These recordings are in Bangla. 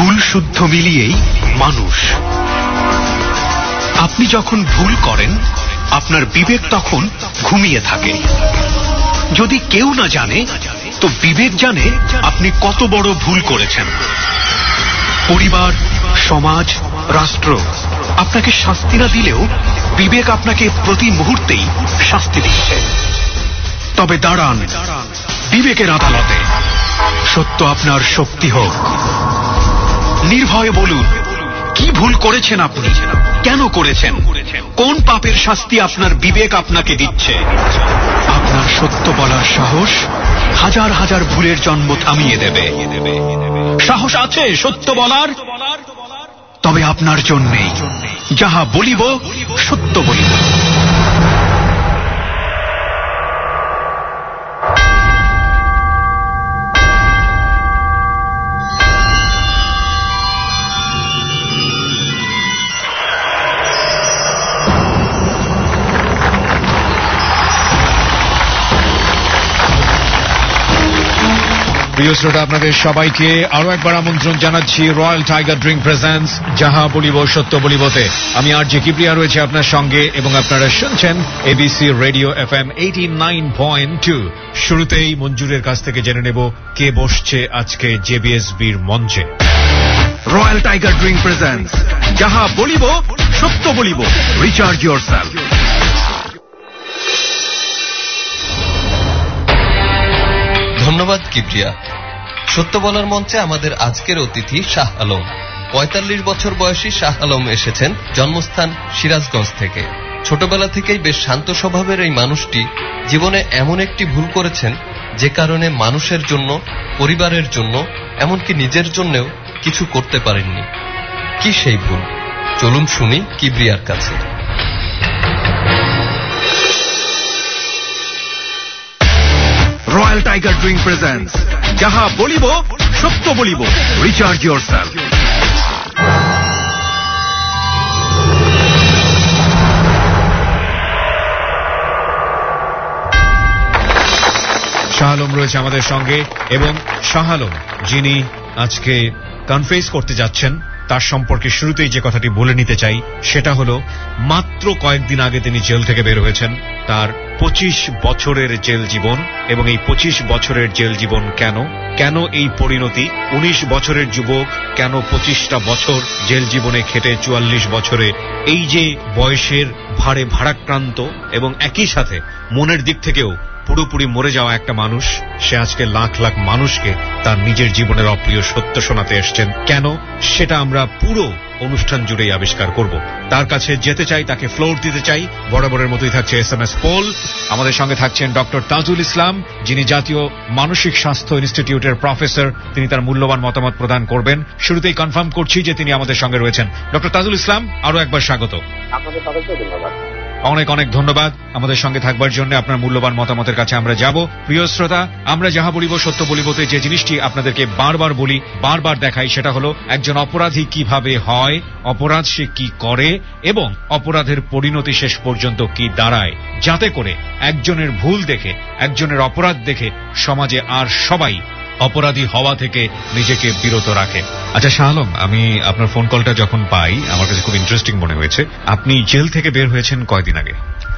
ভুল শুদ্ধ মিলিয়েই মানুষ। আপনি যখন ভুল করেন আপনার বিবেক তখন ঘুমিয়ে থাকে। যদি কেউ না জানে তো বিবেক জানে আপনি কত বড় ভুল করেছেন। পরিবার, সমাজ, রাষ্ট্র আপনাকে শাস্তি না দিলেও বিবেক আপনাকে প্রতি মুহূর্তেই শাস্তি দিচ্ছে। তবে দাঁড়ান বিবেকের আদালতে। সত্য আপনার শক্তি হোক। নির্ভয়ে বলুন কি ভুল করেছেন, আপনি কেন করেছেন, কোন পাপের শাস্তি আপনার বিবেক আপনাকে দিচ্ছে। আপনার সত্য বলার সাহস হাজার হাজার ভুলের জন্ম থামিয়ে দেবে। সাহস আছে সত্য বলার, তবে আপনার জন্যেই যাহা বলিব সত্য বলিব। প্রিয় শ্রোতা, আপনাদের সবাইকে আরো একবার আমন্ত্রণ জানাচ্ছি রয়্যাল টাইগার ড্রিঙ্ক প্রেজেন্টস যাহা বলিব সত্য বলিবতে। আমি আরজে কিবরিয়া রয়েছে আপনার সঙ্গে এবং আপনারা শুনছেন এবিসি রেডিও এফএম 89.2। শুরুতেই মঞ্জুরের কাছ থেকে জেনে নেব কে বসছে আজকে জেবিএসবির মঞ্চে। রয়্যাল টাইগার ড্রিঙ্ক প্রেজেন্টস যাহা বলিব সত্য বলিব। Recharge yourself. ধন্যবাদ কিবরিয়া। সত্য বলার মঞ্চে আমাদের আজকের অতিথি শাহ আলম। ৪৫ বছর বয়সী শাহ আলম এসেছেন জন্মস্থান সিরাজগঞ্জ থেকে। ছোটবেলা থেকেই বেশ শান্ত স্বভাবের এই মানুষটি জীবনে এমন একটি ভুল করেছেন যে কারণে মানুষের জন্য, পরিবারের জন্য, এমনকি নিজের জন্যও কিছু করতে পারেননি। কি সেই ভুল? চলুন শুনি কিবরিয়ার কাছে। রয়্যাল টাইগার ড্রিঙ্ক প্রেজেন্টস যাহা বলিব সত্য বলিব। Recharge yourself. শাহ আলম রয়েছে আমাদের সঙ্গে এবং শাহ আলম যিনি আজকে কনফেস করতে যাচ্ছেন তার সম্পর্কে শুরুতেই যে কথাটি বলে নিতে চাই সেটা হলো মাত্র কয়েকদিন আগে তিনি জেল থেকে বের হয়েছেন। তার 25 বছরের জেল জীবন এবং এই 25 বছরের জেল জীবন কেন, কেন এই পরিণতি? 19 বছরের যুবক কেন 25টা বছর জেল জীবনে খেটে 44 বছরে এই যে বয়সের ভারে ভারাক্রান্ত এবং একই সাথে মনের দিক থেকেও পুরোপুরি মরে যাওয়া একটা মানুষ, সে আজকে লাখ লাখ মানুষকে তার নিজের জীবনের অপ্রিয় সত্য শোনাতে এসছেন কেন, সেটা আমরা পুরো অনুষ্ঠান জুড়েই আবিষ্কার করব। তার কাছে যেতে চাই, তাকে ফ্লোর দিতে চাই। বরাবরের মতোই থাকছে SMS পোল। আমাদের সঙ্গে থাকছেন ডক্টর তাজুল ইসলাম, যিনি জাতীয় মানসিক স্বাস্থ্য ইনস্টিটিউটের প্রফেসর। তিনি তার মূল্যবান মতামত প্রদান করবেন। শুরুতেই কনফার্ম করছি যে তিনি আমাদের সঙ্গে রয়েছেন। ডক্টর তাজুল ইসলাম, আরো একবার স্বাগত। আপনাদের সবাইকে ধন্যবাদ। অনেক অনেক ধন্যবাদ আমাদের সঙ্গে থাকবার জন্য। আপনার মূল্যবান মতামতের কাছে আমরা যাব। প্রিয় শ্রোতা, আমরা যাহা বলিব সত্য বলিবতে যে জিনিসটি আপনাদেরকে বারবার বলি, বারবার দেখাই, সেটা হলো একজন অপরাধী কিভাবে হয়, অপরাধ সে কি করে এবং অপরাধের পরিণতি শেষ পর্যন্ত কি দাঁড়ায়, যাতে করে একজনের ভুল দেখে, একজনের অপরাধ দেখে সমাজে আর সবাই অপরাধী হওয়া থেকে নিজেকে বিরত রাখে। আচ্ছা শাহ আলম, আমি আপনার ফোন কলটা যখন পাই আমার কাছে খুব ইন্টারেস্টিং মনে হয়েছে। আপনি জেল থেকে বের হয়েছেন কয়দিন আগে?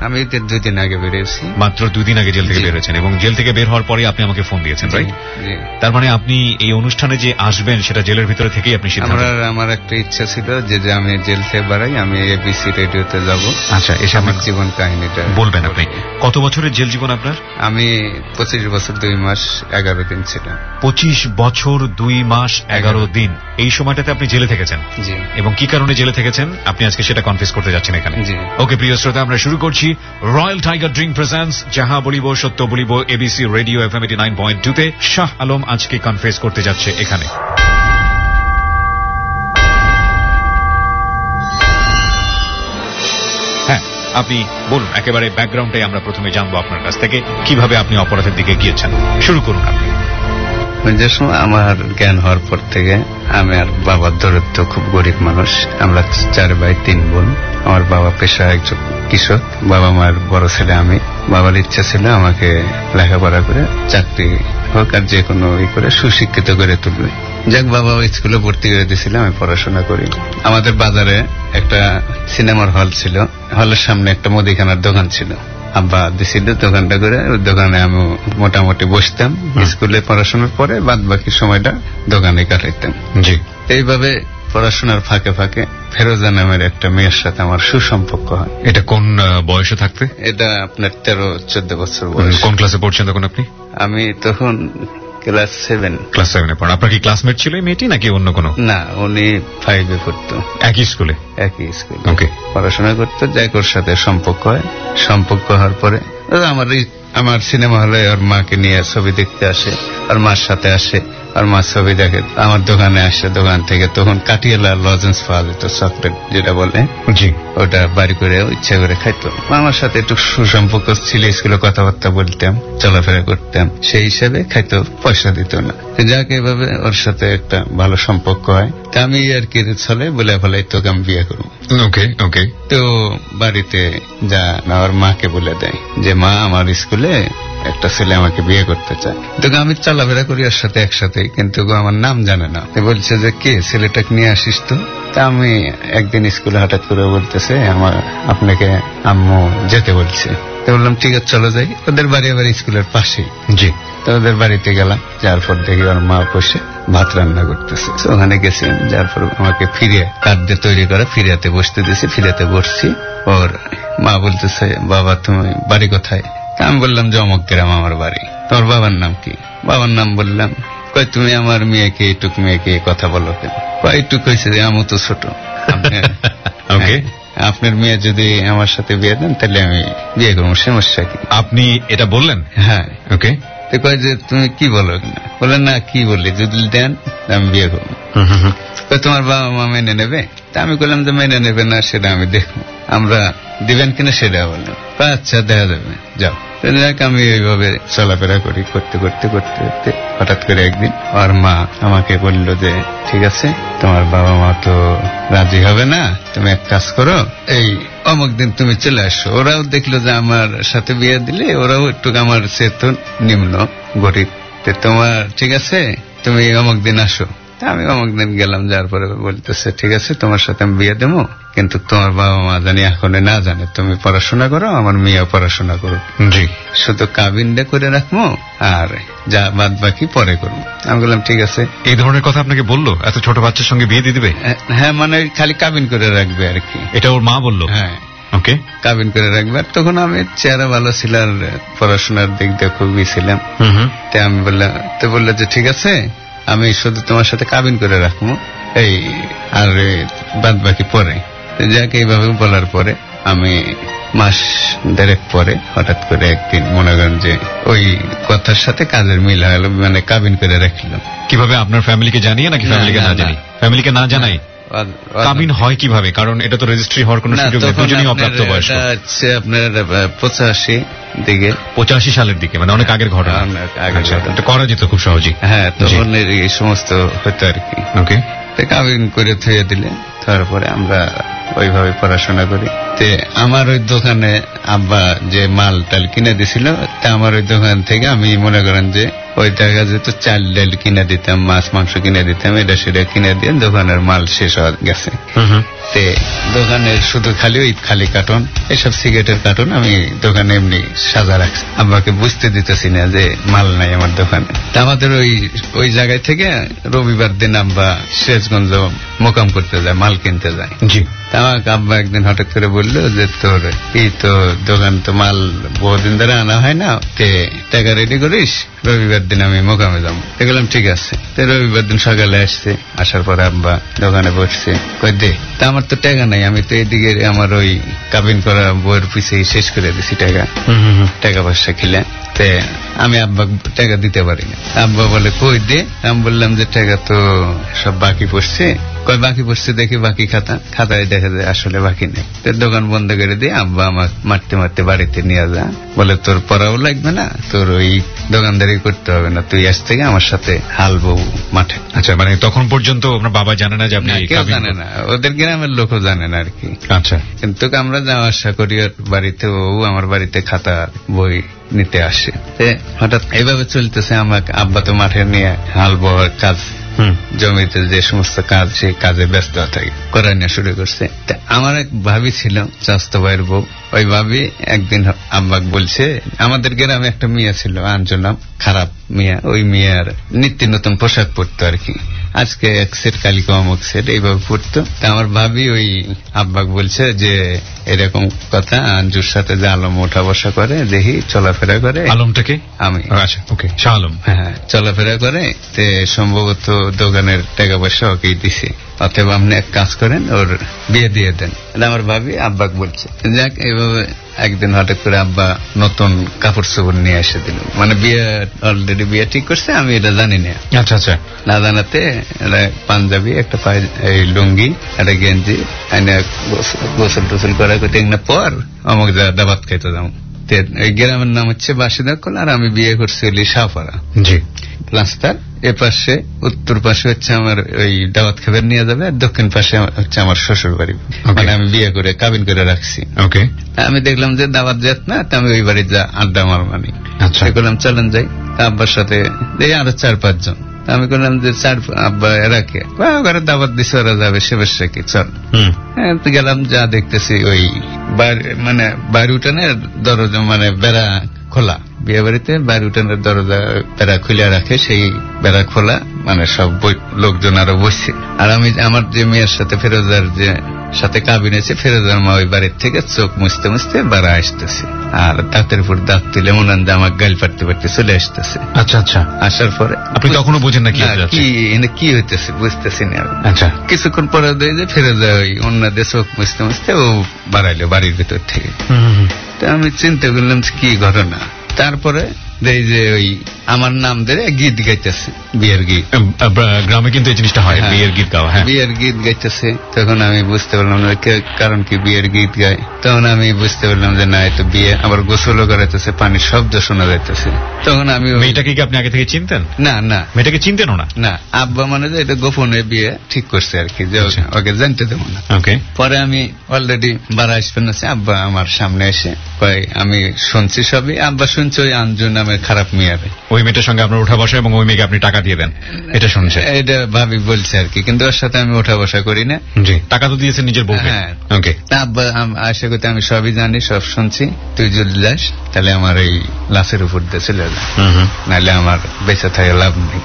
আমি 2 দিন আগে বের হয়েছি। মাত্র 2 দিন আগে জেল থেকে বের হয়েছেন এবং জেল থেকে বের হওয়ার পরে আপনি আমাকে ফোন দিয়েছেন, রাইট? তার মানে আপনি এই অনুষ্ঠানে যে আসবেন সেটা জেলের ভিতরে থেকেই আপনি সিদ্ধান্ত নিয়েছেন? আমার একটা ইচ্ছা ছিল যে আমি জেল থেকে বেরাই, আমি এবিসি রেডিওতে যাব। আচ্ছা, এসে আমার জীবন কাহিনীটা বলবেন আপনি। কত বছরের জেল জীবন আপনার? আমি 25 বছর 2 মাস 11 দিন ছিলাম। 25 বছর 2 মাস 11 দিন এই সময়টাতে আপনি জেলে থেকেছেন এবং কি কারণে জেলে থেকেছেন আপনি আজকে সেটা কনফেস করতে যাচ্ছেন এখানে। ওকে প্রিয় শ্রোতা, আমরা শুরু করছি রয়্যাল টাইগার ড্রিঙ্ক প্রেজেন্টস যাহা বলিব সত্য বলিব, এবিসি রেডিও এফএম 89.2 তে। শাহ আলম আজকে কনফেস করতে যাচ্ছে এখানে। হ্যাঁ, আপনি বলুন, একেবারে ব্যাকগ্রাউন্ডে আমরা প্রথমে জানবো আপনার কাছ থেকে কিভাবে আপনি অপরাধের দিকে গিয়েছেন। শুরু করুন আপনি। যে সময় আমার জ্ঞান হওয়ার পর থেকে আমি আর বাবার দরিদ্র, খুব গরিব মানুষ, আমরা 4 ভাই 3 বোন। আমার বাবা পেশা একজন কৃষক, বাবা মার বড় ছেলে আমি। বাবার ইচ্ছা ছিল আমাকে লেখাপড়া করে চাকরি হোক আর যে কোনো করে সুশিক্ষিত করে তুলবে। যাক বাবা স্কুলে ভর্তি করে দিয়েছিলাম, আমি পড়াশোনা করি। আমাদের বাজারে একটা সিনেমার হল ছিল, হলের সামনে একটা মুদিখানার দোকান ছিল। আব্বা দিছিল দোকানটা করে, ওই দোকানে আমি মোটামুটি বসতাম। স্কুলে পড়াশোনার পরে বাদ বাকি সময়টা দোকানে কাটাইতাম। জি, এইভাবে পড়াশোনার ফাঁকে ফাঁকে ফেরোজা নামের একটা মেয়ের সাথে আমার সুসম্পর্ক হয়। এটা কোন বয়সে থাকতে? এটা আপনার 13-14 বছর বয়স। কোন ক্লাসে পড়ছেন তখন আপনি? আমি তখন ক্লাস 7। ক্লাস 7-এ পড়েন। আপনার কি ক্লাসমেট ছিল এই মেয়েটি নাকি অন্য কোনো? না, উনি 5-এ পড়তো। একই স্কুলে? একই স্কুলে। ওকে, পড়াশোনা করতো। যাক, ওর সাথে সম্পর্ক হয়। সম্পর্ক হওয়ার পরে আমার সিনেমা হলে ওর মাকে নিয়ে ছবি দেখতে আসে, ওর মার সাথে আসে, আর মা ছবি দেখে, আমার দোকানে আসে। দোকান থেকে তখন কাটিয়ালা লজেন্স পাওয়া যেত, চকলেট যেটা বলে। জি, ওটা বাড়ি করে ইচ্ছা করে খাইতো। আমার সাথে একটু সুসম্পর্ক ছিল, স্কুলে কথাবার্তা বলতাম, চলাফেরা করতাম, সেই হিসাবে খাইতো, পয়সা দিত না। যাক, এভাবে ওর সাথে একটা ভালো সম্পর্ক হয়। তা আমি আর কি চলে বলে ফেলাই, তোকে আমি বিয়ে করবো। ওকে ওকে, তো বাড়িতে যা আমার মাকে বলে দেয় যে, মা আমার স্কুলে একটা ছেলে আমাকে বিয়ে করতে চায়। তোকে আমি চলাফেরা করি ওর সাথে একসাথে, কিন্তু আমার নাম জানে না। বলছে যে, কে ছেলেটাকে নিয়ে আসিস তো? তা আমি একদিন স্কুলে হঠাৎ করে বলতেছে, আমার আপনাকে আম্মু যেতে বলছে। তো বললাম ঠিক আছে, চলো যাই। ওদের বাড়ি আবার স্কুলের পাশে। জি, তো ওদের বাড়িতে গেলাম। যার পর দেখি ওর মা বসে ভাত রান্না করতেছে। ওখানে গেছিলাম, যার পর আমাকে ফিরিয়ে কাঠে তৈরি করা ফিরিয়াতে বসতে দিয়েছে। ফিরিয়াতে বসছি, ওর মা বলতেছে, বাবা তুমি বাড়ি কোথায়? আমি বললাম যে, অমক গ্রাম আমার বাড়ি। তোমার বাবার নাম কি? বাবার নাম বললাম। কয়, তুমি আমার মেয়েকে এইটুক মেয়েকে কথা বলো কেন? এইটুক হয়েছে, আমি তো ছোট। আপনার মেয়ে যদি আমার সাথে বিয়ে দেন তাহলে আমি বিয়ে করবো, সমস্যা কি? আপনি এটা বললেন? হ্যাঁ। ওকে, তো কয় যে, তুমি কি বলো? বলে না, কি বললে, যদি দেন আমি বিয়ে করবো। তোমার বাবা মা মেনে নেবে? তা আমি বললাম যে, মেনে নেবে না সেটা আমি দেখবো, আমরা দিবেন কিনা সেটা বললাম। আচ্ছা, দেখা যাবে, যাও। আমি এইভাবে চলাফেরা করি, করতে করতে করতে করতে হঠাৎ করে একদিন আর মা আমাকে বললো যে, ঠিক আছে, তোমার বাবা মা তো রাজি হবে না, তুমি এক কাজ করো, এই অমুক দিন তুমি চলে আসো। ওরাও দেখলো যে আমার সাথে বিয়ে দিলে ওরাও একটু আমার চেতন নিম্ন গরিব, তোমার ঠিক আছে, তুমি অমুক দিন আসো। আমি অমুক দিন গেলাম। যার পরে বলতেছে, ঠিক আছে, তোমার সাথে আমি বিয়ে দেবো, কিন্তু তোমার বাবা মা জানি এখন না জানে, তুমি পড়াশোনা করো, আমার মেয়ে পড়াশোনা করো। জি, শুধু কাবিনটা করে রাখবো, আর যা বাদ বাকি পরে করবো। আমি বললাম ঠিক আছে। এই ধরনের কথা আপনাকে বললো? এত ছোট বাচ্চার সঙ্গে বিয়ে দিয়ে দিবে? হ্যাঁ, মানে খালি কাবিন করে রাখবে আর কি। এটা ওর মা বললো? হ্যাঁ। ওকে, কাবিন করে রাখবে। আর তখন আমি চেহারা ভালো ছিল, আর পড়াশোনার দিক দিয়ে খুবই ছিলাম। তাই আমি বললাম, তো বললো যে, ঠিক আছে, আমি শুধু তোমার সাথে কাবিন করে রাখবো, এই আর বাদ বাকি পরে। যাকে এইভাবে বলার পরে আমি মাস দেড়েক পরে হঠাৎ করে একদিন মনে করেন যে ওই কথার সাথে কাজের মিল হয়ে গেল, মানে কাবিন করে রাখলাম। কিভাবে? আপনার ফ্যামিলিকে জানিয়ে? নাকি ফ্যামিলিকে না জানিয়ে? ফ্যামিলিকে না জানাই কাবিন হয় কিভাবে? কারণ এটা তো রেজিস্ট্রি হওয়ার কোনো সুযোগ নেই, দুজনেই অপ্রাপ্ত বয়স। আচ্ছা, আপনার 85 সালের দিকে, মানে অনেক আগের ঘটনা। এটা করা যেত খুব সহজেই। হ্যাঁ, তো অন্যের এই সমস্ত হতো আর কি। ওকে, কাবিন করে থুয়ে দিলে। তারপরে আমরা ওইভাবে পড়াশোনা করি। তে আমার ওই দোকানে আব্বা যে মাল টাল কিনে দিছিল, তা আমার ওই দোকান থেকে আমি মনে করেন যে ওই জায়গা যেহেতু চাল ডাল কিনে দিতাম, মাছ মাংস কিনে দিতাম, এটা সেটা কিনে দিয়ে দোকানের মাল শেষ হয়ে গেছে। তে দোকানের শুধু খালি ওই খালি কার্টন, এসব সিগারেটের কার্টন আমি দোকানে এমনি সাজা রাখছি। আব্বাকে বুঝতে দিতেছি না যে মাল নাই আমার দোকানে। তা আমাদের ওই ওই জায়গায় থেকে রবিবার দিন আব্বা সিরাজগঞ্জ মোকাম করতে যায়, মাল কিনতে যায়। জি, আমাকে আব্বা একদিন হঠাৎ করে বললো যে, তোর এই তো দোকান তো মাল বহুদিন ধরে আনা হয় না, টাকা রেডি করিস, রবিবার দিন আমি মোকামে যাবো। দেখলাম ঠিক আছে। রবিবার দিন সকালে আসছে। আসার পরে আব্বা দোকানে বসছে। কই দে, তা আমার তো টাকা নাই, আমি তো এদিকে আমার ওই কাবিন করা বইয়ের পিছে শেষ করে দিছি টাকা, টাকা পয়সা খেলে। তে আমি আব্বা টাকা দিতে পারি না। আব্বা বলে, কই দে। আমি বললাম যে, টাকা তো সব বাকি পড়ছে। কয়, বাকি পড়ছে? দেখি বাকি খাতা। খাতায় দেখা যায় আসলে বাকি নেই। দোকান বন্ধ করে দিয়ে আব্বা আমার মারতে মারতে বাড়িতে নিয়ে যা। বলে, তোর পড়াও লাগবে না, তোর ওই দোকানদারি করতে হবে না, তুই আজ থেকে আমার সাথে হাল বউ মাঠে। আচ্ছা, মানে তখন পর্যন্ত আপনার বাবা জানে না যে আপনি? কেউ জানে না, ওদের গ্রামের লোকও জানে না আর কি। আচ্ছা, কিন্তু আমরা যাওয়া আসা করি ওর বাড়িতে, ও আমার বাড়িতে খাতা বই নিতে আসে। হঠাৎ এইভাবে চলতেছে। আমাকে আব্বা তো মাঠে নিয়ে হাল বউয়ের কাজ জমিতে যে সমস্ত কাজে ব্যস্ত থাকে করাইনা শুরু করছে। আমার এক ভাবি ছিল চাচতো ভাইয়ের বউ, ওই ভাবি একদিন আব্বাকে বলছে আমাদের গ্রামে একটা মিয়া ছিল আঞ্জনাম খারাপ মিয়া, ওই মিয়ার নিত্য নতুন পোশাক পরতো আর কি, আজকে এক সেট কালকে অমুক সেট এইভাবে পড়তো। তা আমার ভাবি ওই আব্বাকে বলছে যে এরকম কথা আঞ্জুর সাথে যে আলম ওঠা বসা করে দেখি চলাফেরা করে, আলমটাকে আমি শাহ আলম হ্যাঁ চলাফেরা করে, তে সম্ভবত দোকানের টাকা পয়সা ওকেই দিছে, অথবা আপনি এক কাজ করেন ওর বিয়ে দিয়ে দেন। আমার ভাবি আব্বাকে বলছে, যাক এইভাবে একদিন হঠাৎ করে আব্বা নতুন কাপড় চোপড় নিয়ে এসে দিল, মানে বিয়ে অলরেডি বিয়ে ঠিক করছে আমি এটা জানি না, আচ্ছা আচ্ছা না জানাতে একটা পাঞ্জাবি একটা লুঙ্গি একটা গেঞ্জি গোসল টোসল করা করতে না পর আমাকে দাবাত খাইতে যাও। গ্রামের নাম হচ্ছে বাসিদা কল, আর আমি বিয়ে করছি শাহপাড়া জি রাস্তার এ পাশে, উত্তর পাশে হচ্ছে আমার ওই দাওয়াত খাবার নিয়ে যাবে আর দক্ষিণ পাশে হচ্ছে আমার শ্বশুর বাড়ি, মানে আমি বিয়ে করে কাবিন করে রাখছি। আমি দেখলাম যে দাওয়াত যাত না, আমি ওই বাড়ি যা আড্ডা মার মানি করলাম চলেন যাই, আব্বার সাথে এই আরো চার পাঁচজন, আমি করলাম যে চার আব্বা এরা কে ঘরে দাওয়াত দিছে ওরা যাবে সে বেশা কি চল, হ্যাঁ গেলাম যা দেখতেছি ওই মানে বাড়ি উঠানে দরজা মানে বেড়া খোলা, বিয়ে বাড়িতে বাড়ি উঠানের দরজা বেড়া খুলে রাখে, সেই বেড়া খোলা মানে সব লোকজন আরো বসছে, আর আমি আমার যে মেয়ের সাথে ফেরোজার যে সাথে কাবিন আছে ফেরোজার মা ওই বাড়ির থেকে চোখ মুছতে মুছতে বেড়া আসতেছে, আর দাঁতের উপর দাঁত তুলে মনে আমার গাল পাড়তে পারতে চলে আসতেছে। আচ্ছা আচ্ছা আসার পরে আপনি তখনও বোঝেন না কি হইতেছে বুঝতেছি না, আচ্ছা কিছুক্ষণ পরে ফেরোজা ওই অন্যদের চোখ মুছতে মুছতে ও বাড়াইলো বাড়ির ভিতর থেকে। আমি চিন্তা করলাম কি ঘটনা, তারপরে এই যে ওই আমার নাম ধরে গীত গাইতেছে বিয়ের গীত, গ্রামে কিন্তু এই জিনিসটা হয় বিয়ের গীত গাওয়া, বিয়ের গীত গাইতেছে। তখন আমি বুঝতে পারলাম না কারণ কি বিয়ের গীত গায়, তখন আমি বুঝতে পারলাম যে না এত বিয়ে, আবার গোসলও করাইতেছে পানির শব্দ শোনা যাইতেছে। তখন আমি মেয়েটাকে কি আপনি আগে থেকে চিনতেন? না না মেয়েটাকে চিনতেন না, না আব্বা মানে যে এটা গোপনে বিয়ে ঠিক করছে আর কি, যে ওকে জানতে দেবো না। পরে আমি অলরেডি বারা আসবেন আছে, আব্বা আমার সামনে এসে কয় আমি শুনছি সবই, আব্বা শুনছি ওই আঞ্জু নামের খারাপ মেয়ের ওই মেয়েটার সঙ্গে আপনার ওঠা বসা এবং ওই মেয়েকে আপনি টাকা দিয়ে দেন এটা শুনছে, এটা ভাবি বলছে আর কি, কিন্তু ওর সাথে আমি ওঠা বসা করি না। জি টাকা তো দিয়েছে নিজের বউকে, হ্যাঁ ওকে আব্বা আশা করতে আমি সবই জানি সব শুনছি, তুই যদি যাস তাহলে আমার এই লাশের উপর দিয়ে চলে যা, নাহলে আমার বেঁচে থাকে লাভ নেই।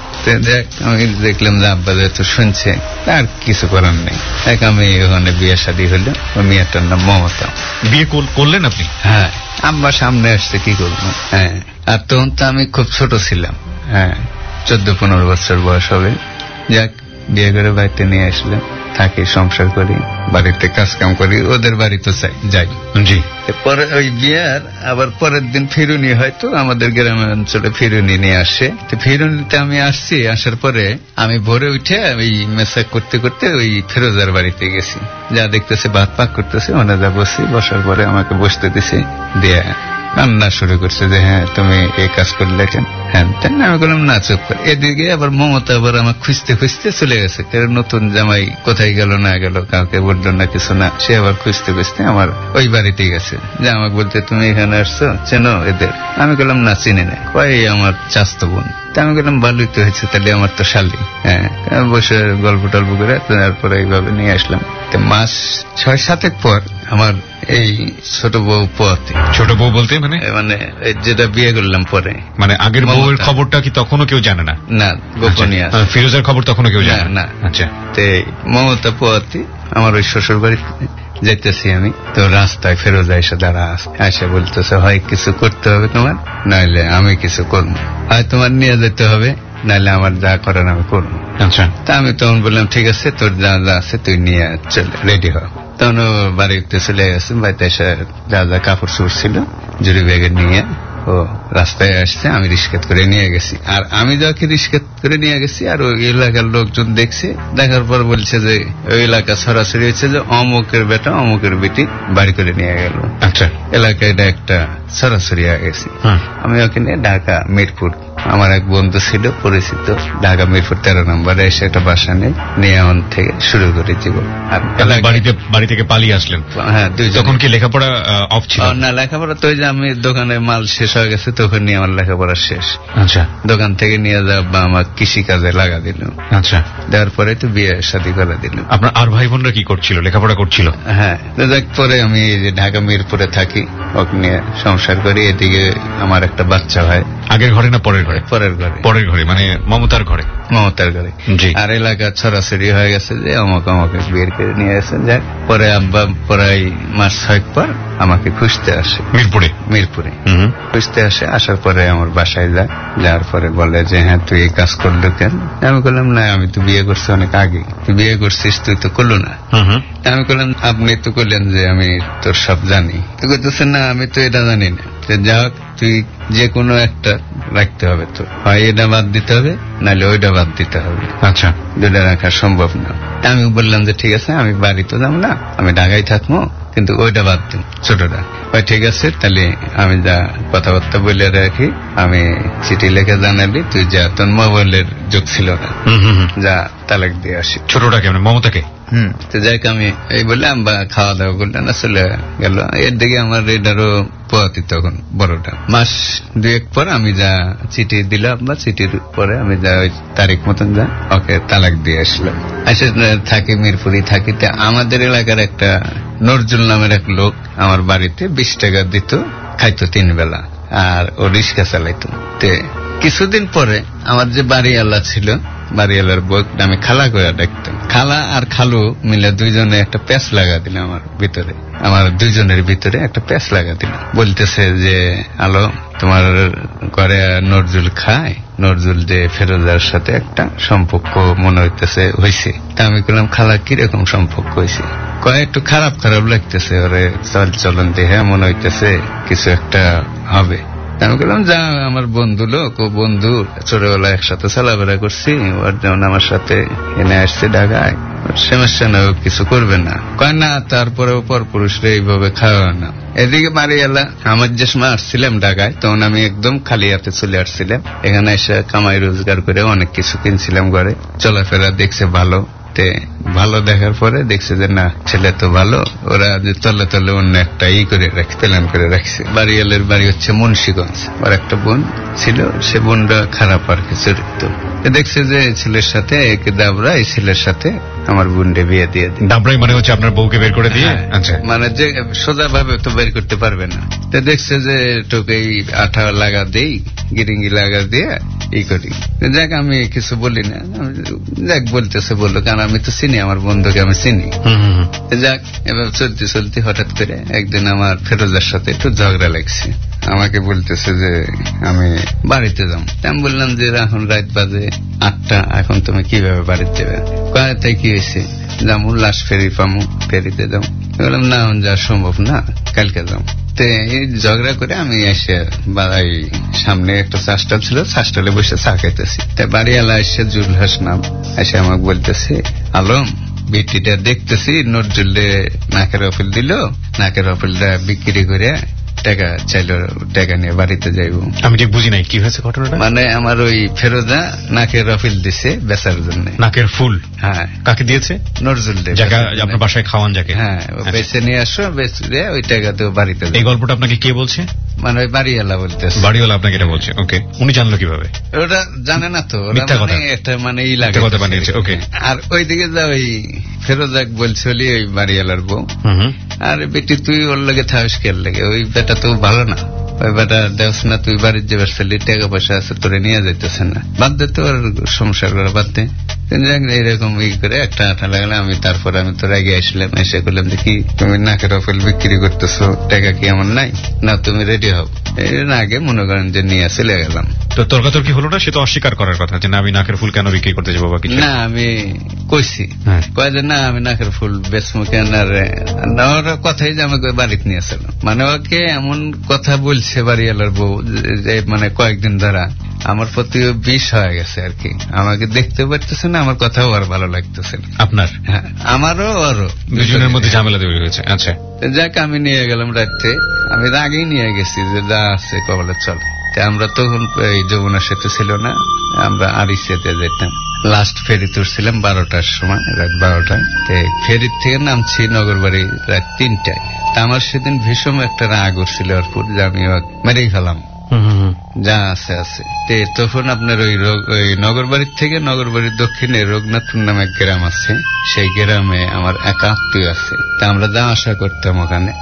আমি দেখলাম যে আব্বা যেহেতু শুনছে আর কিছু করার নেই, এক আমি ওখানে বিয়ে শাদী হইলো, ওই মেয়েটার নাম মমতা। বিয়ে করলেন আপনি? হ্যাঁ আব্বা সামনে আসছে কি করবো, হ্যাঁ আর তখন তো আমি খুব ছোট ছিলাম, হ্যাঁ 14-15 বছর বয়স হবে। যাক বিয়ে করে বাড়িতে নিয়ে আসলাম, থাকি সংসার করি, বাড়িতে কাজ কাম করি, ওদের বাড়িতে যাই। জি পরে ওই বিয়ার আবার পরের দিন ফিরুনি হয়তো আমাদের গ্রামের অঞ্চলে ফিরুনি নিয়ে আসে, তো ফিরুনিতে আমি আসছি, আসার পরে আমি ভোরে উঠে ওই মেসাক করতে করতে ওই ফেরোজার বাড়িতে গেছি, যা দেখতেছে ভাত পাক করতেছে, ওনা যা বসছি, বসার পরে আমাকে বসতে দিছে, দিয়ে কান্না শুরু করছে যে হ্যাঁ তুমি এই কাজ করলে কেন, হ্যাঁ আমি বললাম না চুপ করে। এদিকে আবার মমতা আবার আমার খুঁজতে খুঁজতে চলে গেছে, কারণ নতুন জামাই কোথায় গেল না গেল কাউকে বললো না কিছু না, সে আবার খুঁজতে খুঁজতে আমার ওই বাড়িতে গেছে, যে আমাকে বলতে তুমি এখানে আসছো চেনো এদের, আমি বললাম না চিনি না, কয় আমার চাচতো বোন, আমি বললাম ভালোই তো হয়েছে তাহলে আমার তো শালি, হ্যাঁ বসে গল্প টল্প করে তারপরে এইভাবে নিয়ে আসলাম। তো মাস 6-7 পর আমার এই ছোট বউ পথে, ছোট বউ বলতে মানে মানে যেটা বিয়ে করলাম পরে, মানে আগের বউয়ের খবরটা কি তখনও কেউ জানে না, না গোপনীয়, ফিরোজের খবর তখনও কেউ জানে না। আচ্ছা তো মমতা পথে আমার ওই শ্বশুর বাড়ি যাইতেছি আমি, তো রাস্তায় ফেরোজা এসে দাঁড়া আসে বলতেছে হয় কিছু করতে হবে তোমার, নাহলে আমি কিছু করবো, হয় তোমার নিয়ে যেতে হবে নাহলে আমার যা করার আমি করবো। আচ্ছা তা আমি তখন বললাম ঠিক আছে তোর যা যা আছে তুই নিয়ে চল রেডি হ। তখন বাড়িতে চলে গেছে, বাড়িতে এসে যা যা কাপড় চোপড় ছিল জুড়ি ব্যাগে নিয়ে ও রাস্তায় আসছে, আমি রিস্কেট করে নিয়ে গেছি, আর আমি যাকে রিস্কেট করে নিয়ে গেছি আর ওই এলাকার লোকজন দেখছে, দেখার পর বলছে যে ওই এলাকা সরাসরি হচ্ছে যে অমুকের বেটা অমুকের বেটি বাড়ি করে নিয়ে গেল। আচ্ছা এলাকায় এটা একটা সরাসরি আগে গেছি আমি, ওখানে ঢাকা মিরপুর আমার এক বন্ধু ছিল পরিচিত ঢাকা মিরপুর 13 নম্বরে এসে একটা বাসা নেওয়ান থেকে শুরু করে জীবন। বাড়ি থেকে পালিয়ে আসলেন? হ্যাঁ। তখন কি লেখাপড়া অফ ছিল? না, লেখাপড়া তো আমি দোকানে মাল শেষ হয়ে গেছে তখন নিয়ে আমার লেখাপড়া শেষ। আচ্ছা। দোকান থেকে নিয়ে যাওয়া বা আমার কৃষি কাজে লাগা দিল। আচ্ছা। দেওয়ার পরে তো বিয়ে শাদী করে দিল। আপনার আর ভাই বোনরা কি করছিল? লেখাপড়া করছিল? হ্যাঁ। পরে আমি ঢাকা মিরপুরে থাকি, ওকে নিয়ে সংসার করি। এদিকে আমার একটা বাচ্চা হয়। আগের ঘরে না পরের ঘরে? পরের ঘরে। পরের ঘরে মানে মমতার ঘরে? মমতার ঘরে। আর এলাকা ছড়াছড়ি হয়ে গেছে যে আমাকে আমাকে বের করে নিয়ে আসে। যাক পরে আব্বা প্রায় মাস 6 পর আমাকে খুঁজতে আসে মিরপুরে। মিরপুরে খুঁজতে আসে, আসার পরে আমার বাসায় যায়। যাওয়ার পরে বলে যে হ্যাঁ তুই এই কাজ করলো কেন? আমি বললাম না আমি তো বিয়ে করছি অনেক আগে, তুই বিয়ে করছিস তুই তো করলো না। আমি বললাম আপনি তো করলেন যে আমি তোর সব জানি। তুই বলতেছে না আমি তো এটা জানি না। যা হোক তুই যে কোনো একটা রাখতে হবে, তো হয় এটা বাদ দিতে হবে নাহলে ওইটা বাদ দিতে হবে। আচ্ছা। দুটা রাখা সম্ভব না। আমি বললাম যে ঠিক আছে আমি বাড়িতে যাব না, আমি ঢাকায় থাকবো, কিন্তু ওইটা বাদ দিন ছোটটা। ওই ঠিক আছে তাহলে আমি যা কথাবার্তা বলে রাখি, আমি চিঠি লেখে জানালি তুই যা, তোর মোবাইলের যোগ ছিল না, যা তালাক দিয়ে আসি ছোটটাকে মানে মমতাকে। তো যাই আমি এই বললাম বা খাওয়া দাওয়া করলাম না চলে গেল। এর দিকে আমার এটারও পোয়াতি তখন বড়টা। মাস 2-1 পর আমি যা চিঠি দিলাম বা চিঠির পরে আমি যা ওই তারিখ মতন যা ওকে তালাক দিয়ে আসলাম। আসে থাকি মিরপুরি থাকিতে আমাদের এলাকার একটা নজরুল নামের এক লোক আমার বাড়িতে 20 টাকা দিত, খাইতো 3 বেলা, আর ও রিক্সা চালাইতো। কিছুদিন পরে আমার যে বাড়িওয়ালা ছিল, বাড়িওয়ালার বউ আমি খালা করে ডাকতাম, খালা আর খালু মিলে দুইজনে একটা প্যাচ লাগা দিল আমার ভিতরে, আমার দুইজনের ভিতরে একটা প্যাচ লাগা দিল। বলতেছে যে আলো তোমার ঘরে নজরুল খায়, নজরুল যে ফেরোজার সাথে একটা সম্পর্ক মনে হইতেছে হয়েছে। তা আমি বললাম খালা কিরকম সম্পর্ক হয়েছে? কয় একটু খারাপ খারাপ লাগতেছে, ওরে চল চলন দেহে মনে হইতেছে কিছু একটা হবে। আমি বললাম যা আমার বন্ধু লোক, ও বন্ধু ছোটবেলা একসাথে চলাফেরা করছি, ওর যেমন আমার সাথে এনে আসছে ঢাকায়, সমস্যা না ও কিছু করবে না। কয় না তারপরেও পরপুরুষরা এইভাবে খাওয়া না। এদিকে বাড়িওয়ালা আমার যে সময় আসছিলাম ঢাকায় তখন আমি একদম খালি হাতে চলে আসছিলাম, এখানে এসে কামাই রোজগার করে অনেক কিছু কিনছিলাম ঘরে, চলাফেরা দেখছে ভালো। ভালো দেখার পরে দেখছে যে না ছেলে তো ভালো, ওরা যে তলে তলে অন্য একটা ই করে রাখছে, প্ল্যান করে রাখছে। বাড়িওয়ালের বাড়ি হচ্ছে মুন্সিগঞ্জ, ওর একটা বোন ছিল, সে বোনটা খারাপ আর কি চরিত্র। দেখছে যে ছেলের সাথে একে দাবরা, এই ছেলের সাথে আমার বোনটা বিয়ে দিয়ে দিই। দাবরাই মানে হচ্ছে আপনার বউকে বের করে দিয়ে? আচ্ছা। মানে যে সোজা ভাবে তো বের করতে পারবে না, তো দেখছে যে তোকে এই আঠা লাগা দেই, গিরিঙ্গি লাগা দিয়ে ই করি। যাক আমি কিছু বলি না, যাক বলতেছে বললো, কারণ আমি তো চিনি আমার বন্ধুকে, আমি চিনি। যাক এবার চলতে চলতে হঠাৎ করে একদিন আমার ফেরোজার সাথে একটু ঝগড়া লাগছে। আমাকে বলতেছে যে আমি বাড়িতে যাব। আমি বললাম যে এখন রাত বাজে 8টা, এখন তুমি কিভাবে বাড়িতে যাবে? তাই কি হয়েছে, যাবো লাশ ফেরি পামু, ফেরিতে যাও। বললাম না এখন যাওয়া সম্ভব না, কালকে যাও। ঝগড়া করে আমি এসে বাড়াই সামনে একটা চাষটাল ছিল, চাষটালে বসে চা খাইতেছি। তাই বাড়িওয়ালা এসে জুলহাস নাম এসে আমাকে বলতেছে আলম বিটিটা দেখতেছি নজরুলে নাকের অফিল দিল, নাকের অফিলটা বিক্রি করে টাকা চাইল, টাকা নিয়ে বাড়িতে যাইব। আমি ঠিক বুঝি নাই কি হয়েছে ঘটনাটা। মানে আমার ওই ফেরোজা নাকের রফিল দিছে বেচার জন্য, নাকের ফুল। হ্যাঁ। কাকে দিয়েছে? নজরুল দেব, যাকে আপনার বাসায় খাওয়ান, যাকে। হ্যাঁ। বেঁচে নিয়ে আসো, বেঁচে ওই টাকা দিয়ে বাড়িতে। এই গল্পটা আপনাকে কে বলছে? মানে ওই বাড়িওয়ালা বলতেছে। বাড়িওয়ালা আপনাকে এটা বলছে? ওকে। উনি জানলো কিভাবে? ওটা জানে না তো, একটা মানে ই লাগে কথা বানিয়েছে। ওকে। আর ওইদিকে যা ওই ফেরোজা বলছিলি ওই বাড়িওয়ালার বউ, আর বেটি তুই ওর লাগে থাকস কে লাগে, ওই বেটা তো ভালো না, ওই বেটা দেখছ না তুই বাড়ির যে বাড়ি টাকা পয়সা আছে তোরে নিয়ে যাইতেছে না, বাদ দে তোর সংসার করা বাদ দে। এইরকম ই করে একটা আঠা লাগলে আমি তারপরে আমি তো রেগে আসলাম, এসে বললাম যে কি তুমি নাকের অফিল বিক্রি করতেছো, টাকা কি আমার নাই? না তুমি রেডি হও। এর আগে মনে করেন যে নিয়ে চলে গেলাম। তো তর্কাতর্কি হলো না, সে তো অস্বীকার করার কথা যে না আমি নাকের ফুল কেন বিক্রি করতে যাবো বা কিছু না, আমি কইছি। কয় যে না আমি নাকের ফুল বেচবো কেন, আর কথাই যে আমাকে বাড়িতে নিয়ে আসলাম। মানে ওকে এমন কথা বলছে বাড়িওয়ালার বউ যে মানে কয়েকদিন ধরা আমার প্রতি বিষ হয়ে গেছে আর কি। আমাকে দেখতে পারতেছে না, আমার কথাও আর ভালো লাগতেছে না। আপনার? হ্যাঁ, আমারও আরো দুজনের মধ্যে ঝামেলা তৈরি হয়েছে। আচ্ছা। যাক আমি নিয়ে গেলাম রাত্রে, আমি আগেই নিয়ে গেছি যে যা আছে কবলে চলে। যমুনা সেতু ছিল না, আমরা আরিসিয়াতে যেতাম। লাস্ট ফেরি তুলছিলাম 12টার সময়, রাত 12টায়। ফেরির থেকে নামছি নগর বাড়ি রাত 3টায়। আমার সেদিন ভীষণ একটা রাগ উঠছিল ওর উপর, যে আমি মেরেই খেলাম, যা আছে আছে। তখন আপনার ওই নগর বাড়ির থেকে, নগর বাড়ির দক্ষিণে রঘুনাথপুর নামে গ্রাম আছে, সেই গ্রামে আমার এক আত্মীয় আছে। তা আমরা যা আশা করতাম ওখানে।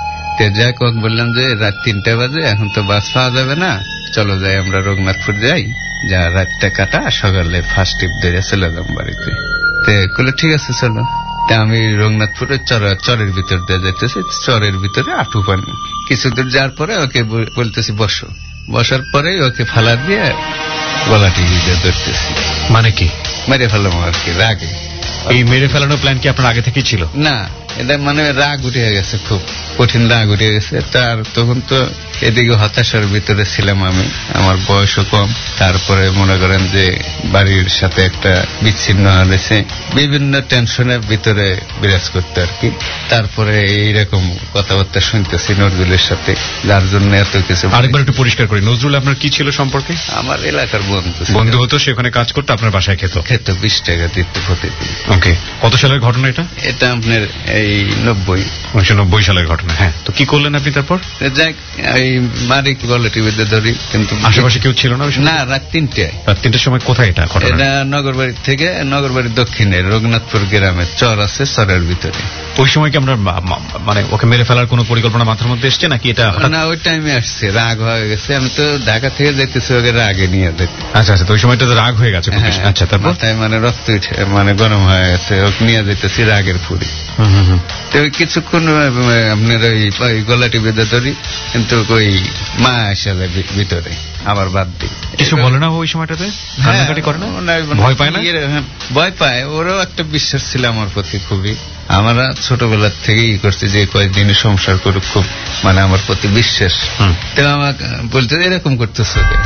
যাই হোক বললাম যে রাত 3টা বাজে, এখন তো বাস পাওয়া যাবে না, চলো যাই আমরা রঘুনাথপুর যাই, যা রাতটা কাটা, সকালে ফার্স্ট ট্রিপ ধরে চলে যাম বাড়িতে। বললো ঠিক আছে চলো। আমি রঘুনাথপুরের চরের ভিতর দিয়ে যাইতেছি, চরের ভিতরে আটু পানি। কিছু দূর যাওয়ার পরে ওকে বলতেছি বসো, বসার পরে ওকে ফালা দিয়ে গলাটি ধরতেছি। মানে কি মেরে ফেলাম আর কি, রাগে। এই মেরে ফেলানোর প্ল্যান কি আপনার আগে থেকে ছিল? না, এটা মানে রাগ উঠে গেছে, খুব কঠিন রাগ উঠে গেছে। তার তখন তো এদিকে হতাশার ভিতরে ছিলাম আমি, আমার বয়সও কম। তারপরে মনে করেন যে বাড়ির সাথে একটা বিচ্ছিন্ন হয়েছে, বিভিন্ন টেনশনের ভিতরে বিরাজ করতে আর কি। তারপরে এইরকম কথাবার্তা শুনতেছি নজরুলের সাথে, যার জন্য এত কিছু। আরেকবার একটু পরিষ্কার করি, নজরুল আপনার কি ছিল সম্পর্কে? আমার এলাকার বন্ধু হতো, সেখানে কাজ করতো, আপনার বাসায় খেত 20 টাকা দিত প্রতিদিন। ওকে, কত সালের ঘটনা এটা? এটা আপনার 1990 সালের ঘটনা। হ্যাঁ, তো কি করলেন আপনি তারপর? যাই এই মারি গলাটি বেঁধে ধরি, কিন্তু আশেপাশে কেউ ছিল না। না, রাত তিনটার সময়। কোথায় এটা ঘটনা? এটা নগরবাড়ি থেকে, নগরবাড়ির দক্ষিণে রঘুনাথপুর গ্রামে চর আছে, চরের ভিতরে। ওই সময় কি আমরা মানে ওকে মেরে ফেলার কোনো পরিকল্পনা মাথার মধ্যে এসছে নাকি এটা? না, ওই টাইমে আসছে, রাগ হয়ে গেছে। আমি তো ঢাকা থেকে যেতেছি, ওকে রাগে নিয়ে যেতে। আচ্ছা আচ্ছা, তো ওই সময়টা রাগ হয়ে গেছে। আচ্ছা, তারপর তাই মানে রক্ত উঠে, মানে গরম হয়ে গেছে, ওকে নিয়ে যেতেছি রাগের ফুরি। কিছুক্ষণ আপনার ওই গলাটি বেঁধে ধরি, কিন্তু ওই মা আসা যায় ভিতরে, আবার বাদ দিই। কিছু বলে না ওই সময়টাতে? ভয় পায় না? ভয় পায়। ওরও একটা বিশ্বাস ছিল আমার প্রতি খুবই। আমরা ছোটবেলার থেকেই করছি যে কয়েকদিনে সংসার করুক, খুব মানে আমার প্রতি বিশ্বাস। তো আমাকে বলতে এরকম করতেছে ওকে।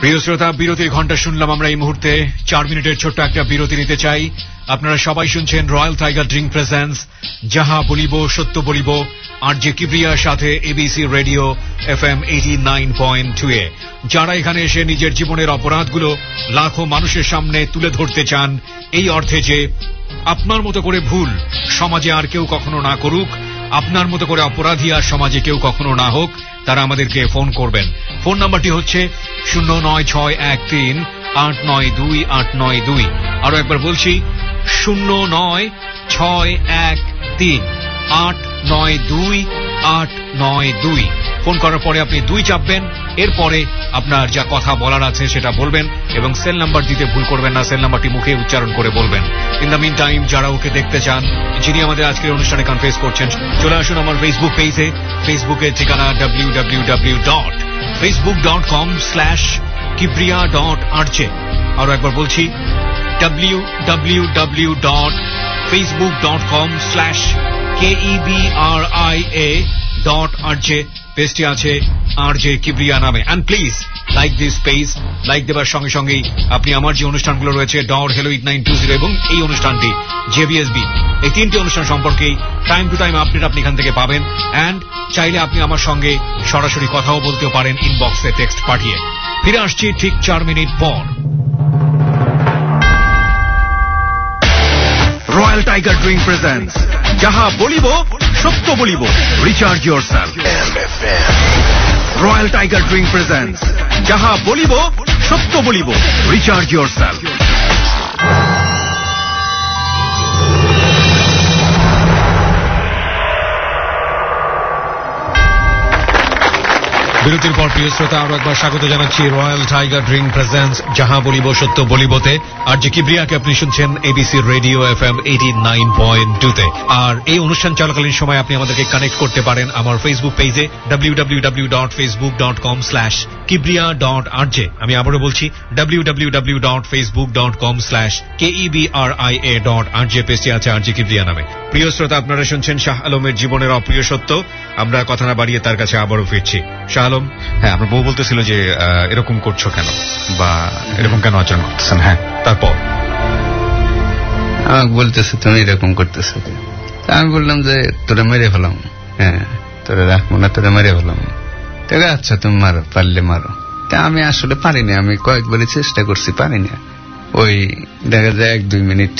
প্রিয় শ্রোতা, বিরতির ঘন্টা শুনলাম আমরা। এই মুহূর্তে 4 মিনিটের ছোট্ট একটা বিরতি নিতে চাই। আপনারা সবাই শুনছেন রয়্যাল টাইগার ড্রিঙ্ক প্রেজেন্স, যাহা বলিব সত্য বলিব, আরজে কিবরিয়ার সাথে এবিসি রেডিও FM 89.2। যারা এখানে এসে নিজের জীবনের অপরাধগুলো লাখো মানুষের সামনে তুলে ধরতে চান, এই অর্থে যে আপনার মতো করে ভুল সমাজে আর কেউ কখনো না করুক, আপনার মতো করে অপরাধী আর সমাজে কেউ কখনো না হোক, তারা আমাদেরকে ফোন করবেন। ফোন নাম্বারটি হচ্ছে 09613 892 892। আরো একবার বলছি, 09613 892 892। ফোন করার পরে আপনি 2 চাপবেন, এরপরে আপনার যা কথা বলার আছে সেটা বলবেন, এবং সেল নাম্বার দিতে ভুল করবেন না, সেল নাম্বারটি মুখে উচ্চারণ করে বলবেন। ইন দ্য মিন টাইম, যারা ওকে দেখতে চান, যিনি আমাদের আজকের অনুষ্ঠানে কনফেস করছেন, চলে আসুন আমার ফেসবুক পেজে। ফেসবুকের ঠিকানা www.facebook.com/kibriya.rj। আরো একবার বলছি, www.facebook.com/KEBRIA.RJ। পেজটি আছে আরজে কিবরিয়া নামে। And please like this page. Like দেবার সঙ্গে সঙ্গেই আপনি আমার যে অনুষ্ঠানগুলো রয়েছে, ডর, হেলো, ইট 920 এবং এই অনুষ্ঠানটি জেবিএসবি, এই 3টি অনুষ্ঠান সম্পর্কেই টাইম টু টাইম আপডেট আপনি এখান থেকে পাবেন। অ্যান্ড চাইলে আপনি আমার সঙ্গে সরাসরি কথাও বলতে পারেন ইনবক্সে টেক্সট পাঠিয়ে। ফিরে আসছি ঠিক 4 মিনিট পর। রয়্যাল টাইগার ড্রিঙ্ক প্রেজেন্টস, যাহা বলিব সত্য বলিব। Recharge yourself. Royal Tiger drink presents, যাহা বলিব সত্য বলিব। Recharge yourself. বিরতির পর প্রিয় শ্রোতা, আরো একবার স্বাগত জানাচ্ছি রয়্যাল টাইগার ড্রিঙ্ক প্রেজেন্টস, যাহা বলিব সত্য বলিবতে। আর যে কিবরিয়াকে আপনি শুনছেন এবিসি রেডিও FM 89.2। আর এই অনুষ্ঠান চলাকালীন সময় আপনি আমাদেরকে কানেক্ট করতে পারেন আমার ফেসবুক পেজে www.facebook.com/kibriya.rj। আমি আবারও বলছি, www.facebook.com/kibriya.rj। পেজটি আছে আর যে কিবরিয়া নামে। প্রিয় শ্রোতা, আপনারা শুনছেন শাহ আলমের জীবনের অপ্রিয় সত্য। আমরা কথা না বাড়িয়ে তার কাছে আবারও ফিরছি। শাহ আলম, হ্যাঁ, আপনার বউ বলতেছিল যে এরকম করছো কেন, বা এরকম কেন আচরণ করতেছেন? হ্যাঁ, তারপর বলতেছে তুমি এরকম করতেছো। তা আমি বললাম যে তোরা মেরে ফেলাম, হ্যাঁ তোরা রাখবো না, তোরা মেরে ফেলাম। তাকে আচ্ছা তুমি মারো, পারলে মারো। তা আমি আসলে পারিনি, আমি কয়েকবারই চেষ্টা করছি, পারি না। ওই দেখা যায় 1-2 মিনিট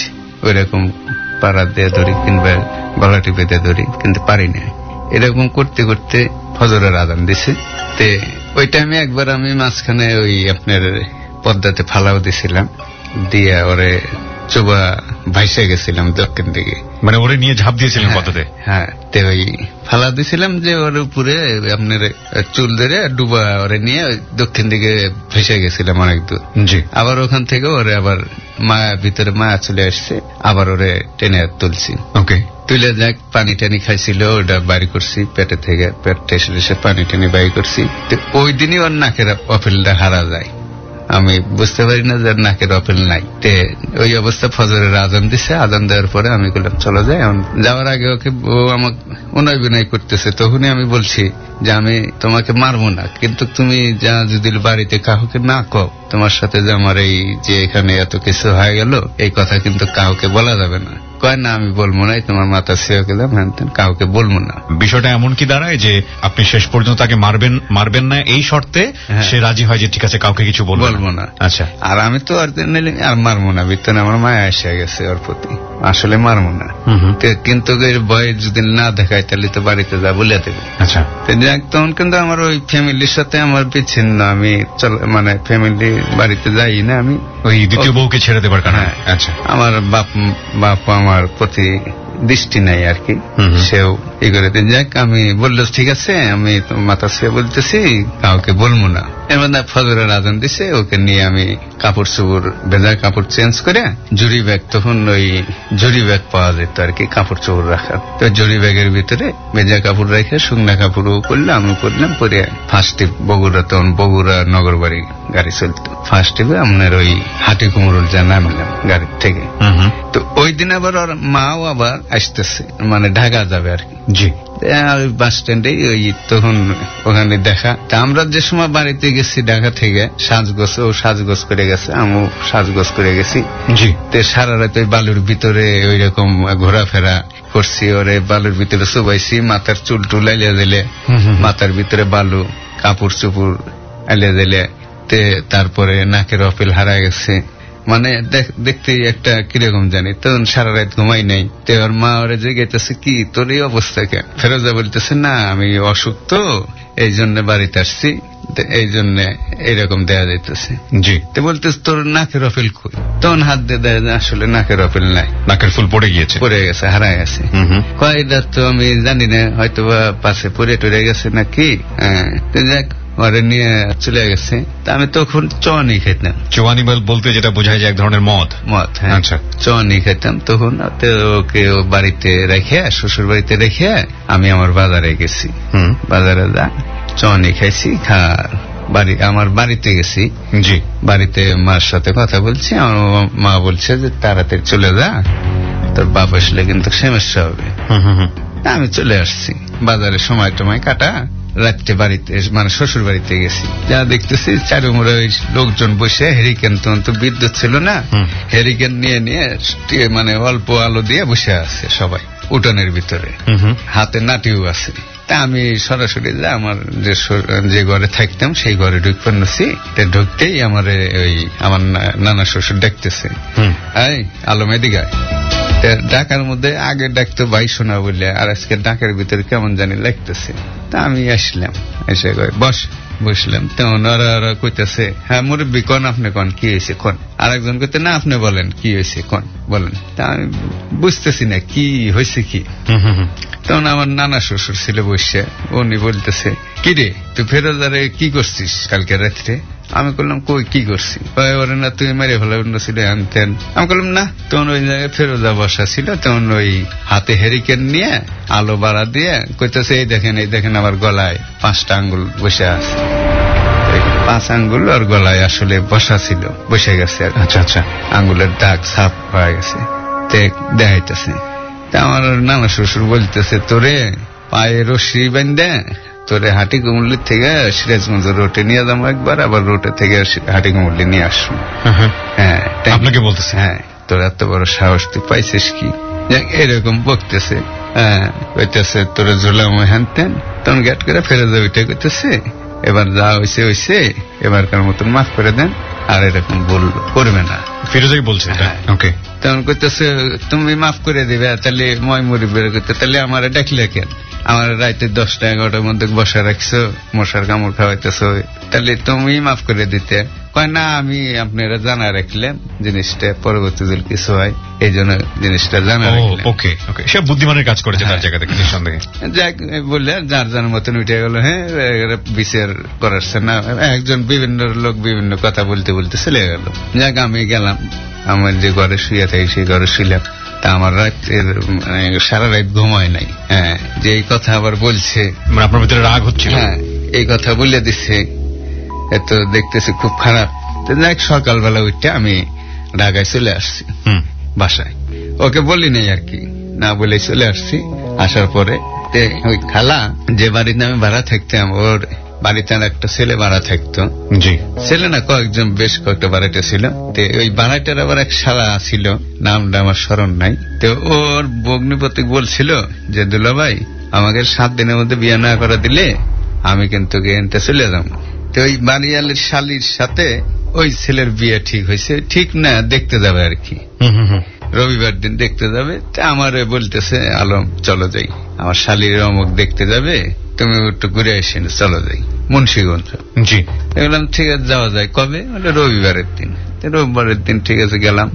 ওইরকম পাড়া দিয়ে ধরি কিংবা গলা টিপে দিয়ে ধরি, কিন্তু পারি না। এরকম করতে করতে ফজরের আযান দিছে। তে ওই টাইমে একবার আমি মাঝখানে ওই আপনার পদ্মাতে ফালাও দিছিলাম, দিয়ে ওরে চোবা ভাইসে গেছিলাম দক্ষিণ দিকে, মানে ওরে নিয়ে ঝাঁপ দিয়েছিলাম পদ্মাতে। হ্যাঁ, তে ওই ফালা দিছিলাম যে ওর উপরে আপনার চুল ধরে ডুবা ওরে নিয়ে দক্ষিণ দিকে ভেসে গেছিলাম অনেক দূর। আবার ওখান থেকে ওরে আবার মায়া ভিতরে মায়া চলে আসছে, আবার ওরে টেনে তুলছি। ওকে, তুলে যাক পানি টানি খাইছিল, ওটা বাড়ি করছি পেটে থেকে, পেট ঠেসে পানি টানি বাড়ি করছি। ওই দিনই ওর নাকের অফিলটা হারা যায়, আমি বুঝতে পারি না যে নাকের অফিল নাই। ওই অবস্থা ফজরের আযান দিছে, আযান দেওয়ার পরে আমি বললাম চলো যাই। যাওয়ার আগে ওকে ও আমাকে উনয় বিনয় করতেছে, তখনই আমি বলছি যে আমি তোমাকে মারবো না, কিন্তু তুমি যা যদি বাড়িতে কাউকে না কও তোমার সাথে যে আমার এই যে এখানে এত কিছু হয়ে গেল এই কথা কিন্তু কাউকে বলা যাবে না। কয় না আমি বলবো না, তোমার মাথা ছেড়ে গেলাম, কাউকে বলবো না। বিষয়টা এমন কি দাঁড়ায় যে আপনি শেষ পর্যন্ত তাকে মারবেন না এই শর্তে সে রাজি হয় যে ঠিক আছে কাউকে কিছু বলবো না। আচ্ছা, আর আমি তো আর মারবো না, বিত্তনে আমার মায়া এসে গেছে ওর প্রতি, আসলে মারবো না, কিন্তু এর ভয় যদি না দেখায় তাহলে তো বাড়িতে যা বলে দেবে। আচ্ছা, তখন কিন্তু আমার ওই ফ্যামিলির সাথে আমার বিচ্ছিন্ন, আমি মানে ফ্যামিলি বাড়িতে যাই না, আমি ওই দ্বিতীয় বউকে ছেড়ে দেবার কারণে। আচ্ছা, আমার বাপ আমার প্রতি দৃষ্টি নাই আর কি, সেও ই করে। যাক আমি বললো ঠিক আছে আমি মাথা সে বলতেছি কাউকে বলবো না। এবার ফজরের আযান দিছে, ওকে নিয়ে আমি কাপড় চোপড় ভেজা কাপড় চেঞ্জ করে জুরি ব্যাগ, তখন ওই জুরি ব্যাগ পাওয়া যেত আর কি কাপড় চোপড় রাখার, তো জুরি ব্যাগের ভিতরে ভেজা কাপড় রেখে শুকনা কাপড়ও করলে আমি করলাম। পরে ফার্স্ট বগুড়া, তখন বগুড়া নগর বাড়ি গাড়ি চলতো, ফার্স্ট টিপে আপনার ওই হাটি কুমরুল যা নামলাম গাড়ির থেকে। তো ওই দিন আবার ওর মাও আবার আসতেছে, মানে ঢাকা যাবে আর কি। জি, বাস স্ট্যান্ডে ওই তখন ওখানে দেখা। তা আমরা যে সময় বাড়িতে গেছি ঢাকা থেকে সাজগোছ, ও সাজগোছ করে গেছে, আমিও সাজগোছ করে গেছি। জি, তো সারা রাত ওই বালুর ভিতরে ওই রকম ঘোরাফেরা করছি, ওরে বালুর ভিতরে চুবাইছি, মাথার চুল টুল আলিয়া দিলে, মাথার ভিতরে বালু, কাপড় চুপড় আলিয়া দিলে। তে তারপরে নাকের অপিল হারা গেছে, মানে দেখতে একটা কিরকম জানি। তখন সারা রাত ঘুমাই নাই। তো ওর মা ওরা জেগেছে, কি তোর এই অবস্থা কে? ফেরোজা বলতেছে না আমি অসুখ তো এই জন্য বাড়িতে আসছি, এই জন্য এইরকম দেয়া যাইতেছে। জি, তো বলতেছে তোর নাকের অপিল কই? তখন হাত দিয়ে দেয় না, আসলে নাকের অপিল নাই, নাকের ফুল পড়ে গেছে হারা গেছে। কয়টা তো আমি জানি না, হয়তো বা পাশে পড়ে টরে গেছে নাকি। দেখ ওরে নিয়ে চলে গেছে। আমি তখন চওয়ানি খেতাম, চওয়ানি বলতে যেটা বোঝায় যে এক ধরনের মদ। আচ্ছা, চওয়ানি খেতাম তখন। ওকে বাড়িতে রেখে, শ্বশুর বাড়িতে রেখে আমি আমার বাজারে গেছি, বাজারে যা চওয়ানি খাইছি, আমার বাড়িতে গেছি। জি, বাড়িতে মার সাথে কথা বলছি, আমার মা বলছে যে তাড়াতাড়ি চলে যা, তোর বাপ আসলে কিন্তু সমস্যা হবে। আমি চলে আসছি, বাজারে সময় টময় কাটা, রাত্রে বাড়িতে মানে শ্বশুর বাড়িতে গেছি। যা দেখতেছি চারুমোড়া ওই লোকজন বসে হেরিকেন, তখন তো বিদ্যুৎ ছিল না, হেরিকেন নিয়ে নিয়ে মানে অল্প আলো দিয়ে বসে আছে সবাই উঠোনের ভিতরে, হাতে নাটিও আছে। তা আমি সরাসরি যা আমার যে ঘরে থাকতাম সেই ঘরে ঢুকছি, ঢুকতেই আমার ওই আমার নানা শ্বশুর ডাকতেছে, এই আলম এদিকে। ডাকার মধ্যে আগে ডাকতো ভাই শোনা বললে, আর আজকে ডাকের ভিতরে কেমন জানি লাগতেছে। তা আমি আসলাম, এসে বসলাম। তেমন ওরা ওরা কইতেছে, হ্যাঁ মুরব্বী কন, আপনি কন কি হয়েছে কন। আর একজন কইতে, না আপনি বলেন কি হয়েছে কন বলেন। তা আমি বুঝতেছি না কি হয়েছে কি। তখন আমার নানা শ্বশুর ছিল বসে, উনি বলতেছে, কি রে তুই ফেরোজারে কি করছিস কালকে রাত্রে? আমি বললাম কই কি করছি? না তুই মেরে ফেলা ছিল আনতেন। আমি বললাম না। তখন ওই জায়গায় ফেরোজা বসা ছিল, তখন ওই হাতে হেরিকেন নিয়ে আলো বাড়া দিয়ে কইতেছে, এই দেখেন আমার গলায় 5টা আঙ্গুল বসে আছে, 5 আঙ্গুল আর গলায় আসলে বসা ছিল, বসে গেছে। আচ্ছা আচ্ছা, আঙ্গুলের দাগ ছাপ হয়ে গেছে, দেখাইতেছে। তা আমার নানা শ্বশুর বলতেছে, তোরে পায়ে রশি বেঁধে তোরে হাটি কুমুল্লি থেকে সিরাজগঞ্জ রোডে নিয়ে যাবো একবার, আবার রোডে থেকে হাটি কুমুল্লি নিয়ে আসবো। হ্যাঁ, আপনাকে বলতেছে। হ্যাঁ, তোর এত বড় সাহস তুই পাইছিস কি? এরকম বকতেছে, কইতেছে তোরা জুলামে হানতেন, তখন গেট করে ফেরত ওইটা কইতেছে এবার যা হয়েছে হয়েছে, এবারকার মতন মাফ করে দেন, আর এরকম ভুল করবে না। ফিরোজই বলছে ওকে, তখন কইতেছে তুমি মাফ করে দিবে, তাহলে ময়মুরি বের করতে তাহলে আমার ডাকলে কেন, আমার রাইতে 10টা 11টার মধ্যে বসা রাখছো, মশার কামড় খাওয়াইতেছো, তাহলে তুমি মাফ করে দিতে। কয় না আমি আপনারা জানা রাখলেন জিনিসটা, পরবর্তী দিন কিছু হয় এই জন্য জিনিসটা জানা রাখলেন। ওকে ওকে, সে বুদ্ধিমানের কাজ করেছে তার জায়গা থেকে নিঃসন্দেহে। যাক বললে যার যার মতন উঠে গেল। হ্যাঁ বিচার করাচ্ছে না, একজন বিভিন্ন লোক বিভিন্ন কথা বলতে বলতে চলে গেল। যাক আমি গেলাম, আমার যে ঘরে শুয়ে থাকি সেই ঘরে শুইলাম। আমার রাত সারা রাত ঘুমায় নাই। হ্যাঁ, যে এই কথা আবার বলছে, আপনার ভিতরে রাগ হচ্ছে। হ্যাঁ, এই কথা বলে দিচ্ছে, এত দেখতেছি খুব খারাপ। সকালবেলা উঠে আমি ঢাকায় চলে আসছি বাসায়, ওকে বলি নাই আর কি, না বলে চলে আসছি। আসার পরে ওই খালা যে বাড়িতে আমি ভাড়া থাকতাম, ওর বাড়িতে একটা ছেলে ভাড়া থাকতো। জি, ছেলে না কয়েকজন, বেশ কয়েকটা বাড়িটা ছিল। ওই বাড়াইটার আবার এক শালা ছিল, নামটা আমার স্মরণ নাই। তো ওর ভগ্নিপতি বলছিল যে দুলা ভাই আমাকে 7 দিনের মধ্যে বিয়ে না করে দিলে আমি কিন্তু গেনতে চলে যাব। তো ওই বাড়িয়ালের শালির সাথে ওই ছেলের বিয়ে ঠিক হয়েছে, ঠিক না দেখতে যাবে আর কি, রবিবার দিন দেখতে যাবে। তা আমারে বলতেছে আলম চলো যাই, আমার শালির অমুক দেখতে যাবে, তুমি একটু ঘুরে আসি না, চলো যাই মুন্সিগঞ্জ। জি, বললাম ঠিক আছে যাওয়া যায়, কবে? রবিবারের দিন। রবিবারের দিন ঠিক আছে গেলাম।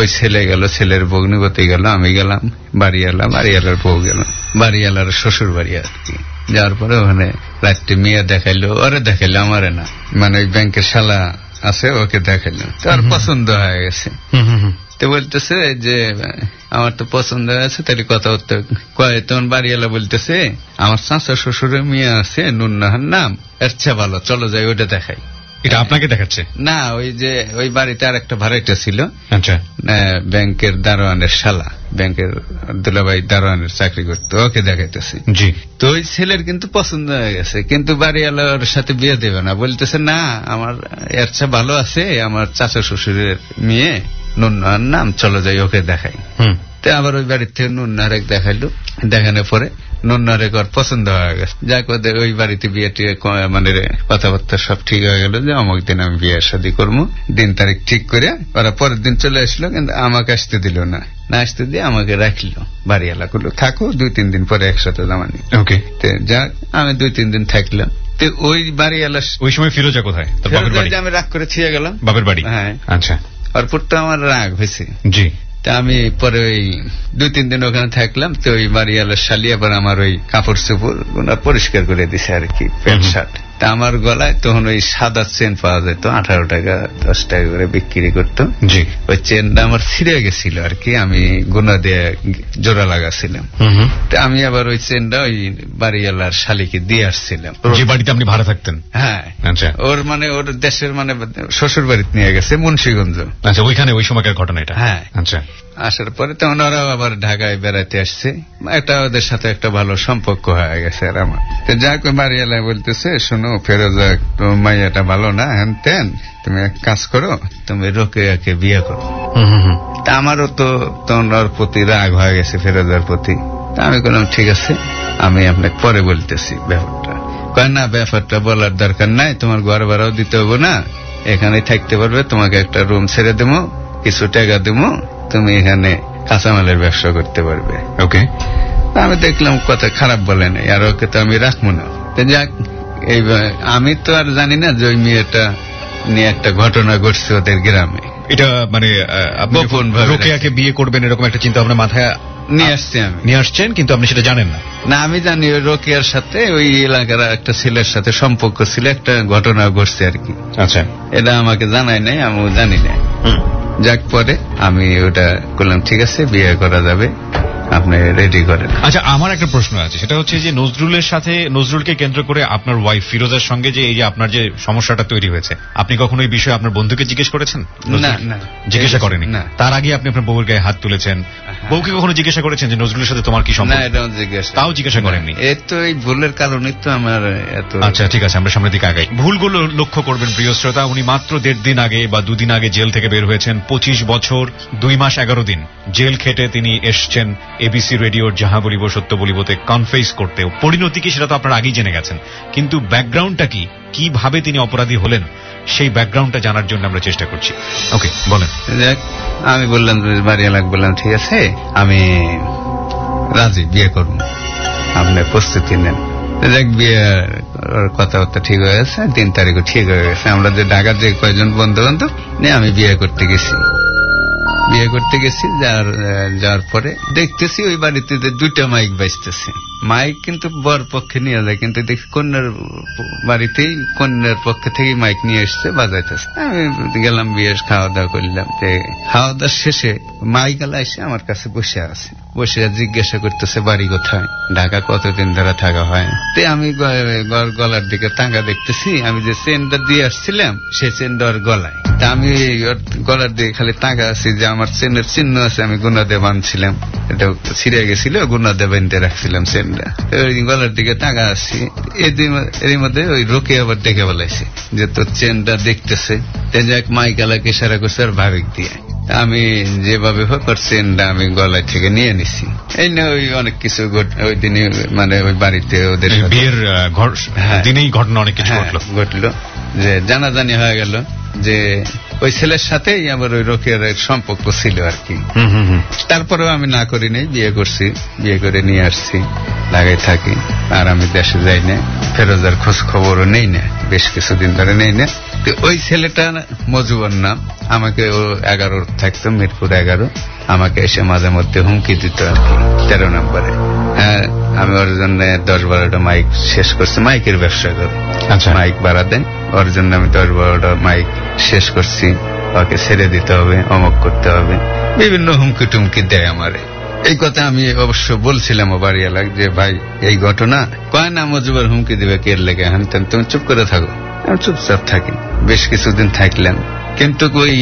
ওই ছেলে গেল, ছেলের ভগ্নিপতি গেল, আমি গেলাম, বাড়িয়ালা বাড়িয়ালার বউ গেল, বাড়িয়ালার শ্বশুর বাড়ি আর কি। যাওয়ার পরে ওখানে রাত্রি মেয়ে দেখাইলো, ওরে দেখাইলো আমারে না, মানে ওই ব্যাংকের শালা আছে ওকে দেখাইলো। তার পছন্দ হয়ে গেছে, তো বলতেছে যে আমার তো পছন্দ হয়েছে, তাহলে কথা বলতে কয়। তখন বাড়িওয়ালা বলতেছে আমার চাচা শ্বশুরের মেয়ে আছে নুন্নাহার নাম, আচ্ছা ভালো চলো যাই ওটা দেখাই। এটা আপনাকে দেখাচ্ছে না, ওই যে ওই বাড়িতে আর একটা ভাড়াটা ছিল। আচ্ছা, ব্যাংকের দারোয়ানের শালা, ব্যাংকের দুলাভাই দারোয়ানের চাকরি করতো, ওকে দেখাইতেছি। জি, তো ওই ছেলের কিন্তু পছন্দ হয়ে গেছে, কিন্তু বাড়িওয়ালার সাথে বিয়ে দেবে না, বলতেছে না আমার আচ্ছা ভালো আছে, আমার চাচা শ্বশুরের মেয়ে নুন্নাহার নাম, চলো যাই ওকে দেখাই। আবার ওই বাড়ির থেকে নুন্নাহারেক দেখাইলো, দেখানোর পরে নুন্নাহারেক ওর পছন্দ হয়ে গেছে। যাক ওই বাড়িতে বিয়ে টিয়ে মানে কথাবার্তা সব ঠিক হয়ে গেল, যে অমুক দিন আমি বিয়ে শাদী করবো, দিন তারিখ ঠিক করে। ওরা পরের দিন চলে আসলো, কিন্তু আমাকে আসতে দিল না, না আসতে দিয়ে আমাকে রাখলো। বাড়িওয়ালা করলো থাকো 2-3 দিন পরে একসাথে জামানি। ওকে, যাক আমি 2-3 দিন থাকলাম। ওই বাড়িওয়ালা ওই সময় ফিরোজা কোথায়? আমি রাগ করে ছিয়ে গেলাম বাপের বাড়ি। হ্যাঁ, আচ্ছা, ওরপর তো আমার রাগ হয়েছে। জি, আমি পরে ওই 2-3 দিন ওখানে থাকলাম। তো ওই বাড়িওয়ালার শালি আবার আমার ওই কাপড় চোপড় পরিষ্কার করে দিছে আর কি, প্যান্ট শার্ট। তা আমার গলায় তখন ওই সাদা চেন পাওয়া যেত, 18 টাকা 10 টাকা করে বিক্রি করতো। জি, ওই চেনটা আমার ছিঁড়ে গেছিল আর কি, আমি গুনা দিয়ে জোড়া লাগাছিলাম। তা আমি আবার ওই চেনটা ওই বাড়িওয়ালার শালিকে দিয়ে আসছিলাম, যে বাড়িতে আপনি ভাড়া থাকতেন। হ্যাঁ, ওর মানে ওর দেশের মানে শ্বশুর বাড়িতে নিয়ে গেছে মুন্সিগঞ্জ। আচ্ছা, ওইখানে ওই সময়কার ঘটনা এটা। হ্যাঁ, আচ্ছা, আসার পরে তো ওনারাও আবার ঢাকায় বেড়াতে আসছে, এটা ওদের সাথে একটা ভালো সম্পর্ক হয়ে গেছে। আর আমার তো যাক বাড়িওয়ালা বলতেছে শোনো ফেরোজা মাইয়াটা ভালো না, হ্যান তেন, তুমি এক কাজ করো, তুমি রোকেয়াকে বিয়ে করো। তা আমারও তো ওনার প্রতি রাগ হয়ে গেছে, ফেরোজার প্রতি। তা আমি বললাম ঠিক আছে আমি আপনাকে পরে বলতেছি ব্যাপারটা। কয় না ব্যাপারটা বলার দরকার নাই, তোমার ঘর ভাড়াও দিতে হবে না, এখানে থাকতে পারবে, তোমাকে একটা রুম ছেড়ে দেবো, কিছু টাকা দেবো, তুমি এখানে কাঁচামালের ব্যবসা করতে পারবে। ওকে, আমি দেখলাম কথা খারাপ বলে নাই, আর ওকে তো আমি রাখবো না। যাক এই আমি তো আর জানি না যে ওই মেয়েটা নিয়ে একটা ঘটনা ঘটছে ওদের গ্রামে। এটা মানে গোপন ভাবে রোকেয়াকে বিয়ে করবেন এরকম একটা চিন্তা ভাবনা মাথায় নিয়ে আসছি আমি, নিয়ে আসছেন, কিন্তু আপনি সেটা জানেন না। না আমি জানি ওই রোকেয়ার সাথে ওই এলাকার একটা ছেলের সাথে সম্পর্ক ছিল, একটা ঘটনা ঘটছে আর কি। আচ্ছা, এটা আমাকে জানাই নাই, আমিও জানি না। যাক পরে আমি ওটা করলাম ঠিক আছে বিয়ে করা যাবে। আপনি রেডি করেন। আচ্ছা, আমার একটা প্রশ্ন আছে, সেটা হচ্ছে যে নজরুলের সাথে, নজরুলকে কেন্দ্র করে আপনার ওয়াইফ ফিরোজার সঙ্গে যে এই যে আপনার যে সমস্যাটা তৈরি হয়েছে, আপনি কখনো এই বিষয়ে আপনার বন্ধুকে জিজ্ঞেস করেছেন? না, না, জিজ্ঞাসা করেনি। তার আগে আপনি আপনার বউয়ের গায়ে হাত তুলেছেন। বউকে কখনো জিজ্ঞাসা করেছেন যে নজরুলের সাথে তোমার কি সম্পর্ক? তাও জিজ্ঞাসা করেননি। এই তো এই ভুলের কারণে তো আমার এত। আচ্ছা ঠিক আছে, আমরা সামনের দিকে আগাই। ভুলগুলো লক্ষ্য করবেন প্রিয় শ্রোতা। উনি মাত্র 1.5 দিন আগে বা 2 দিন আগে জেল থেকে বের হয়েছেন। 25 বছর 2 মাস 11 দিন জেল খেটে তিনি এসছেন এবিসি রেডিওর জাহা বলিবো সত্য বলিবোতে কনফেস করতে। পরিণতি কি সেটা তো আপনারা আগেই জেনে গেছেন, কিন্তু ব্যাকগ্রাউন্ডটা কি, কিভাবে তিনি অপরাধী হলেন সেই ব্যাকগ্রাউন্ডটা জানার জন্য আমরা চেষ্টা করছি। ওকে বলেন। আমি বললাম, বাড়িওয়ালা বললাম ঠিক আছে আমি রাজি, বিয়ে করব, আপনি প্রস্তুতি নেন। কথাবার্তা ঠিক হয়ে গেছে, 3 তারিখও ঠিক হয়ে গেছে। আমরা যে ঢাকার যে কয়েকজন বন্ধু বান্ধব নিয়ে আমি বিয়ে করতে গেছি। যাওয়ার পরে দেখতেছি ওই বাড়িতে 2টা মাইক বাজতেছে। মাইক কিন্তু বর পক্ষে নিয়ে যায়, কিন্তু দেখি কন্যার বাড়িতেই কন্যার পক্ষ থেকে মাইক নিয়ে এসছে, বাজাইতেছে। আমি গেলাম, বিয়ে খাওয়া দাওয়া করলাম। খাওয়া দাওয়া শেষে মাইকালা এসে আমার কাছে বসে আছে, বসে জিজ্ঞাসা করতেছে বাড়ি কোথায়, ঢাকা কতদিন ধরে থাকা হয়। তো আমি গলার দিকে টাঙ্গা দেখতেছি, আমি যে চেনটা দিয়ে আসছিলাম সেই চেনটা ওর গলায়। তা আমি গলার দিকে খালি টাঙ্গা আছি যে আমার চেনের চিহ্ন আছে, আমি গুণা দিয়ে বাঁধছিলাম, এটা ছিঁড়ে গেছিল, গুণা দিয়ে বেঁধে রাখছিলাম চেনটা। গলার দিকে টাঙ্গা আসছি, এর মধ্যে ওই রোকে আবার ডেকে বলেছে যে তোর চেনটা দেখতেছে। যাক মাইকালাকে সারা করছে আর ভাবিক দিয়ে আমি যেভাবে হোক ওর চেনটা আমি গলায় থেকে নিয়ে নিছি। এই না ওই অনেক কিছু ওই দিনই, মানে ওই বাড়িতে ওদের বিয়ের দিনেই ঘটনা অনেক কিছু ঘটলো, যে জানাজানি হয়ে গেল যে ওই ছেলের সাথে আমার ওই রোকের সম্পর্ক ছিল আর কি। তারপরেও আমি না করি নাই, বিয়ে করছি, বিয়ে করে নিয়ে আসছি, লাগাই থাকি। আর আমি দেশে যাই না, ফেরোজার খোঁজ খবরও নেই না, বেশ কিছুদিন ধরে নেই না। ওই ছেলেটা মজুবর নাম, আমাকে ও 11 থাকতো, মিরপুর 11, আমাকে এসে মাঝে মধ্যে হুমকি দিত আর কি, 13 নম্বরে। হ্যাঁ, আমি ওর জন্য 10-12টা মাইক শেষ করছি, মাইকের ব্যবসা করি। আচ্ছা, মাইক ভাড়া দেন, ওর জন্য আমি 10-12টা মাইক শেষ করছি, ওকে ছেড়ে দিতে হবে, অমক করতে হবে, বিভিন্ন হুমকি টুমকি দেয় আমারে। এই কথা আমি অবশ্য বলছিলাম ও বাড়িওয়ালা যে ভাই এই ঘটনা, কয় না মজুবর হুমকি দিবে কে লেগে, আমি তুমি চুপ করে থাকো। আমি চুপচাপ থাকি, বেশ কিছুদিন থাকলাম, কিন্তু ওই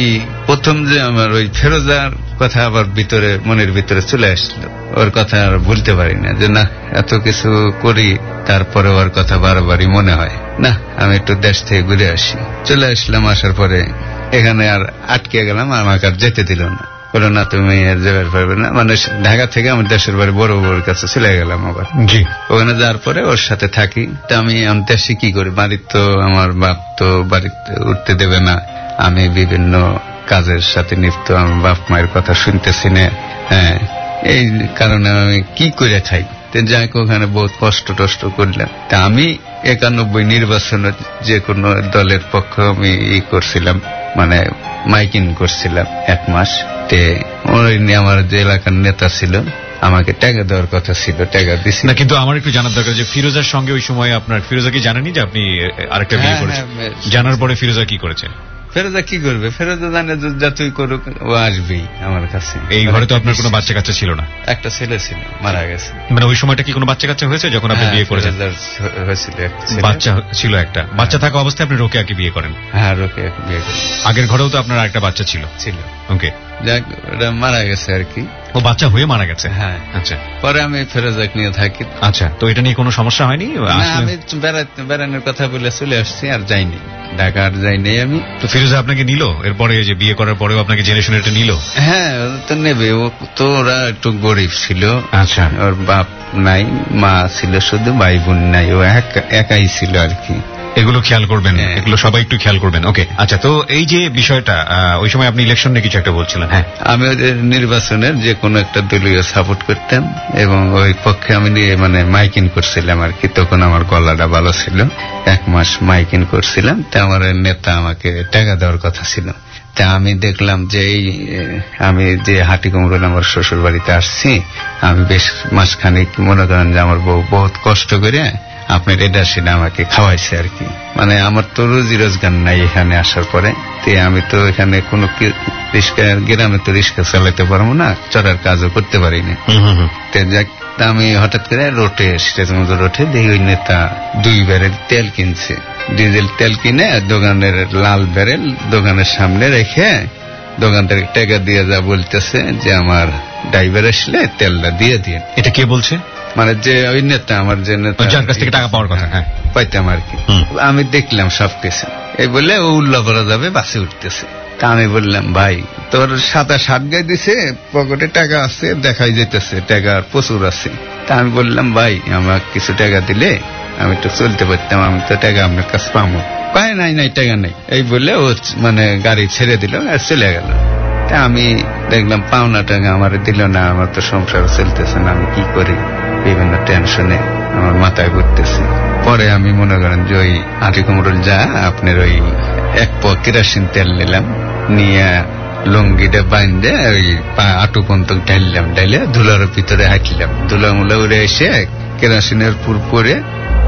প্রথম যে আমার ওই ফেরোজার কথা আবার ভিতরে, মনের ভিতরে চলে আসলো। ওর কথা আর ভুলতে পারি না, যে না এত কিছু করি তারপরে ওর কথা বারবারই মনে হয়, না আমি একটু দেশ থেকে ঘুরে আসি। চলে আসলাম, আসার পরে এখানে আর আটকে গেলাম, আমাকে আর যেতে দিল না, বলো না তুমি আর যেতে পারবে না। মানে ঢাকা থেকে আমার দেশের বাড়ি বড় বউর কাছে চলে গেলাম আবার। জি, ওখানে যাওয়ার পরে ওর সাথে থাকি। তা আমি দেশে কি করি, বাড়ির তো আমার বাপ তো বাড়িতে উঠতে দেবে না, আমি বিভিন্ন কাজের সাথে নিত্য, আমার বাপ মায়ের কথা শুনতেছি না। হ্যাঁ, এই কারণে আমি কি করে থাকি, যাই ওখানে বহুত কষ্ট টষ্ট করলাম। তা আমি 91 নির্বাচনে যে কোনো দলের পক্ষ আমি ই করছিলাম, মানে মাইকিং করছিলাম 1 মাস। আমার যে এলাকার নেতা ছিল আমাকে টাকা দেওয়ার কথা ছিল, টাকা দিচ্ছি না। কিন্তু আমার একটু জানার দরকার যে ফিরোজার সঙ্গে ওই সময় আপনার, ফিরোজা কি জানেনি যে আপনি আরেকটা বিয়ে করেছেন? জানার পরে ফিরোজা কি করেছে? ফেরোজা কি করবে, ফেরোজা জানে যা তুই করুক ও আসবেই আমার কাছে। এই ঘরে তো আপনার কোনো বাচ্চা কাচ্চা ছিল না? একটা ছেলে ছিল, মারা গেছে। মানে ওই সময়টা কি কোনো বাচ্চা কাচ্চা হয়েছে যখন আপনি বিয়ে করেছেন? হয়েছিল, বাচ্চা ছিল একটা। বাচ্চা থাকা অবস্থায় আপনি রোকেয়াকে বিয়ে করেন? হ্যাঁ, রোকেয়াকে বিয়ে করেন। আগের ঘরেও তো আপনার একটা বাচ্চা ছিল? ছিল। ওকে, যাক ওটা মারা গেছে আর কি, ও বাচ্চা হয়ে মারা গেছে। হ্যাঁ। আচ্ছা, পরে আমি ফেরোজাক নিয়ে থাকি। আচ্ছা, তো এটা নিয়ে কোনো সমস্যা হয়নি? আমি বেড়ানোর কথা বলে চলে আসছি, আর যাইনি, ঢাকা আর যাইনি আমি। তো ফিরোজা আপনাকে নিল এরপরে, যে বিয়ে করার পরেও আপনাকে জেনে শুনে এটা নিল? হ্যাঁ, তো নেবে, ও তো ওরা একটু গরিব ছিল। আচ্ছা, ওর বাপ নাই, মা ছিল শুধু, ভাই বোন নাই, ও একাই ছিল আর কি। এগুলো খেয়াল করবেন, এগুলো সবাই একটু খেয়াল করবেন। ওকে, আচ্ছা, তো এই যে বিষয়টা, ওই সময় আপনি ইলেকশন নিয়ে কিছু একটা বলছিলেন? হ্যাঁ, আমি নির্বাচনের যে কোনো একটা দলীয় সাপোর্ট করতাম, এবং ওই পক্ষে আমি মানে মাইকিং করছিলাম আর কি। তখন আমার গলাটা ভালো ছিল, 1 মাস মাইকিং করছিলাম। তা আমার নেতা আমাকে টাকা দেওয়ার কথা ছিল, ग्रामे तो रिक्शा चालाते चढ़ार काजो करते हठात कर रोटे सीताजगंज रोटे देखी नेता दुई बारे तेल किनছে ডিজেল তেল কিনে দোকানের লাল ব্যারেল দোকানের সামনে রেখে দোকানটাকে টাকা দিয়ে যা বলতেছে যে আমার ড্রাইভার আসলে তেলটা দিয়ে দিন। এটা কে বলছে? মানে যে ওই নেতা, আমার যে নেতা, যার কাছ থেকে টাকা পাওয়ার কথা, হ্যাঁ পাইতাম আর কি। আমি দেখলাম সব কিছু, এই বলে ও উল্লা করা যাবে বাসে উঠতেছে। তা আমি বললাম ভাই তোর সাদা শার্ট গায়ে দিছে, পকেটে টাকা আছে, দেখাই যেতেছে টাকা প্রচুর আছে। তা আমি বললাম ভাই আমার কিছু টাকা দিলে আমি তো চলতে পারতাম, আমি তো টাকা আপনার কাছে পাবো। কয় নাই নাই টাকা নাই, এই বলে ও মানে গাড়ি ছেড়ে দিল আর চলে গেল। তা আমি দেখলাম পাওনা টাকা আমার দিল না, আমার তো সংসার চলতেছে না, আমি কি করি? বিভিন্ন টেনশনে আমার মাথায় ঘুরতেছে। পরে আমি মনে করেন যে ওই আটি কুমড়োল যা আপনার ওই এক প কেরাসিন তেল নিলাম, নিয়ে লঙ্গিটা বাইন্দে ওই আটু পন্তক ঢাললাম, ঢালে ধুলার ভিতরে হাঁটলাম। ধুলা মুলা উড়ে এসে কেরাসিনের পুর পরে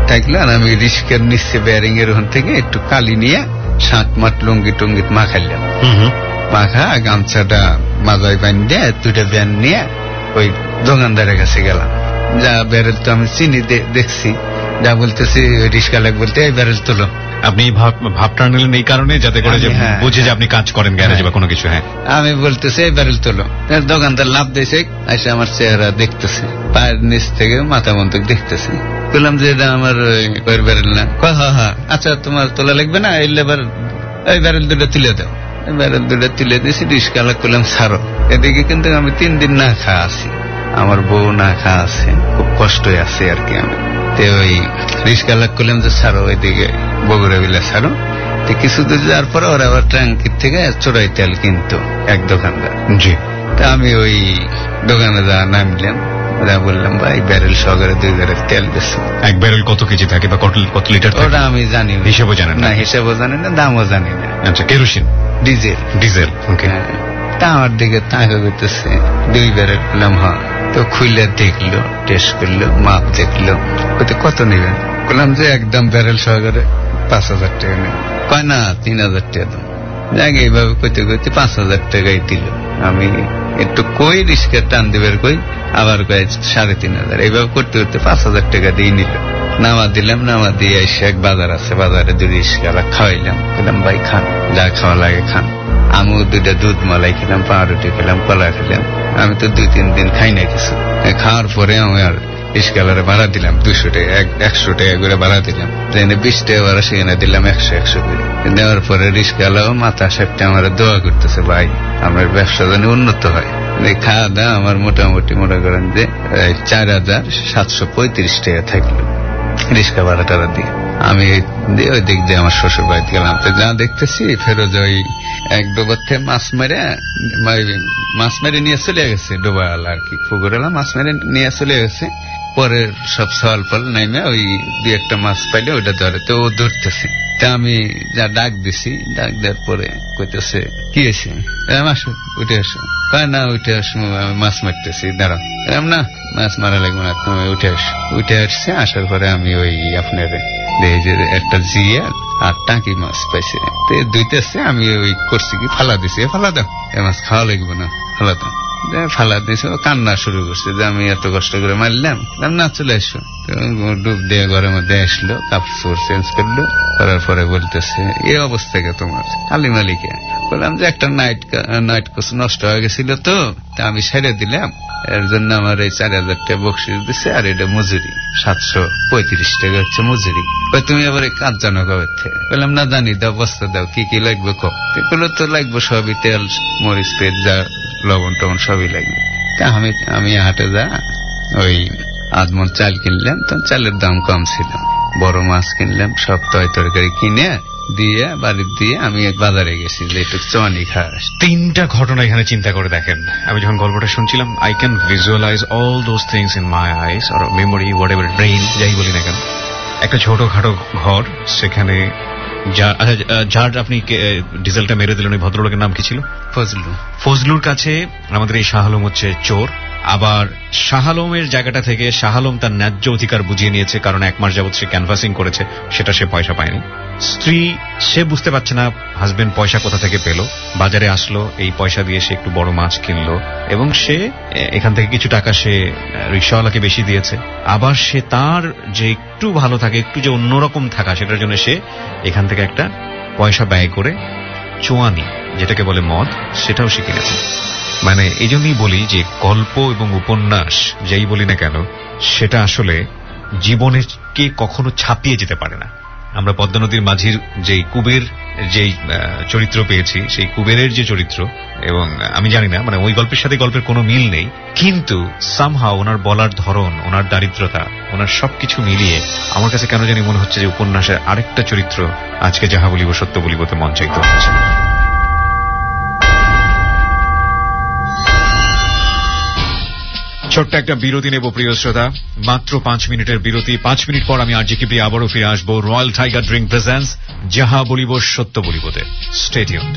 থাকলে আর আমি রিস্কের নিচে ব্যারিং এর ওখান থেকে একটু কালি নিয়ে সাত মাঠ লঙ্গি টঙ্গিত মাখাইলাম। মাখা গামছাটা মাজায় বাইন্দে দুইটা ব্যান নিয়ে ওই দোকানদারের কাছে গেলাম। যা ব্যারেল তো আমি চিনি, দেখছি যা বলতেছি ওই রিস্কা লাগ বলতে এই ব্যারেল তোলো। আপনি ভাবটা নিলেন এই কারণে যাতে করে বুঝে যে আপনি কাজ করেন গ্যারেজে বা কোনো কিছু। হ্যাঁ আমি বলতেছি এই ব্যারেল তোলো, দোকানদার লাভ দিয়েছে, এসে আমার চেহারা দেখতেছে, পায়ের নিচ থেকে মাথা বন্ধক দেখতেছে। বললাম যে এটা আমার কয়ের ব্যারেল না। হা হা আচ্ছা তোমার তোলা লাগবে না, এই লেবার এই ব্যারেল দুটো তুলে দাও। ব্যারেল দুটো তুলে দিয়েছি, রিস্কা লাগ করলাম ছাড়ো। এদিকে কিন্তু আমি 3 দিন না খাওয়া আছি, আমার বউ না খাওয়া আছে, খুব কষ্টই আছে আর কি। আমি ওই রিস্কা লাগ করলাম যে ছাড়ো, ওইদিকে বগুড়া বিলা ছাড়ো। তো কিছুদিন যাওয়ার পরে ওরা আবার ট্যাঙ্কির থেকে চোরাই তেল কিনতো এক দোকানদার। জি। তা আমি ওই দোকানে যা নামলাম, ওরা বললাম ভাই ব্যারেল সহকারে 2 ব্যারেল তেল দিচ্ছে। এক ব্যারেল কত কেজি থাকে বা কত লিটার থাকে? ওটা আমি জানি না, হিসেবও জানি না, দামও জানি না। আচ্ছা কেরোসিন ডিজেল? ডিজেল। ওকে। তা আমার দিকে তাঁকে করতেছে 2 ব্যারেল। বললাম হ্যাঁ। তো খুলে দেখলো, টেস্ট করলো, মাপ দেখলো, ওতে কত নেবেন? বললাম যে একদম ব্যারেল সহকারে 5,000 টাকা নেব। কয় না 3,000 টাকা দাম। যাকে এইভাবে করতে করতে 5,000 টাকাই দিল। আমি একটু কই রিস্কের টান দেবের কই, আবার কয় 3,500। এইভাবে করতে করতে 5,000 টাকা দিয়ে নিল। নামা দিলাম, নামা দিয়ে এসে এক বাজার আছে, বাজারে 2 রিস্কালা খাওয়াইলাম। বললাম ভাই খান, যা খাওয়া লাগে খান। আমিও 2টা দুধ মালাই খেলাম, পাউরুটি খেলাম, কলা খেলাম। আমি তো 2-3 দিন খাই না কিছু। খাওয়ার পরে আমি আর রিস্কালারে ভাড়া দিলাম 200 টাকা, 100 টাকা করে ভাড়া দিলাম। ট্রেনে 20 টাকা ভাড়া, সেখানে দিলাম 100 করে। দেওয়ার পরে রিস্কালাও মাথা সাপটা আমার দোয়া করতেছে ভাই আমার ব্যবসা যেন উন্নত হয়। খাওয়া দাওয়া আমার মোটামুটি মনে করেন যে 4,735 টাকা থাকলো রিস্কা ভাড়া টাড়া দিয়ে। আমি ওই দিক দিয়ে আমার শ্বশুর বাড়িতে গেলাম। তো যা দেখতেছি ফেরোজ ওই এক ডোবার থেকে মাছ মেরে নিয়ে চলে গেছে, ডোবাওয়ালা আর কি, পুকুরওয়ালা মাছ মেরে নিয়ে চলে গেছে। পরে সব সওয়াল পাল নাইমে ওই 2-1টা মাছ পাইলে ওইটা ধরে। তো ও ধরতেছে, তা আমি যা ডাক দিছি, ডাক দেওয়ার পরে কইতেছে কি এসে আসো, উঠে আসো। কয় না উঠে আসো, আমি মাছ মারতেছি, দাঁড়াও। না মাছ মারা লাগবে না, তুমি উঠে আসো। উঠে আসছে, আসার পরে আমি ওই আপনার একটা জিয়া আর টাকি মাছ পাইছে। ধুইতেছে, আমি ওই করছি কি ফালা দিছি, ফালা দাও, এ মাছ খাওয়া লাগবে না, ফালা দাও। ফালা দিয়েছে, কান্না শুরু করছে যে আমি এত কষ্ট করে মারলাম। না চলে আসো। ডুব দিয়ে ঘরের মধ্যে আসলো, কাপড় চেঞ্জ করলো, করার পরে বলতেছে এই অবস্থা কে তোমার? আলী মালিকা। বললাম যে একটা নাইট কোচ নষ্ট হয়ে গেছিল, তো আমি সেরে দিলাম, এর জন্য আমার এই 4,000 টাকা বকশিস দিচ্ছে, আর এটা মজুরি 735 টাকা হচ্ছে মজুরি। তুমি আবার কাজ জানো কবে থেকে? বললাম না জানি, দাও বস্তা দাও, কি কি লাগবে কো? এগুলো তো লাগবে সবই, তেল মরিচ পেট যা লবণ টবন সবই লাগবে। তা আমি হাটে যা ওই আধমন চাল কিনলাম, তো চালের দাম কম ছিল। বড় মাছ কিনলাম, সব তয় তরকারি কিনে দিয়ে বাড়ির দিয়ে আমি বাজারে গেছি যে একটু চনি খাস। 3টা ঘটনা এখানে চিন্তা করে দেখেন। আমি যখন গল্পটা শুনছিলাম, I can visualise all those things in my eyes or memory, whatever brain, যাই বলি না কেন। একটা ছোটখাটো ঘর, সেখানে যার আপনি ডিজেলটা মেরে দিলেন ওই ভদ্রলোকের নাম কি ছিল? ফজলুর। ফজলুর কাছে আমাদের এই শাহ-আলম হচ্ছে চোর। আবার শাহ-আলমের জায়গাটা থেকে শাহ-আলম তার ন্যায্য অধিকার বুঝিয়ে নিয়েছে, কারণ এক মাস যাবৎ সে ক্যানভাসিং করেছে, সেটা সে পয়সা পায়নি। স্ত্রী, সে বুঝতে পারছে না হাজবেন্ড পয়সা কোথা থেকে পেল, বাজারে আসলো, এই পয়সা দিয়ে সে একটু বড় মাছ কিনলো এবং সে এখান থেকে কিছু টাকা সে রিক্সাওয়ালাকে বেশি দিয়েছে। আবার সে তার যে একটু ভালো থাকে, একটু যে অন্যরকম থাকা, সেটার জন্য সে এখান থেকে একটা পয়সা ব্যয় করে চোয়ানি, যেটাকে বলে মদ, সেটাও সে কিনেছে। মানে এই জন্যই বলি যে গল্প এবং উপন্যাস যেই বলি না কেন, সেটা আসলে জীবনকে কখনো ছাপিয়ে যেতে পারে না। আমরা পদ্মা নদীর মাঝির যেই কুবের যেই চরিত্র পেয়েছি, সেই কুবেরের যে চরিত্র, এবং আমি জানি না মানে ওই গল্পের সাথে গল্পের কোনো মিল নেই, কিন্তু সামহাও ওনার বলার ধরন, ওনার দারিদ্রতা, ওনার সবকিছু মিলিয়ে আমার কাছে কেন জানি মনে হচ্ছে যে উপন্যাসের আরেকটা চরিত্র আজকে যাহা বলিব সত্য বলিবতে মঞ্চায়িত হয়েছে। ছোট্ট একটা বিরতি নেব প্রিয় শ্রোতা, মাত্র 5 মিনিটের বিরতি। 5 মিনিট পর আমি আরজে কেবরিয়া আবারও ফিরে আসবো রয়্যাল টাইগার ড্রিঙ্ক প্রেজেন্টস যাহা বলিব সত্য বলিবতে। Stay tuned.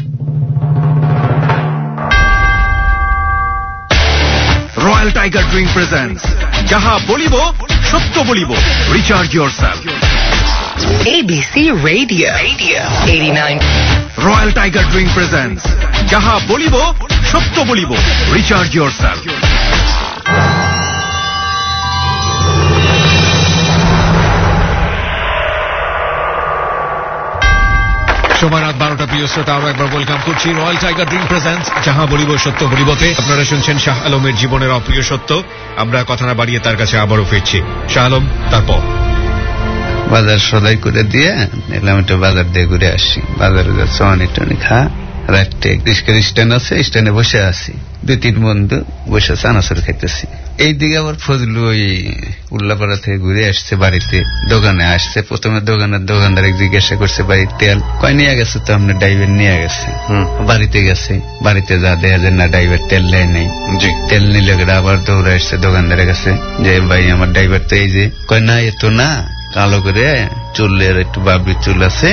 Royal Tiger drink presents যাহা বলিব সত্য বলিব। Recharge yourself. ABC Radio 89। Royal Tiger drink presents যাহা বলিব সত্য বলিব। Recharge yourself. সময় রাত 12টা। প্রিয় শ্রোতা আরো একবার ওয়েলকাম করছি রয়্যাল টাইগার ড্রিঙ্ক প্রেজেন্টস যাহা বলিব সত্য বলিবতে। আপনারা শুনছেন শাহ-আলমের জীবনের অপ্রিয় সত্য। আমরা কথা না বাড়িয়ে তার কাছে আবারও ফিরছি। শাহ-আলম, তারপর বাজার সদাই করে দিয়ে নিলাম, একটু বাজার দিয়ে ঘুরে আসি, বাজারে যাচ্ছে অনেক অনেক খা। রাত্রে রিক্সার স্ট্যান্ড আছে, স্ট্যান্ডে বসে আছি, 2-3 বন্ধু বসে চানাচুর খাইতেছি। এইদিকে আবার ফজলু ওই উল্লাপাড়া থেকে ঘুরে আসছে, বাড়িতে দোকানে আসছে। প্রথমে দোকানদার জিজ্ঞাসা করছে বাড়ির তেল, কয় নিয়ে গেছে তো, আমরা ড্রাইভার নিয়ে গেছে। বাড়িতে গেছে, বাড়িতে যা দেখা যায় না ড্রাইভার তেল নেয় নাই। তেল নিলে আবার দৌড়ে আসছে দোকানদারের কাছে যে ভাই আমার ড্রাইভার তো এই যে, কয় না এ তো না, কালো করে চুলের একটু বাবরি চুল আছে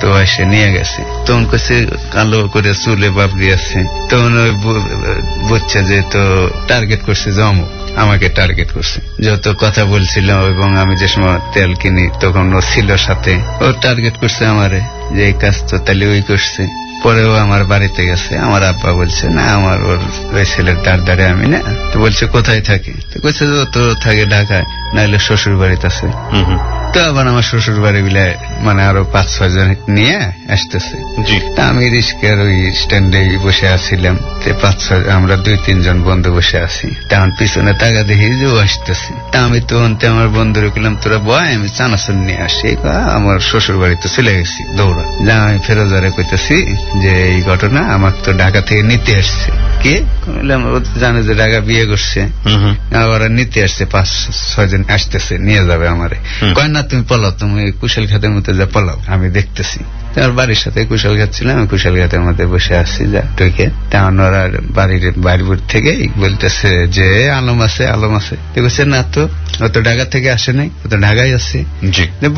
তো এসে নিয়ে গেছে। তখন কাছে কালো করে চুলে বাবরি আছে, তখন বুঝছে যে তো টার্গেট করছে জমক, আমাকে টার্গেট করছে। যত কথা বলছিলাম এবং আমি যে সময় তেল কিনি তখন ও ছিল সাথে, ও টার্গেট করছে আমারে যে এই কাজ তো তাহলে ওই করছে। পরেও আমার বাড়িতে গেছে, আমার আব্বা বলছে না আমার ওর ওই ছেলের তার দ্বারে আমি না, তো বলছে কোথায় থাকে, তো বলছে তো থাকে ঢাকায়, নাহলে শ্বশুর বাড়িতে আছে। তো আবার আমার শ্বশুর বাড়ি বিলে মানে আরো 5-6 জন নিয়ে আসতেছে। আমি রিস্কার ওই স্ট্যান্ডে বসে আসছিলাম, আমরা 2-3 জন বন্ধু বসে আছি। তখন পিছনে তাকা দেখি যে ও আসতেছে, তা আমি তো অন্তে আমার বন্ধুরে বললাম তোরা বয় আমি চানাচুর নিয়ে আসি, আমার শ্বশুর বাড়িতে চলে গেছি দৌড়া। যা আমি ফেরোজারে কইতেছি যে এই ঘটনা আমাকে তো ঢাকা থেকে নিতে আসছে, কে জানে যে ঢাকা বিয়ে করছে, আবার নিতে আসছে 5-6 জন আসতেছে নিয়ে যাবে আমারে। কয় না তুমি পলাও, তুমি কুশাল খাতের মধ্যে যা পলাও, আমি দেখতেছি। আমার বাড়ির সাথে কুশাল ঘাট ছিল, আমি কুশাল ঘাটের মধ্যে বসে আসছি যা ঢুকে। তখন ওরা বাড়ির বাড়ির থেকে বলতেছে যে আলম আছে, আলম আছে, দেখছে না তো অত ঢাকা থেকে আসে নাই, অত ঢাকায় আছে।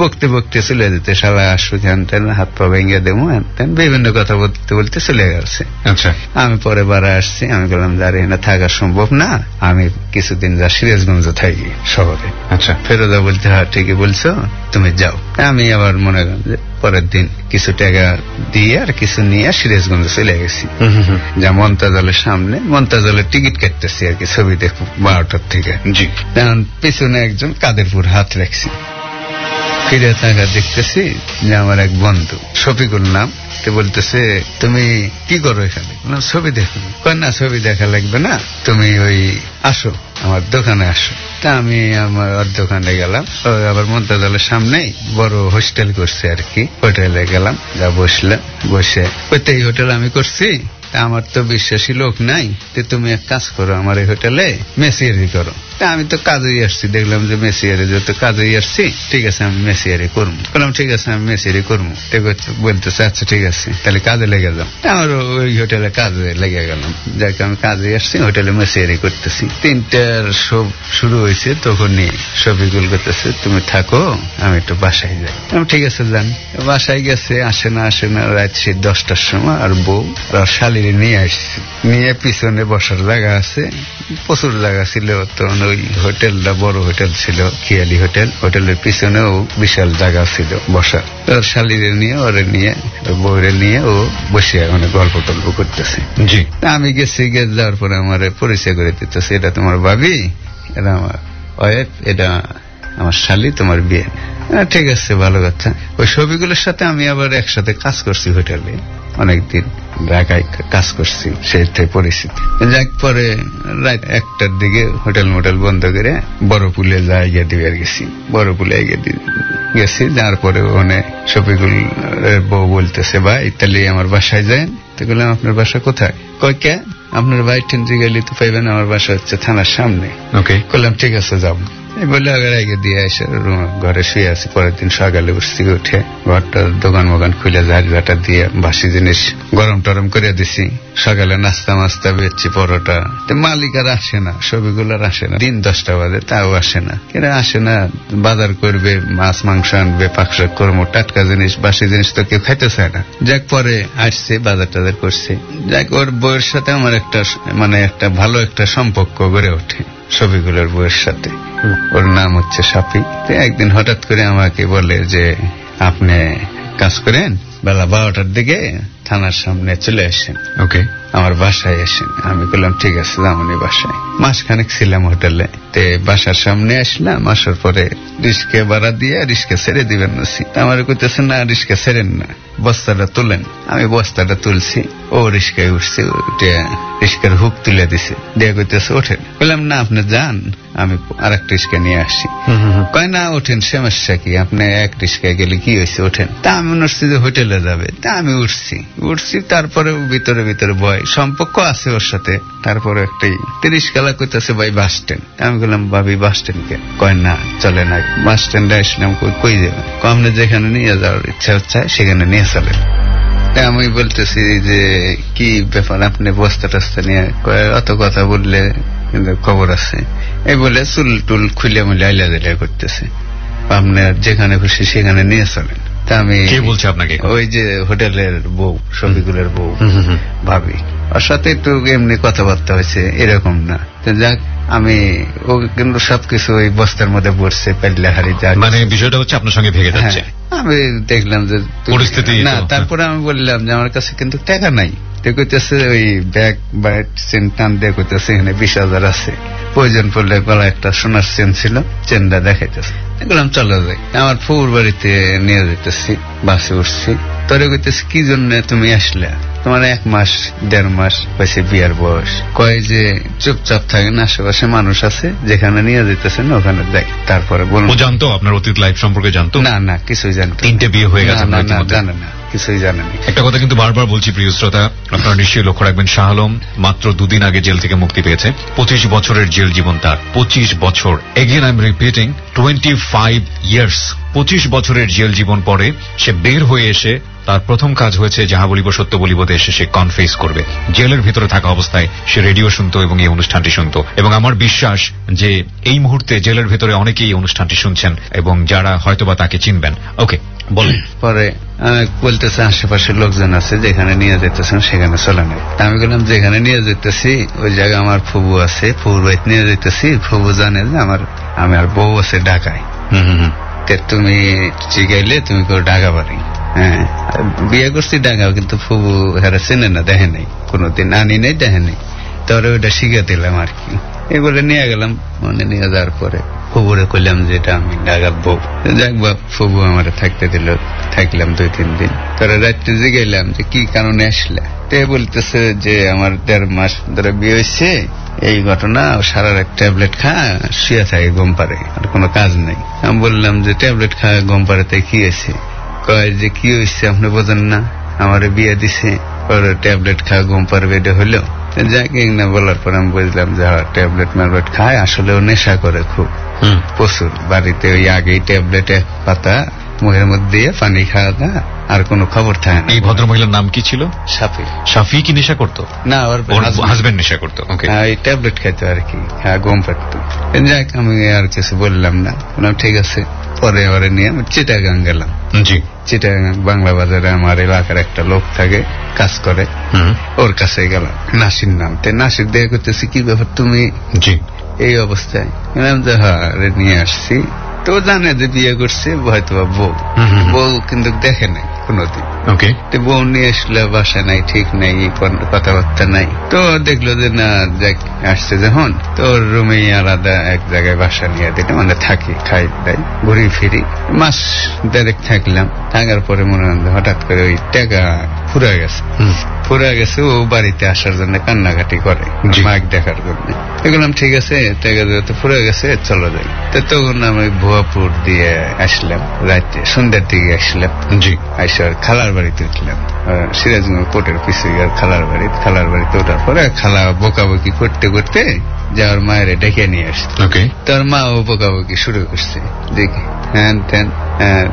বকতে বকতে চলে যেতে, শালা আসু হ্যান তেন হাত পা ভেঙে দেবো হ্যান তেন বিভিন্ন কথা বলতে বলতে চলে গেছে। আমি পরে বাড়া আসছি, আমি বললাম দাঁড়িয়ে না থাকা সম্ভব না, আমি কিছুদিন যা সিরাজগঞ্জ থাকি শহরে। আচ্ছা, ফেরোদা বলতে হ্যাঁ ঠিকই বলছো তুমি যাও। আমি আবার মনে করেন পরের দিন কিছু টাকা দিয়ে আর কিছু নিয়ে সিরাজগঞ্জ চলে গেছি, যা মন্তাজলের সামনে মন্তাজলের টিকিট কাটতেছি আর কি, ছবি দেখবো 12টার থেকে। কারণ পিছনে একজন কাদের পুর হাত রাখছি, ফিরে তাকা দেখতেছি যে আমার এক বন্ধু শফিকুল নাম, বলতেছে তুমি কি করো এখানে, ছবি দেখো। না ছবি দেখা লাগবে না, তুমি ওই আসো আমার দোকানে আসো। তা আমি আমার দোকানে গেলাম, আবার মন্ত্রণালয়ের সামনে বড় হোস্টেল করছে আর কি, হোটেলে গেলাম, যা বসলাম। বসে ওই হোটেল আমি করছি तो विश्वासी लोक नाई तो तुम एक काज करो हमारे होटेले मेसियारी करो तो काजी आसि देखल मेसियारी जो तो काजी आसि ठीक है मेसियारी करब ठीक है मेसियारी करब बोलते अच्छा ठीक है काजे लेगे जाओ ओई होटेले काजे लेगे गलम जैसे काजी आसि होटेले मेसियारी करते तीनटार सब शुरू हो तक नहीं शफिकुल करते तुम थको हमें तो बसाय जा ठीक है जान बसाय गे आसे ना आसे ना रात से 10টার समय और बो शाल नहीं पिछने बसार जगह प्रचुर जगह तो होटेल बड़ होटेल खियाली होटेल होटेल पिछने विशाल जगह बसार और शाली बहरे नहीं बसिया गल्प टल्प करते गेसि गे जावर परिचय कर दीते तुम्हार भाभी वाइफ एटा शाली तुम्हार बिये ठीक है भलो कथा वो छविगुलोर साथे एकसाथे काज करछि होटेले अनेक दिन ढाकाय काज करछि सेटाई परिचित जाक परे रात 1টার दिके होटेल मोटेल बंद करे बड़पुले जाइया दिबे गेछि बड़पुले गेछि जार परे ओने छविगुल बউ बोलतेছে भाई ताहले आमार बासाय जाएन तो बोललाम आपनार बासा कोथाय कय के आपनार भाई टेंजी गेले तो पाइबेन आमार बासा हच्छे थानार सामने ओके बोललाम ठीक आछे जाओ घरे शुए पर दिन सकाले उठसी उठे घर दोकान वोकान खुले झाड़ी झाटा दिए भाषी जिनिस गरम टरम कर दिसी सकाले नास्ता मास्ता बेची परोटा मालिक आर आसे ना छविगुल आर आसे ना दिन 10टा बजे ताओ आसे ना केरा आसे ना बाजार करबे माछ मांस आनबे पाकशाक करबो टाटका जिनिस भाषी जिनिस तो केउ खाइते चाय ना जाक परे आससे बाजार टाजार करसे जाक ओर बउयेर साथे आमार एकटा माने एकटा भालो एकटा सम्पर्क गड़े ओठे छविगुलेर बउयेर साथे ওর নাম হচ্ছে সাপি। তো একদিন হঠাৎ করে আমাকে বলে যে আপনি কাজ করেন বেলা 12টার দিকে থানার সামনে চলে আসেন ওকে আমার বাসায় আসেন। আমি বললাম ঠিক আছে যামনি বাসায়। মাসখানেক ছিলাম হোটেলে তে বাসার সামনে আসলাম। আসার পরে রিস্কে ভাড়া দিয়ে রিস্কে ছেড়ে দিবেন না সি আমারে কইতেছে না রিস্কে ছেড়েন না বস্তাটা তুলেন। আমি বস্তাটা তুলছি ও রিস্কায় উঠছে উঠে রিস্কার হুক তুলে দিছে দিয়ে কইতেছে ওঠেন। বললাম না আপনি যান আমি আরেকটা রিস্কা নিয়ে আসি। কয় না ওঠেন সমস্যা কি আপনি এক রিস্কায় গেলে কি হইছে ওঠেন। তা আমি নরছি যে হোটেলে যাবে তা আমি উঠছি উঠছি তারপরে ভিতরে ভিতরে ভয় সম্পর্ক আছে ওর সাথে। তারপরে একটাই 30 কালা কইতেছে ভাই বাস স্ট্যান্ড। আমি বললাম ভাবি বাস স্ট্যান্ড কে কয় না চলে না বাস স্ট্যান্ডে আসলাম কই যাবে কমনে যেখানে নিয়ে যাওয়ার ইচ্ছা হচ্ছে সেখানে নিয়ে চলেন। আমি বলতেছি যে কি ব্যাপার আপনি বস্তা টস্তা নিয়ে অত কথা বললে কিন্তু খবর আছে এই বলে চুল টুল খুলে মুলে আইলা দিলে করতেছে আপনি যেখানে খুশি সেখানে নিয়ে চলেন। আমি কি বলছি আপনাকে ওই যে হোটেলের বউ শফিকুলের বউ ভাবি ওর সাথে একটু এমনি কথাবার্তা হয়েছে এরকম না তো যাক আমি ও কিন্তু সবকিছু ওই বস্তার মধ্যে পড়ছে পেল্লা হারি যা মানে বিষয়টা হচ্ছে আপনার সঙ্গে ভেগে যাচ্ছে। আমি দেখলাম যে পরিস্থিতি না তারপরে আমি বললাম যে আমার কাছে কিন্তু টাকা নাই তো কইতেছে ওই ব্যাগ বাইট চেন টান দিয়ে কইতেছে এখানে 20,000 আছে প্রয়োজন পড়লে গলায় একটা সোনার চেন ছিল চেনটা দেখাইতেছে। বললাম চলো যাই আমার ফুফুর বাড়িতে নিয়ে যেতেছি বাসে উঠছি তোরে কইতেছে কি জন্য তুমি আসলে তোমার 1 মাস 1.5 মাস হয়েছে বিয়ার বয়স কয় যে চুপচাপ থাকেন আশেপাশে মানুষ আছে যেখানে নিয়ে যেতেছেন ওখানে যাই। তারপরে বললাম ও জানতো আপনার অতীত লাইফ সম্পর্কে জানতো না না কিছুই জানতো তিনটে বিয়ে হয়ে গেছে না জানে না কিছুই জানে না। একটা কথা কিন্তু বারবার বলছি প্রিয় শ্রোতা আপনারা নিশ্চয়ই লক্ষ্য রাখবেন শাহ-আলম মাত্র 2 দিন আগে জেল থেকে মুক্তি পেয়েছে 25 বছরের জেল জীবন তার 25 বছর again I am repeating 25 years 25 বছরের জেল জীবন পরে সে বের হয়ে এসে তার প্রথম কাজ হয়েছে যাহা বলিব সত্য বলিবতে এসে সে কনফেস করবে। জেলের ভিতরে থাকা অবস্থায় সে রেডিও শুনতো এবং এই অনুষ্ঠানটি শুনতো এবং আমার বিশ্বাস যে এই মুহূর্তে জেলের ভিতরে অনেকেই অনুষ্ঠানটি শুনছেন এবং যারা হয়তোবা তাকে চিনবেন। ওকে বলেন পরে বলতেছে আশেপাশের লোকজন আছে যেখানে নিয়ে যেতেছেন সেখানে চলে নাই। আমি বললাম যেখানে নিয়ে যেতেছি ওই জায়গায় আমার ফুবু আছে ফুবুর বাড়িতে নিয়ে যেতেছি ফুবু জানে যে আমার বউ আছে ঢাকায় তুমি চিগাইলে তুমি কেউ ঢাকা বাড়ি হ্যাঁ বিয়ে করছি ঢাকাও কিন্তু ফুবু হেরা চেনে না দেখে নাই কোনোদিন আনি নেই দেখে নেই তোর ওইটা শিখে দিলাম আর কি এই বলে নিয়ে গেলাম। মানে নিয়ে যাওয়ার পরে ফুবুরে কইলাম যেটা আমি ঢাকার বউ যাক বাপ ফুবু আমার থাকতে দিল থাকলাম 2-3 দিন তোরা রাত্রে জিগাইলাম যে কি কারণে আসলে তো বলতেছে যে আমার 1.5 মাস ধরে বিয়ে হয়েছে এই ঘটনা সারার এক ট্যাবলেট খা শুয়ে থাকে ঘুম পারে আর কোনো কাজ নেই। আমি বললাম যে ট্যাবলেট খা ঘুম পারে তাই কি হয়েছে কয় যে কি হয়েছে আপনি বোঝেন না আমারে বিয়ে দিছে पर टैबलेट खा घुम पार्बे हलो जाके ना बोलार पर बुझल टैबलेट मार्बलेट खाय आसले नेशा करे खूब प्रचुर बाड़ीते ओई आगे टैबलेटे पाता मुखेर मध्य दिए पानी खावा আর কোন খবর থাকে না। এই ভদ্র মহিলার নাম কি ছিল? শাফি। শাফি কি নেশা করতো? না, ওর হাজবেন্ড নেশা করতো। ওকে, এই ট্যাবলেট খেতে আর কি ঘুম পাড়তো। যাই আমি আর কিছু বললাম না, বললাম ঠিক আছে। পরে ওরে নিয়ে আমি চিটাগাং গেলাম। জি, চিটাগাং বাংলা বাজারে আমার এলাকার একটা লোক থাকে, কাজ করে, ওর কাছে গেলাম। নাসির নাম। তে নাসির দেখে করতেছি কি ব্যাপার তুমি জি এই অবস্থায়? বললাম যে হ্যাঁ রে নিয়ে আসছি। তো জানে যে বিয়ে করছে হয়তো বা বউ, বউ কিন্তু দেখে নাই কোনোদিন। ওকে, তো বউ নিয়ে আসলে বাসা নাই, ঠিক নাই, কথাবার্তা নাই। তো দেখলো যে না যাক আসছে যখন, তোর রুমে আলাদা এক জায়গায় বাসা নিয়ে দিলে মানে থাকি, খাই দাই, ঘুরি ফিরি। মাস দেড়েক থাকলাম, থাকার পরে মনে হয় হঠাৎ করে ওই টাকা ফুরা গেছে। ফুরা গেছে, ও বাড়িতে আসার জন্য কান্নাকাটি করে মাইক দেখার জন্য। দেখলাম ঠিক আছে টাকা যেহেতু ফুরা গেছে চলো যাই। তো তখন আমি ভুয়াপুর দিয়ে আসলাম, রাতে সন্ধ্যার দিকে আসলাম। জি, আইসার খালার বাড়িতে উঠলাম, সিরাজগঞ্জ কোর্টের পিছিয়ে গিয়ে খালার বাড়ি। খালার বাড়িতে ওঠার পরে খালা বকাবকি করতে করতে যাওয়ার মায়ের ডেকে নিয়ে আসতো। তোর মা ও বকাবকি শুরু করছে, দেখি হ্যান ত্যান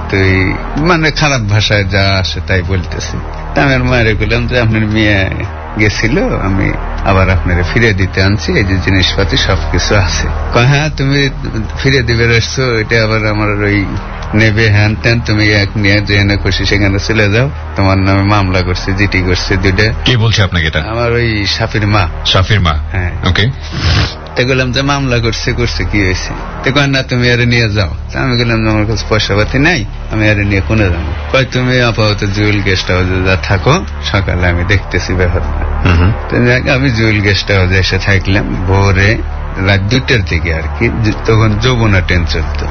তুই মানে খারাপ ভাষায় যা আসে তাই বলতেছি। তা আমার মায়ের বললাম যে আপনার মেয়ে গেছিল, আমি আবার আপনারা ফিরে দিতে আনছি, এই যে জিনিসপাতি সবকিছু আছে। হ্যাঁ তুমি ফিরে দিবে আসছো, এটা আবার আমার ওই নেবে হ্যান ত্যান, তুমি এক নিয়ে যেখানে খুশি সেখানে চলে যাও, তোমার নামে মামলা করছে, জিটি করছে দুইটা। কে বলছে আপনাকে এটা? আমার ওই সাফির মা। সাফির মা, হ্যাঁ। ওকে, তে গেলাম যে মামলা করছে, করছে কি হয়েছে? তে কয় না তুমি আরে নিয়ে যাও। তা আমি গেলাম যে আমার কাছে পয়সা পাতি নাই, আমি আরে নিয়ে কোনে যাবো? কয় তুমি আপাতত জুয়েল গেস্ট হাউসে যা থাকো, সকালে আমি দেখতেছি ব্যাপারটা। আমি জুয়েল গেস্ট হাউসে এসে থাকলাম ভোরে, রাত দুইটার দিকে আর কি, তখন যৌবনা ট্রেন চলতো।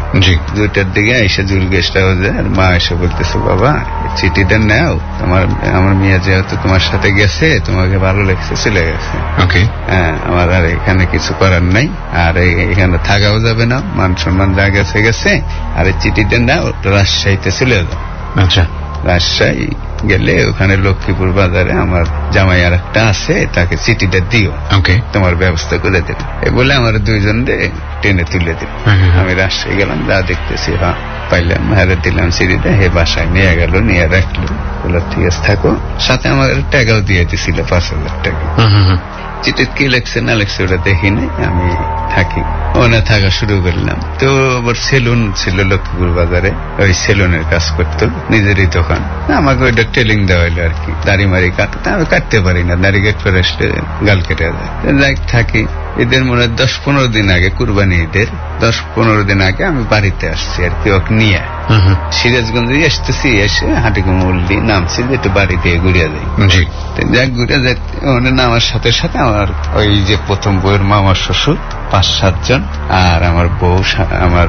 দুইটার দিকে এসে জুয়েল গেস্ট হাউসে আর মা এসে বলতেছে বাবা চিঠিটা নাও, তোমার আমার মেয়ে যেহেতু তোমার সাথে গেছে, তোমাকে ভালো লাগছে চলে গেছে। ওকে, হ্যাঁ আমার আর এখানে কিছু করার নাই, আর এখানে থাকাও যাবে না, মান সম্মান যা গেছে গেছে, আর এই চিঠিটা নাও, রাজশাহীতে চলে যাও। আচ্ছা, রাজশাহী গেলে ওখানে লক্ষ্মীপুর বাজারে আমার জামাই আর একটা আছে, তাকে চিঠিটা দিও, তোমার ব্যবস্থা করে দেবে। এ বলে আমার দুইজন টেনে তুলে দিল। আমি রাজশাহী গেলাম, যা দেখতেছি হ্যাঁ পাইলাম, হারে দিলাম সিঁড়িটা, হে বাসায় নিয়ে গেল, নিয়ে রাখলো, বললো ঠিক আছে থাকো। সাথে আমার টাকাও দিয়ে দিছিল 5,000 টাকা। চিঠিত কি লাগছে না লাগছে ওটা দেখিনি, আমি থাকি ওখানে থাকা শুরু করলাম। তো আবার সেলুন ছিল লক্ষ্মীপুর বাজারে, ওই সেলুনের কাজ করতো, নিজেরই দোকান। আমাকে ওইটা টেলিং দেওয়া হইলো আর কি, দাড়ি মারি কাটতে, আমি কাটতে পারি না, দাড়ি কেটে করে আসলে গাল কেটে যায়। লাইক থাকি, ঈদের মনে হয় 10-15 দিন আগে, কুরবানি ঈদের 10-15 দিন আগে আমি বাড়িতে আসছি আর কি ওকে নিয়ে। সিরাজগঞ্জে আসতেছি, এসে হাটিকুমুল্লি নামছি, একটু বাড়ি দিয়ে ঘুরিয়ে যাই। যাক ঘুরে যাই, ওখানে নামার সাথে সাথে আমার ওই যে প্রথম বউয়ের মামার শ্বশুর 5-7 জন, আর আমার বউ, আমার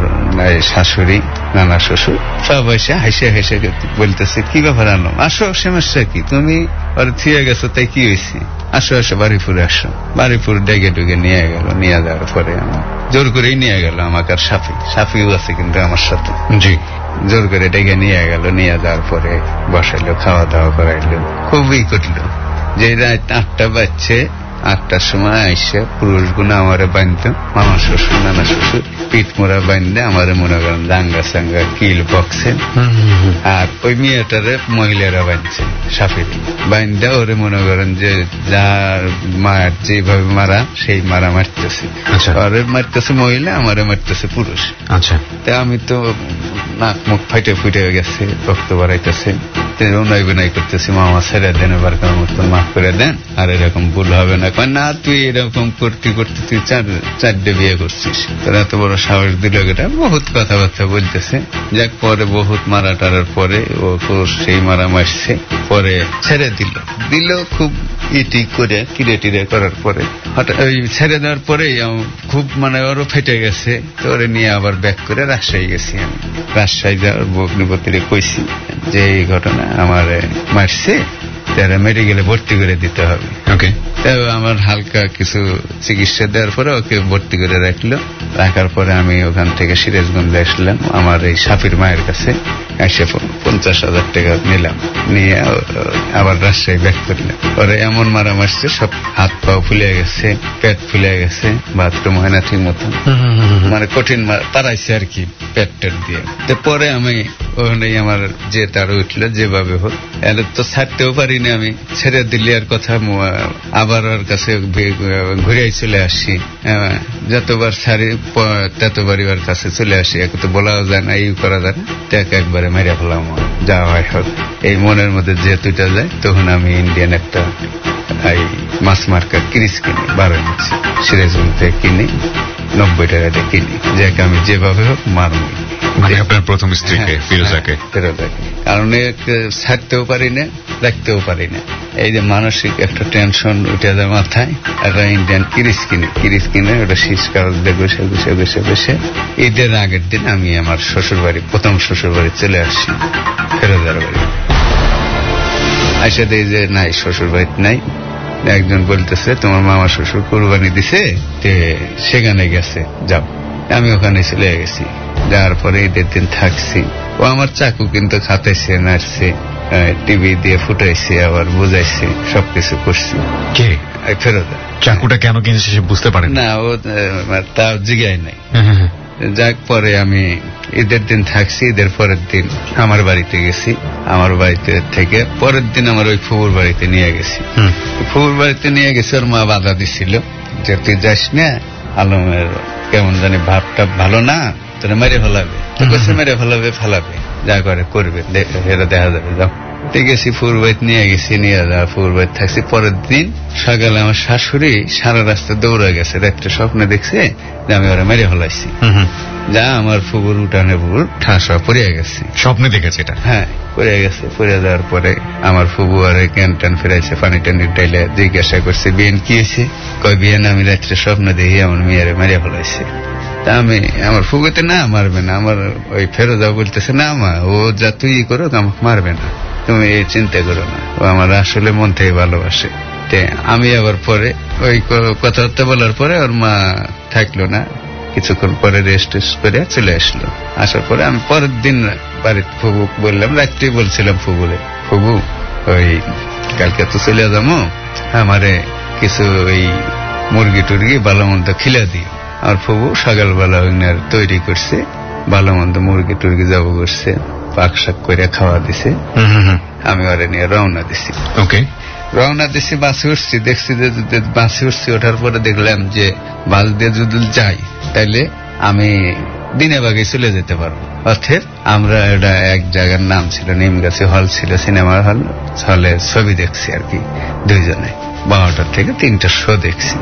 শাশুড়ি, নানা শ্বশুর সব এসে হাসে হেসে বলতেছে কি ব্যাপার আনলাম, আসো, সমস্যা কি, তুমি আর থিয়ে গেছো তাই কি হয়েছে, আসো আসো বাড়িপুরে আসো। বাড়িপুর ডেকে ডুগে নিয়ে গেল, নিয়ে যাওয়ার পরে আমার জোর করেই নিয়ে গেল, আমাকে আর সাফি, সাফিও আছে কিন্তু আমার সাথে। জি, জোর করে ডেকে নিয়ে গেল, নিয়ে যাওয়ার পরে বসাইলো, খাওয়া দাওয়া করাইলো, খুবই করলো। যে রাত 8টা বাজছে, 8টার সময় আইসা পুরুষ গুলো আমার বাঁধতো, মামা শ্বশুর, নানা শ্বশুর পিঠ মোড়া বাঁধলে আমার মনে করেন দাঙ্গা সাঙ্গা কিল বক্সে। আর ওই মেয়েটারে মহিলারা বাঁধছে, সাফির বাঁধা ওরে মনে করেন যে যার মার যেভাবে মারা সেই মারা মারতেছে, ওরে মারতেছে মহিলা, আমারে মারতেছে পুরুষ। আচ্ছা, তা আমি তো নাক মুখ ফাইটে ফুটে গেছে, রক্ত বাড়াইতেছে, নয় বিনয় করতেছি, মামা ছেড়ে দেন, এবার মাফ করে দেন, আর এরকম ভুল হবে না। না তুই এরকম করতে করতে তুই 4টে বিয়ে করছিস, তোরা এত বড় সাহস দিল, এটা বহুত কথাবার্তা বলতেছে। যাক পরে বহুত মারা টারার পরে ও সেই মারা মারছে, পরে ছেড়ে দিল খুব ইটি করে, কিরে টিরে করার পরে হঠাৎ ওই ছেড়ে দেওয়ার পরে খুব মানে ওরও ফেটে গেছে। তো ওরে নিয়ে আবার ব্যাক করে রাজশাহী গেছি। আমি রাজশাহী যাওয়ার বগ্নিপতিরে কইছি যে এই ঘটনা আমার মারছে, তারা মেডিকেলে ভর্তি করে দিতে হবে। ওকে, আমার হালকা কিছু চিকিৎসা দেওয়ার পরে ওকে ভর্তি করে রাখলো। রাখার পরে আমি ওখান থেকে সিরাজগঞ্জে আসলাম, আমার এই সাফির মায়ের কাছে। ऐसे 50,000 टका निलाम निये आवार राष्ट्रीय बैक कर ले और यामोन मारा मस्ते सब हाथ पाव फुलेगा से पेट फुलेगा से बात तो माना थी मोता मारे कोटिन पराई शहर की पेट टर दिया तो पौरे हमें उन्हें यामर जेतारो इटला जेबाबे हो यार तो साथ तो ऊपर ही ने हमें छेरे दिल्लीर को था मुआ आवार और कसे घुरिया चले आशी जातो बार सारे तातो बारी बार कसे चले आशी एक तो बोला जाना यू करा जाना त्याग एक बार मेरे भला मुआ जावाई हो ये मोनर मध्य जेतु चल जाए तो हमें इंडियन एक ता आई मास मार्केट किरिस किन्हीं बारे में श्रेष्ठों ते किन्हीं नौबेटर ते किन्हीं जैसे हमें जेबाबे हो मारूंगी मारे अपने प्रथम स्त्री के फिरोज़ा के कारणों एक सात्ते ऊपर ही नहीं लगते ऊपर ही नहीं ये जो मानसिक एक टेंशन उठा दे माता है अरे इंडियन किरिस किने रशीश का गुशे इधर आगे दिन आमी हमारे प्रथम शोशुरवारी चले आशी फिरोज़ा वाली ऐसे देजे नहीं शोशुरवारी नहीं एक जन बोलते से तुम्हारे मामा शोशुर कुर्बानी दिसे ते शेगने गये जब आमी उखाने चले गए जार पर ये दिन थक सी वो हमारे चाकू किन्तु खाते से नर से टीवी दिए फुटे से और बुझे से सब किसी कुछ के एक फिर होता चाकू टा क्या नो किन्हीं से बुझते पड़े ना वो ताऊ जिगा ही नहीं जाक पर यामी इधर दिन थक सी इधर पर दिन हमारे बारी ते किसी हमारे बारी ते थे के पर दिन हमारे एक फूल बारी ते निया तो न मेरे फलावे फलावे जाकर कोर्बे देखो हेरा देखा जाएगा तो कैसी फूर्वत नहीं है कैसी नहीं है जा फूर्वत था किसी पर दिन शागला में शाशुरी शारा रास्ते दूर आ गया से रेक्टर शॉप में देख से जामे वाले मेरे फलाई सी जा हमारे फूल उठाने फूल ठाशा पुरी आ गया से शॉप में देखा चेटा हाँ पुरी आ गया से पुरी आधार पर हमारे फूल वाले कैंटन फिर ऐसे पानी टंडी टेले देख ऐसा कुछ से बीन किए से कोई बीन ना मिला रेक्टर शॉप में देखिए उनमें यारे मेरे फलाई से तामे हमारे फूगे तो ना हमारे में ना हमारे वही फेरो दाव बोलते से ना हमारे वो जातू ये करो काम हमारे में ना तुम ये चिंता करो ना वो हमारा शुल्ले मन थे वालों वासे ते आमी यावर परे वही कतारते वालर परे और माँ थक लो ना किसी को परे रेस्ट करे चले आश्लो आशा परे हम पर दिन पर फूगो बोले हम रात्रि बोल चले फूगो वही कल क्या तो चले जामो हमारे किसी वही मुर्गी टुर्गी बालों उन तक खिला दियो और फूबो शागल वाला उन्हें तोड़ी करते बालों में तो मुर्गी टुर्गी जावो करते पाक शक कोई खावा दिसे हमें वाले ने राउना दिसी ओके राउना दिसी बांसुर्सी देख सी दे तो बांसुर्सी उठार पर देख ले हम जे बाल दे जो दिल जाए तले हमें दिने वाके सुले देते पर और फिर आम्रा ऐडा एक जगह नाम सिलो नीम का से हॉल सिलो सिनेमा हॉल साले सभी देख सियार की दो जने बाहर आते के तीन टश्शो देख सी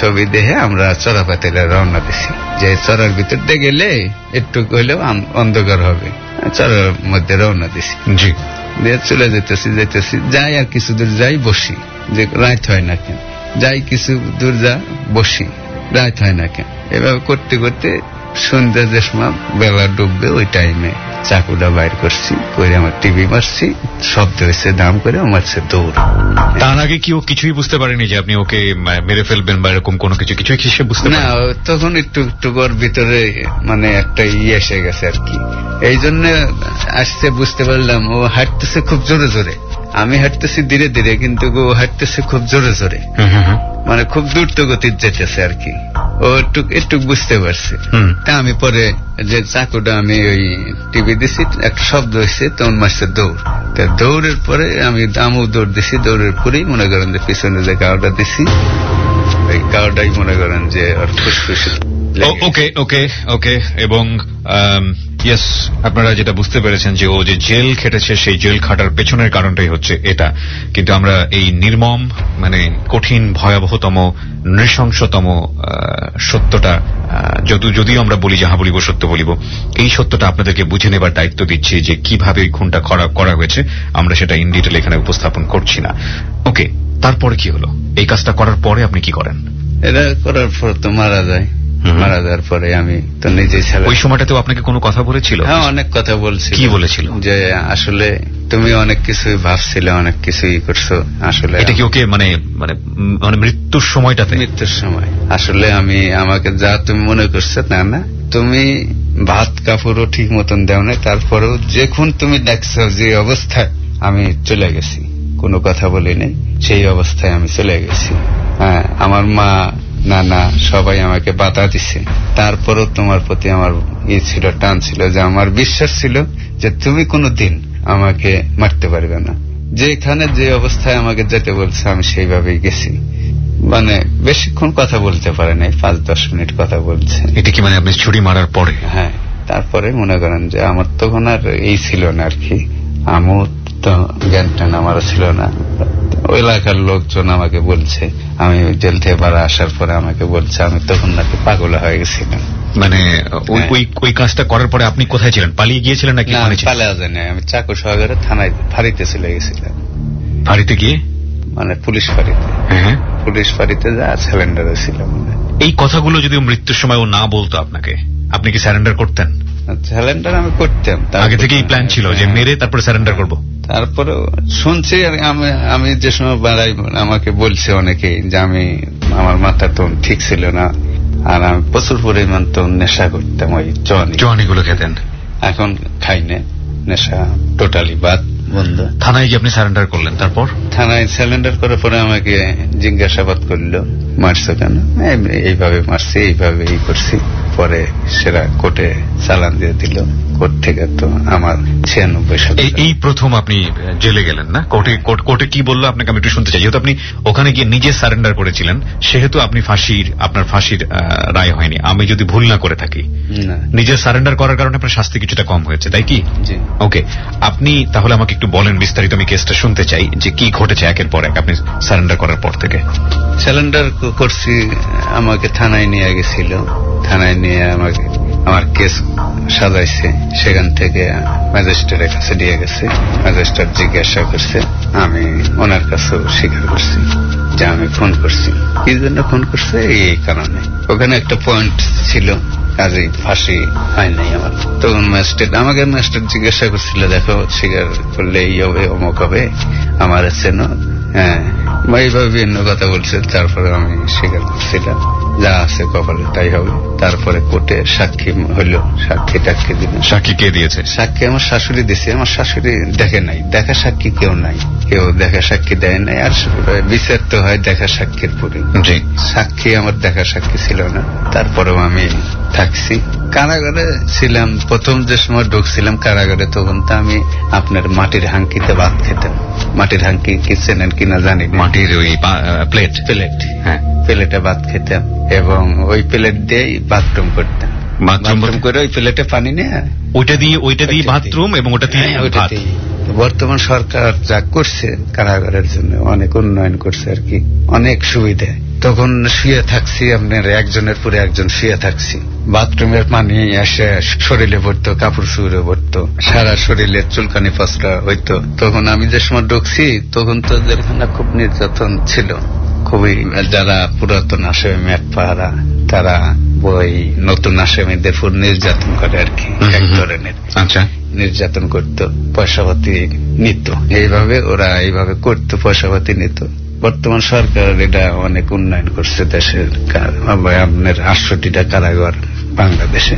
सभी दे है आम्रा चौरा पतेरा राउना देसी जय चौरा भीतर दे के ले इट्टू कोले आम अंधकार होगे चौरा मध्य राउना देसी जी दे चुले देते सी जाए या किसी दूर जाए बोशी जे रात है ना क्या जाए किसी दूर जा बोशी रात है ना क्या एवं कुट्टी सुंदर देशमा बेला डूबे वही टाइम में चाकूड़ा बाहर करती कोई हमारे टीवी मर्सी सब तरह से दाम करे हमारे से दूर ताना के कि वो किच्छ भी बुझते पड़े नहीं जापनी ओके मेरे फिल्म बारे कुम कोनो किच्छ किसी बुझते ना तो तो नहीं टुक और भीतरे माने एक टाइम ये शेगा सर की ऐ जोने आज से बुझते पड़े हम वो हट से खूब जोरे आमी हटते से धीरे-धीरे किंतु को हटते से खूब जोरे-जोरे माने खूब दूर तो को तीज जाते से आरकी और टुक इटुक बुझते वर्षे तामी परे जब साकुड़ा में ये टीवी दिसी एक शब्द दिसी तो उन मस्से दूर तो दूर परे आमी दामु दूर दिसी दूर पुरी मुनागरं दे पिसों ने काउडा दिसी काउडा ही मुनागरं जे और खुश यस আপনারা যেটা বুঝতে পেরেছেন যে ও যে জেল খেটেছে সেই জেল খাটার পেছনের কারণটাই হচ্ছে এটা কিন্তু আমরা এই নির্মম মানে কঠিন ভয়াবহতম নৃশংসতম সত্যটা যদিও আমরা বলি যাহা বলিব সত্য বলিব এই সত্যটা আপনাদেরকে বুঝে নেবার দায়িত্ব দিচ্ছি যে কিভাবে এই খুনটা করা হয়েছে আমরা সেটা ইন ডিটেইল এখানে উপস্থাপন করছি না ওকে তারপরে কি হলো এই কাজটা করার পরে আপনি কি করেন এটা করার পর তো মারা যায় मारा दर पड़े यामी तो निजे चला वही शुमाटे तो आपने के कोनो कथा बोले चिलो हाँ अनेक कथा बोल चिलो की बोले चिलो जय आशुले तुम्ही अनेक किसी भाव सिला अनेक किसी कुर्सो आशुले इटे क्योंकि मने मृत्यु शुमाई टाते मृत्यु शुमाई आशुले यामी आमा के जात तुम्ही मुने कुर्सत ना ना तुम्ही भात कापड़ो ठीक मतन देओ ना तारपरेও যখন তুমি দেখছো যে অবস্থায় আমি চলে গেছি কোনো কথা বলি নাই সেই অবস্থায় আমি চলে গেছি হ্যাঁ আমার মা নানা সবাই আমাকে বাধা দিয়েছে তারপরেও তোমার প্রতি আমার এই ছিল টান ছিল যে আমার বিশ্বাস ছিল যে তুমি কোনোদিন আমাকে মারতে পারবে না যেখানে যে অবস্থায় আমাকে যেতে বলছে আমি সেইভাবেই গেছি মানে বেশিক্ষণ কথা বলতে পারে নাই 5-10 মিনিট কথা বলছে এটা কি মানে আপনি ছুরি মারার পরে হ্যাঁ তারপরে মনে করেন যে আমার তো কোন আর এই ছিল না আর কি আমও তো জ্ঞানটা আমার ছিল না ওই এলাকার লোকজন আমাকে বলছে আমি জেল থেকে বের আসার পরে আমাকে বলছে আমি তখন নাকি পাগল হয়ে গেছিলাম মানে ওই কাজটা করার পরে আপনি কোথায় ছিলেন পালিয়ে গিয়েছিলেন নাকি মানে পালিয়ে যাননি আমি চাকু সহকারে থানায় ফাঁড়িতে চলে গেছিলাম ফাঁড়িতে গিয়ে মানে পুলিশ ফাঁড়িতে হ্যাঁ পুলিশ ফাঁড়িতে যা সারেন্ডারে ছিলাম এই কথাগুলো যদি মৃত্যুর সময় ও না বলতো আপনাকে আপনি কি সারেন্ডার করতেন সারেন্ডার আমি করতাম আগে থেকেই প্ল্যান ছিল যে মেরে তারপর সারেন্ডার করব তারপর শুনছি আর আমি যে সময় বাড়াই আমাকে বলছে অনেকে যে আমি আমার মাথা তো ঠিক ছিল না আর আমি প্রচুর পরিমাণ তো নেশা করতাম ওই জোয়ানিগুলো খেতেন এখন খাই না নেশা টোটালি বাদ বন্ধ থানায় গিয়ে আপনি সারেন্ডার করলেন তারপর থানায় সারেন্ডার করার পরে আমাকে জিজ্ঞাসাবাদ করলো মারছো কেন এইভাবে মারছি এইভাবে এই করছি পরে সেরা কোর্টে চালান দিয়ে দিল কোর্ট থেকে তো আমার 96 সাল এই প্রথম আপনি জেলে গেলেন না কোর্টে কি বললো আপনাকে আমি একটু শুনতে চাই যেহেতু আপনি ওখানে গিয়ে নিজে সারেন্ডার করেছিলেন সেহেতু আপনার ফাঁসির রায় হয়নি আমি যদি ভুল না করে থাকি নিজে সারেন্ডার করার কারণে আপনার শাস্তি কিছুটা কম হয়েছে তাই কি ওকে আপনি তাহলে আমাকে একটু বলেন বিস্তারিত আমি কেসটা শুনতে চাই যে কি ঘটেছে একের পর এক আপনি সারেন্ডার করার পর থেকে সারেন্ডার করছি আমাকে থানায় নিয়ে গেছিল থানায় নিয়ে আমাকে আমার কেস সাজাইছে সেখান থেকে ম্যাজিস্ট্রেটের কাছে দিয়ে গেছে ম্যাজিস্ট্রেট জিজ্ঞাসা করছে আমি ওনার কাছেও স্বীকার করছি যে আমি ফোন করছি কি জন্য ফোন করছে এই কারণে ওখানে একটা পয়েন্ট ছিল কাজেই ফাঁসি হয় নাই আমার তখন ম্যাজিস্ট্রেট আমাকে ম্যাজিস্ট্রেট জিজ্ঞাসা করছিল দেখো স্বীকার করলে এই হবে অমুক হবে আমার চেন হ্যাঁ এইভাবে বিভিন্ন কথা বলছে তারপরে আমি স্বীকার করছিলাম যা আছে কপালে তাই হবে তারপরে কোর্টে সাক্ষী হইলো সাক্ষী দিল সাক্ষী কে দিয়েছে সাক্ষী আমার শাশুড়ি দিয়েছে আমার শাশুড়ি দেখে নাই দেখা সাক্ষী কেউ নাই কেউ দেখা সাক্ষী দেয় নাই আর বিচার তো হয় দেখা সাক্ষীর পরে সাক্ষী আমার দেখা সাক্ষী ছিল না তারপরেও আমি থাকছি কারাগারে ছিলাম প্রথম যে সময় ঢুকছিলাম কারাগারে তখন তো আমি আপনার মাটির হাঙ্কিতে ভাত খেতাম মাটির হাঙ্কি কি চেনেন কিনা জানি মাটির ওই প্লেট হ্যাঁ প্লেটে ভাত খেতাম এবং ওই প্লেট দিয়েই বাথরুম করতাম বাথরুম করে ওই প্লেটে পানি নেই ওইটা দিয়ে বাথরুম এবং ওটাতেই বর্তমান সরকার যা করছে কারাগারের জন্য অনেক উন্নয়ন করছে আর কি অনেক সুবিধা তখন শুয়ে থাকছি আপনার একজনের পরে একজন শুয়ে থাকছি বাথরুমের পানি এসে শরীরে পড়তো কাপড় শুয়ে পড়তো সারা শরীরে চুলকানি পচরা হইতো তখন আমি যে সময় ঢুকছি তখন তো জেলখানা খুব নির্যাতন ছিল খুবই যারা পুরাতন আসামি ম্যাট পাহারা তারা ওই নতুন আসামিদের উপর নির্যাতন করে আর কি এক ধরনের নির্যাতন করতো পয়সাপাতি নিত এইভাবে ওরা এইভাবে করতো পয়সাপাতি নিত বর্তমান সরকার এটা অনেক উন্নয়ন করছে দেশের আপনার 68টা কারাগার বাংলাদেশে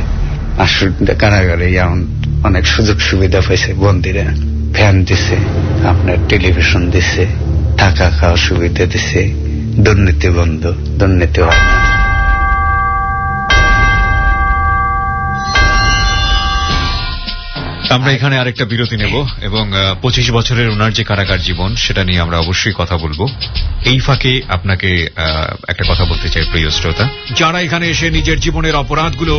68টা কারাগারে অনেক সুযোগ সুবিধা পাইছে বন্দীরা ফ্যান দিছে আপনার টেলিভিশন দিছে থাকা খাওয়া সুবিধা দিছে দুর্নীতি বন্ধ দুর্নীতি হয় না আমরা এখানে আরেকটা বিরতি নেব এবং 25 বছরের ওনার যে কারাগার জীবন সেটা নিয়ে আমরা অবশ্যই কথা বলবো এই ফাঁকে আপনাকে একটা কথা বলতে চাই প্রিয় শ্রোতা যারা এখানে এসে নিজের জীবনের অপরাধগুলো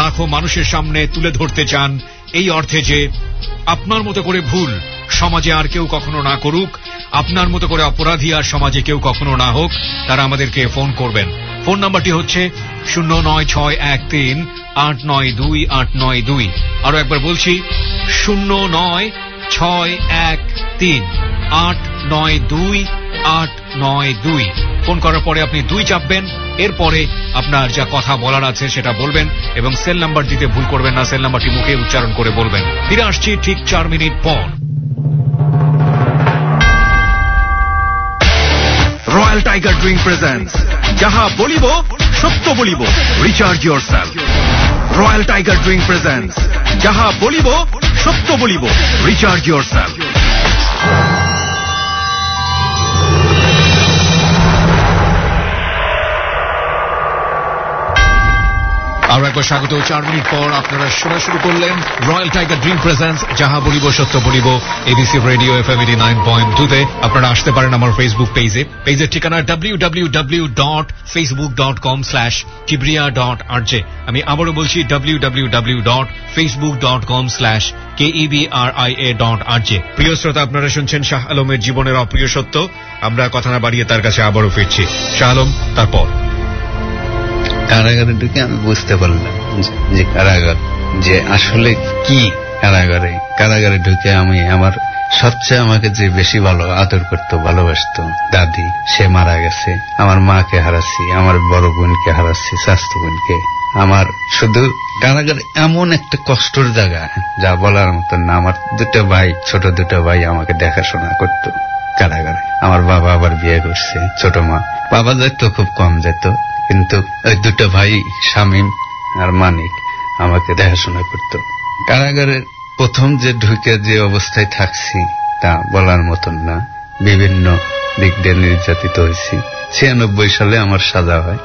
লাখো মানুষের সামনে তুলে ধরতে চান এই অর্থে যে আপনার মতো করে ভুল সমাজে আর কেউ কখনো না করুক আপনার মতো করে অপরাধী আর সমাজে কেউ কখনো না হোক তারা আমাদেরকে ফোন করবেন ফোন নাম্বারটি হচ্ছে 09613 892 892 আরো একবার বলছি 09613 892 892 ফোন করার পরে আপনি 2 চাপবেন এরপরে আপনার যা কথা বলার আছে সেটা বলবেন এবং সেল নাম্বার দিতে ভুল করবেন না সেল নাম্বারটি মুখে উচ্চারণ করে বলবেন ফিরে আসছি ঠিক 4 মিনিট পর Royal Tiger Drink presents Jaha Bolibo Sotto Bolibo Recharge yourself Royal Tiger Drink presents Jaha Bolibo Sotto Bolibo. Recharge yourself. आर एक बार स्वागत हो 4 मिनट पर आपनारा शोना शुरू करलें रॉयल टाइगर ड्रिंक प्रेजेंट्स जहां बोलिबो सत्य बोलिबो एबीसी रेडियो एफएम 89.2 ते आपनारा आसते पारेन आमार फेसबुक पेजे पेजेर ठिकाना www.facebook.com/kebriya.rj आमी आबारो बोलছি www.facebook.com/kebriya.rj প্রিয় শ্রোতা আপনারা শুনছেন শাহ আলমের জীবনের অপ্রিয় সত্য আমরা কথা না বাড়িয়ে তার কাছে আবারো ফিরছি শাহ আলম তারপর কারাগারটাকে আমি বুঝতে পারলাম যে কারাগার যে আসলে কি কারাগারে ঢুকে আমি আমার সবচেয়ে আমাকে যে বেশি ভালো আদর করত ভালোবাসত দাদি সে মারা গেছে আমার মাকে হারাচ্ছি আমার বড় বোনকে হারাচ্ছি স্বাস্থ্য বোনকে আমার শুধু কারাগার এমন একটা কষ্টের জায়গা যা বলার মতো না আমার ছোট দুটো ভাই আমাকে দেখাশোনা করত কারাগারে আমার বাবা আবার বিয়ে করছে ছোট মা বাবা যেত খুব কম যেত কিন্তু ওই দুটো ভাই শামীম আর মানিক আমাকে দেখাশোনা করত কারাগারের প্রথম যে ঢুকে যে অবস্থায় থাকছি তা বলার মতন না বিভিন্ন দিক দিয়ে নির্যাতিত হয়েছি 96 সালে আমার সাজা হয়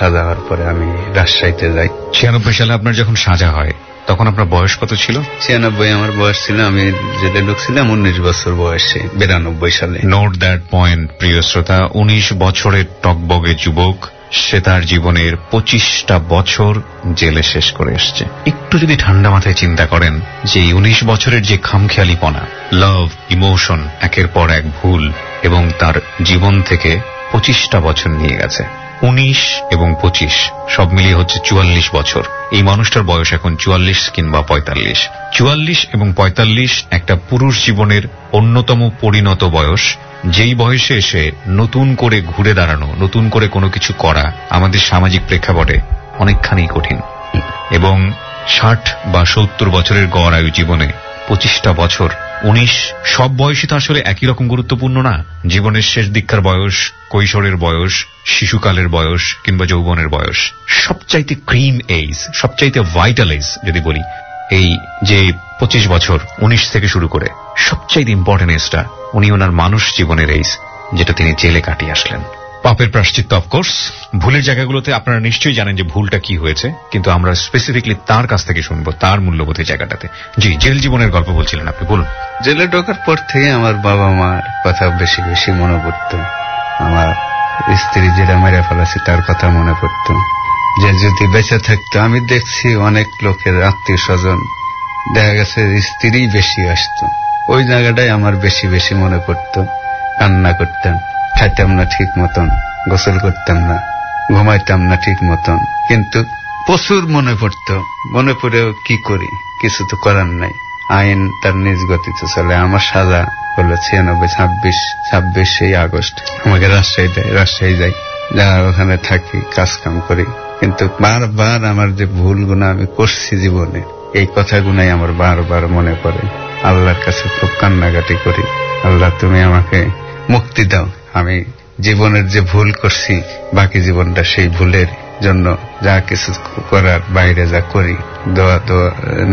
সাজা হওয়ার পরে আমি রাজশাহীতে যাই 96 সালে আপনার যখন সাজা হয় তখন আপনার বয়স কত ছিল 96 আমার বয়স ছিল আমি জেলে ঢুকছিলাম 19 বছর বয়সে 92 সালে নোট দ্যাট পয়েন্ট প্রিয় শ্রোতা 19 বছরের টকবগে যুবক সে তার জীবনের 25টা বছর জেলে শেষ করে এসছে একটু যদি ঠান্ডা মাথায় চিন্তা করেন যে 19 বছরের যে খামখেয়ালিপনা লাভ ইমোশন একের পর এক ভুল এবং তার জীবন থেকে 25টা বছর নিয়ে গেছে 19 এবং 25 সব মিলিয়ে হচ্ছে 44 বছর এই মানুষটার বয়স এখন 44 কিংবা 45 44 এবং 45 একটা পুরুষ জীবনের অন্যতম পরিণত বয়স যেই বয়সে এসে নতুন করে ঘুরে দাঁড়ানো নতুন করে কোনো কিছু করা আমাদের সামাজিক প্রেক্ষাপটে অনেকখানি কঠিন এবং 60 বা 70 বছরের গড় আয়ু জীবনে 25টা বছর 19 সব বয়সই তো আসলে একই রকম গুরুত্বপূর্ণ না জীবনের শেষ দিককার বয়স কৈশোরের বয়স শিশুকালের বয়স কিংবা যৌবনের বয়স সবচাইতে ক্রিম এজ সবচাইতে ভাইটাল এজ যদি বলি এই যে 25 বছর 19 থেকে শুরু করে সবচাইতে ইম্পর্টেন্ট এজটা উনি ওনার মানুষ জীবনের এজ যেটা তিনি জেলে কাটিয়ে আসলেন পাপের প্রায়শ্চিত্ত অফকোর্স ভুলের জায়গাগুলোতে আপনারা নিশ্চয়ই জানেন যে ভুলটা কি হয়েছে কিন্তু আমরা স্পেসিফিকলি তার কাছ থেকে শুনবো তার মূল্যবোধের জায়গাটাতে জি জেল জীবনের গল্প বলছিলেন আপনি বলুন জেলে ঢোকার পর থেকে আমার বাবা মার কথা বেশি বেশি মনে পড়ত আমার স্ত্রী যেটা মেরে ফেলাছে তার কথা মনে পড়ত যে যদি বেঁচে থাকতো আমি দেখছি অনেক লোকের আত্মীয় স্বজন দেখা গেছে স্ত্রী বেশি আসতো ওই জায়গাটাই আমার বেশি বেশি মনে পড়ত কান্না করতাম খাইতাম না ঠিক মতন গোসল করতাম না ঘুমাইতাম না ঠিক মতন কিন্তু প্রচুর মনে পড়ত মনে পড়েও কি করি কিছু তো করার নাই আইন তার নিজ গতিতে চলে আমার সাজা হলো 26 আগস্ট আমাকে রাজশাহী যাই যা ওখানে থাকি কাজকাম করি কিন্তু বারবার আমার যে ভুলগুলো আমি করছি জীবনে এই কথাগুলাই আমার বারবার মনে পড়ে আল্লাহর কাছে খুব কান্নাকাটি করি আল্লাহ তুমি আমাকে মুক্তি দাও আমি জীবনের যে ভুল করছি বাকি জীবনটা সেই ভুলের জন্য যা কিছু করার বাইরে যা করি দোয়া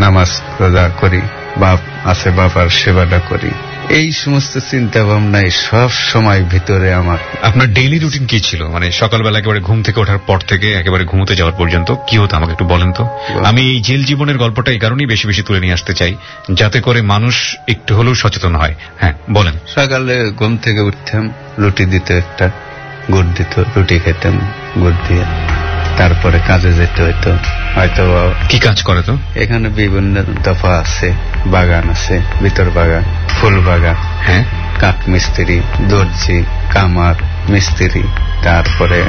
নামাজ রোজা করি বাপ আছে বাবার সেবাটা করি এই সমস্ত চিন্তা ভাবনায় সব সময় ভিতরে আমার আপনার ডেইলি রুটিন কি ছিল মানে সকালবেলা একেবারে ঘুম থেকে ওঠার পর থেকে একেবারে ঘুমোতে যাওয়ার পর্যন্ত কি হতো আমাকে একটু বলেন তো আমি এই জেল জীবনের গল্পটা এই কারণেই বেশি বেশি তুলে নিয়ে আসতে চাই যাতে করে মানুষ একটু হলেও সচেতন হয় হ্যাঁ বলেন সকালে ঘুম থেকে উঠতাম রুটি দিত একটা গুড় দিত রুটি খেতাম গুড় দিয়ে তারপরে কাজে যেতে হতো হয়তো কি কাজ করে তো এখানে বিভিন্ন দফা আছে বাগান আছে ভিতর বাগান ফুল বাগান হ্যাঁ কাঠ মিস্ত্রি দর্জি কামার মিস্ত্রি তারপরে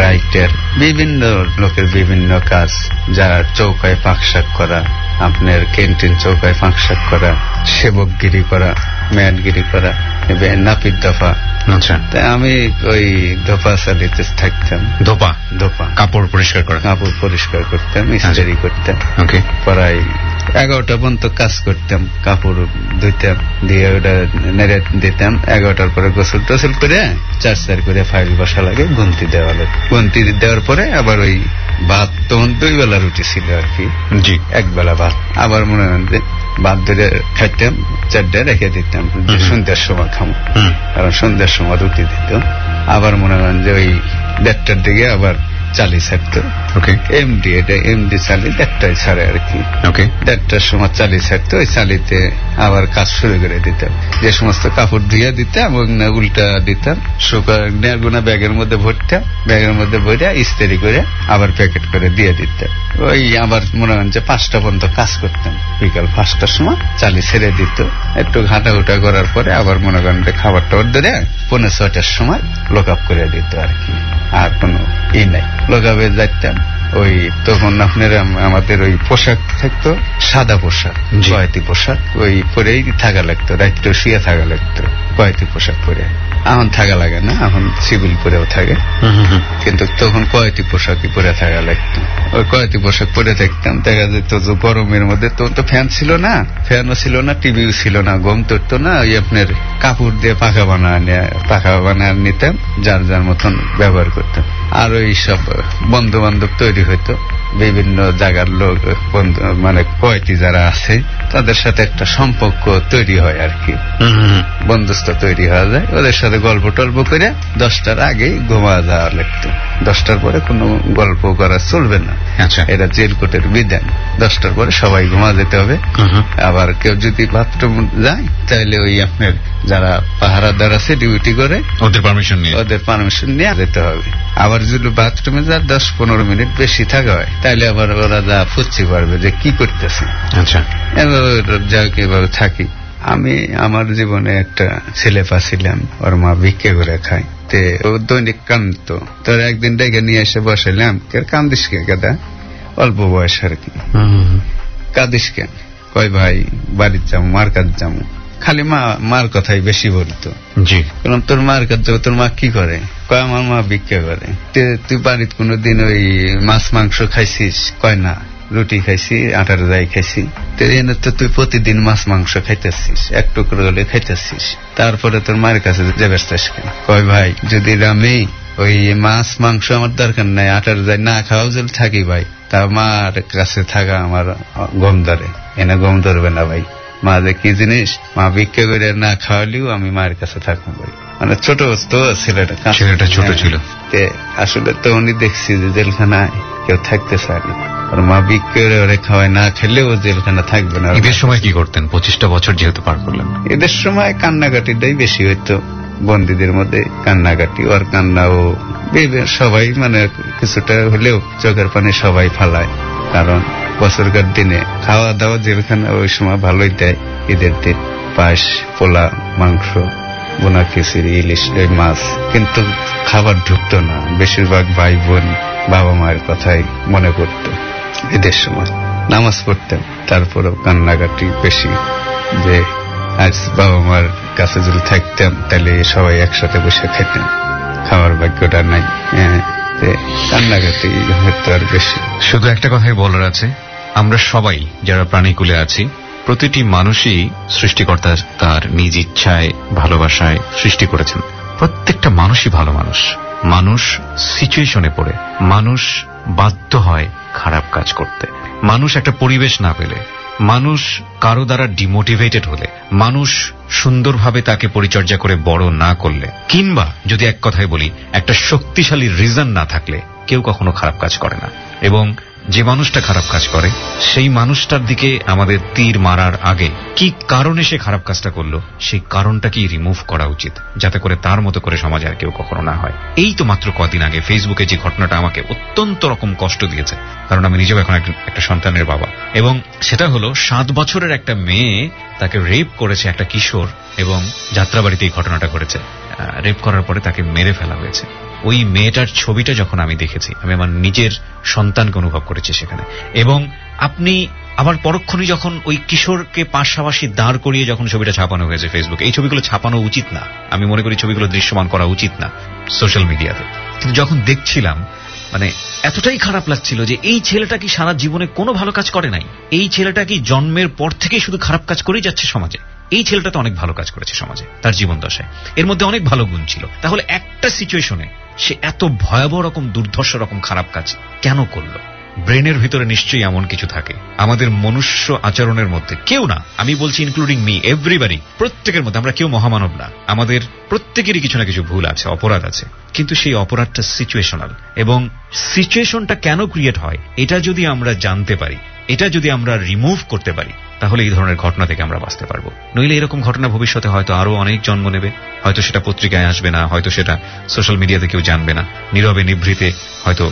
রাইটার বিভিন্ন লোকের বিভিন্ন কাজ যারা চৌকায় ফাঁকশাক করা আপনার ক্যান্টিন চৌকায় ফাঁকশাক করা সেবকগিরি করা ম্যাটগিরি করা নাপিত দফা আচ্ছা তাই আমি ওই দফা সালিতে থাকতাম দোপা কাপড় পরিষ্কার করতাম ইস্ত্রি করতাম প্রায় 11টা পর্যন্ত কাজ করতাম কাপড় ধুইতাম দিয়ে ওটা নেড়ে দিতাম 11টার পরে গোসল টোসল করে চার করে ফাইল বসা লাগে গুনতি দেওয়া লাগে গুনতি দেওয়ার পরে আবার ওই भात तो दुई बेला रुटी जी एक बेला भात आबार मने होते भात धरे खाइतम चारटे रेखे दितम सन्ध्यार समय खाम कारण सन्ध्यार समय रुटी दित आबार मने होन जे ओई देड़टार दिके आबार चाली सारत एमडी एटा एमडी चाली देड़टाय सारे आर कि देड़टार समय चाली सारत ओई चालीते आबार काज शुरू करे दितम जे समस्त कापड़ धुइया दितम ओगना उल्टा दितम सुकाने गुना बैगेर मধ্যে ভরতা बैगेर मধ্যে ভরে ইস্ত্রি করে আবার প্যাকেট করে দিয়ে দিতাম ওই আবার মনে হচ্ছে 5টা পর্যন্ত কাজ করতাম বিকাল 5টার সময় চালি ছেড়ে দিত একটু ঘাটা ঘুটা করার পরে আবার মনে করেন খাবার টাবার দিয়ে 5:30টার সময় লক আপ করে দিত আর কি আর কোনো ই নাই লগাবে যাইতাম ওই তখন আপনারা আমাদের ওই পোশাক থাকতো সাদা পোশাক জয়তি পোশাক ওই পরেই থাকা লাগতো রাত্রে শুয়ে থাকা লাগতো কয়তি পোশাক পরে এখন থাকা লাগে না এখন সিভিল পরেও থাকে কিন্তু তখন কয়তি পোশাকই পরে থাকা লাগতো ওই কয়তি পোশাক পরে থাকতাম দেখা যেত যে গরমের মধ্যে তখন তো ফ্যান ছিল না ফ্যানও ছিল না টিভিও ছিল না গম তরতো না ওই আপনার কাপড় দিয়ে পাখা বানায় নিতাম যার যার মতন ব্যবহার করতাম আর ওই সব বন্ধু বান্ধব তৈরি হইতো বিভিন্ন জায়গার লোক মানে কয়টি যারা আছে তাদের সাথে একটা সম্পর্ক তৈরি হয় আর কি বন্ধুত্ব তৈরি হয়ে যায় ওদের সাথে গল্প টল্প করে 10টার আগে ঘুমা যাওয়া লাগতো 10টার পরে কোনো গল্প করা চলবে না এটা জেল কোর্টের বিধান 10টার পরে সবাই ঘুমা যেতে হবে আবার কেউ যদি বাথরুম যায় তাহলে ওই আপনার যারা পাহারাদার আছে ডিউটি করে ওদের পারমিশন নিয়ে যেতে হবে আবার যদি বাথরুমে যা 10-15 মিনিট বেশি থাকা হয় তাহলে আবার ওরা যা ফুচি পারবে যে কি করতেছে এভাবে থাকি আমি আমার জীবনে একটা ছেলে পাচ্ছিলাম ওর মা ভিক্ষে করে খায় তে ও দৈনিক কান্দতো তোর একদিন ডেকে নিয়ে এসে বসালাম কান্দিস কে দাদা অল্প বয়স আর কি কাঁদিস কেন কয় ভাই বাড়ির যাবো মার কাছে যাবো খালি মার কথাই বেশি বলতো জি বললাম তোর মার কাছে যাবো তোর মা কি করে কয় আমার মা ভিক্ষে করে তুই বাড়িতে কোনোদিন ওই মাছ মাংস খাইছিস কয় না রুটি খাইছি আটার জাই খাইছি তো তুই প্রতিদিন মাছ মাংস খাইতেছিস এক টুকরো হলে খাইতেছিস তারপরে তোর মায়ের কাছে যাবে কয় ভাই যদি আমি ওই মাছ মাংস আমার দরকার নাই আটার জাই না খাওয়াও যদি থাকি ভাই তা মার কাছে থাকা আমার গম ধরে এনে গম ধরবে না ভাই মা যে কি জিনিস মা ভিক্ষা করে না খাওয়ালেও আমি মায়ের কাছে থাকবো ভাই মানে ছোট তো ছেলেটা ছোট ছিল আসলে তো উনি দেখছি যে জেলখানায় কেউ থাকতে চায় না আর মা বিক্রি ওরে খাওয়ায় না খেলেও জেলখানা থাকবে না এদের সময় কি করতেন 25টা বছর যেহেতু পার করলেন এদের সময় কান্নাকাটিটাই বেশি হইতো বন্দীদের মধ্যে কান্নাকাটি আর কান্নাও সবাই মানে কিছুটা হলেও চোখের পানি সবাই ফালায় কারণ বছরকার দিনে খাওয়া দাওয়া জেলখানা ওই সময় ভালোই দেয় এদের দিন পাশ পোলা মাংস বোনা খিচুড়ি ইলিশ এই মাছ কিন্তু খাবার ঢুকতো না বেশিরভাগ ভাই বোন বাবা মায়ের কথাই মনে করতো এদের সময় নামাজ পড়তাম তারপরেও কান্নাকাটি বেশি যে আজ বাবা মার কাছে যদি থাকতাম তাহলে সবাই একসাথে বসে খেতাম খাওয়ার ভাগ্যটা নাই কান্নাকাটি হয়তো আর বেশি শুধু একটা কথাই বলার আছে আমরা সবাই যারা প্রাণীকুলে আছি প্রতিটি মানুষই সৃষ্টিকর্তা তার নিজ ইচ্ছায় ভালোবাসায় সৃষ্টি করেছেন প্রত্যেকটা মানুষই ভালো মানুষ সিচুয়েশনে পড়ে মানুষ বাধ্য হয় খারাপ কাজ করতে মানুষ একটা পরিবেশ না পেলে মানুষ কারো দ্বারা ডিমোটিভেটেড হলে মানুষ সুন্দরভাবে তাকে পরিচর্যা করে বড় না করলে কিংবা যদি এক কথায় বলি একটা শক্তিশালী রিজন না থাকলে কেউ কখনো খারাপ কাজ করে না এবং যে মানুষটা খারাপ কাজ করে সেই মানুষটার দিকে আমাদের তীর মারার আগে কি কারণে সে খারাপ কাজটা করলো সেই কারণটা কি রিমুভ করা উচিত যাতে করে তার মতো করে সমাজে আর কেউ কখনো না হয় এই তো মাত্র কদিন আগে ফেসবুকে যে ঘটনাটা আমাকে অত্যন্ত রকম কষ্ট দিয়েছে কারণ আমি নিজেও এখন একটা সন্তানের বাবা এবং সেটা হলো 7 বছরের একটা মেয়ে তাকে রেপ করেছে একটা কিশোর এবং যাত্রাবাড়িতে এই ঘটনাটা ঘটেছে রেপ করার পরে তাকে মেরে ফেলা হয়েছে ওই মেয়েটার ছবিটা যখন আমি দেখেছি আমি আমার নিজের সন্তানকে অনুভব করেছি সেখানে এবং আপনি আবার পরক্ষণে যখন ওই কিশোরকে পাশাপাশি দাঁড় করিয়ে যখন ছবিটা ছাপানো হয়েছে ফেসবুকে এই ছবিগুলো ছাপানো উচিত না আমি মনে করি ছবিগুলো দৃশ্যমান করা উচিত না সোশ্যাল মিডিয়াতে কিন্তু যখন দেখছিলাম মানে এতটাই খারাপ লাগছিল যে এই ছেলেটা কি সারা জীবনে কোনো ভালো কাজ করে নাই এই ছেলেটা কি জন্মের পর থেকেই শুধু খারাপ কাজ করেই যাচ্ছে সমাজে এই ছেলেটা তো অনেক ভালো কাজ করেছে সমাজে তার জীবন দশায় এর মধ্যে অনেক ভালো গুণ ছিল তাহলে একটা সিচুয়েশনে সে এত ভয়াবহ রকম দুর্ধর্ষ রকম খারাপ কাজ কেন করলো? ব্রেনের ভিতরে নিশ্চয়ই এমন কিছু থাকে আমাদের মনুষ্য আচরণের মধ্যে। কেউ না, আমি বলছি ইনক্লুডিং মি, এভরিবডি, প্রত্যেকের মধ্যে আমরা কেউ মহামানব না, আমাদের প্রত্যেকেরই কিছু না কিছু ভুল আছে, অপরাধ আছে, কিন্তু সেই অপরাধটা সিচুয়েশনাল, এবং সিচুয়েশনটা কেন ক্রিয়েট হয় এটা যদি আমরা জানতে পারি, এটা যদি আমরা রিমুভ করতে পারি, তাহলে এই ধরনের ঘটনা থেকে আমরা বাঁচতে পারবো। নইলে এরকম ঘটনা ভবিষ্যতে হয়তো আরো অনেক জন্ম নেবে, হয়তো সেটা পত্রিকায় আসবে না, হয়তো সেটা সোশ্যাল মিডিয়াতে কেউ জানবে না, নীরবে নিভৃতে হয়তো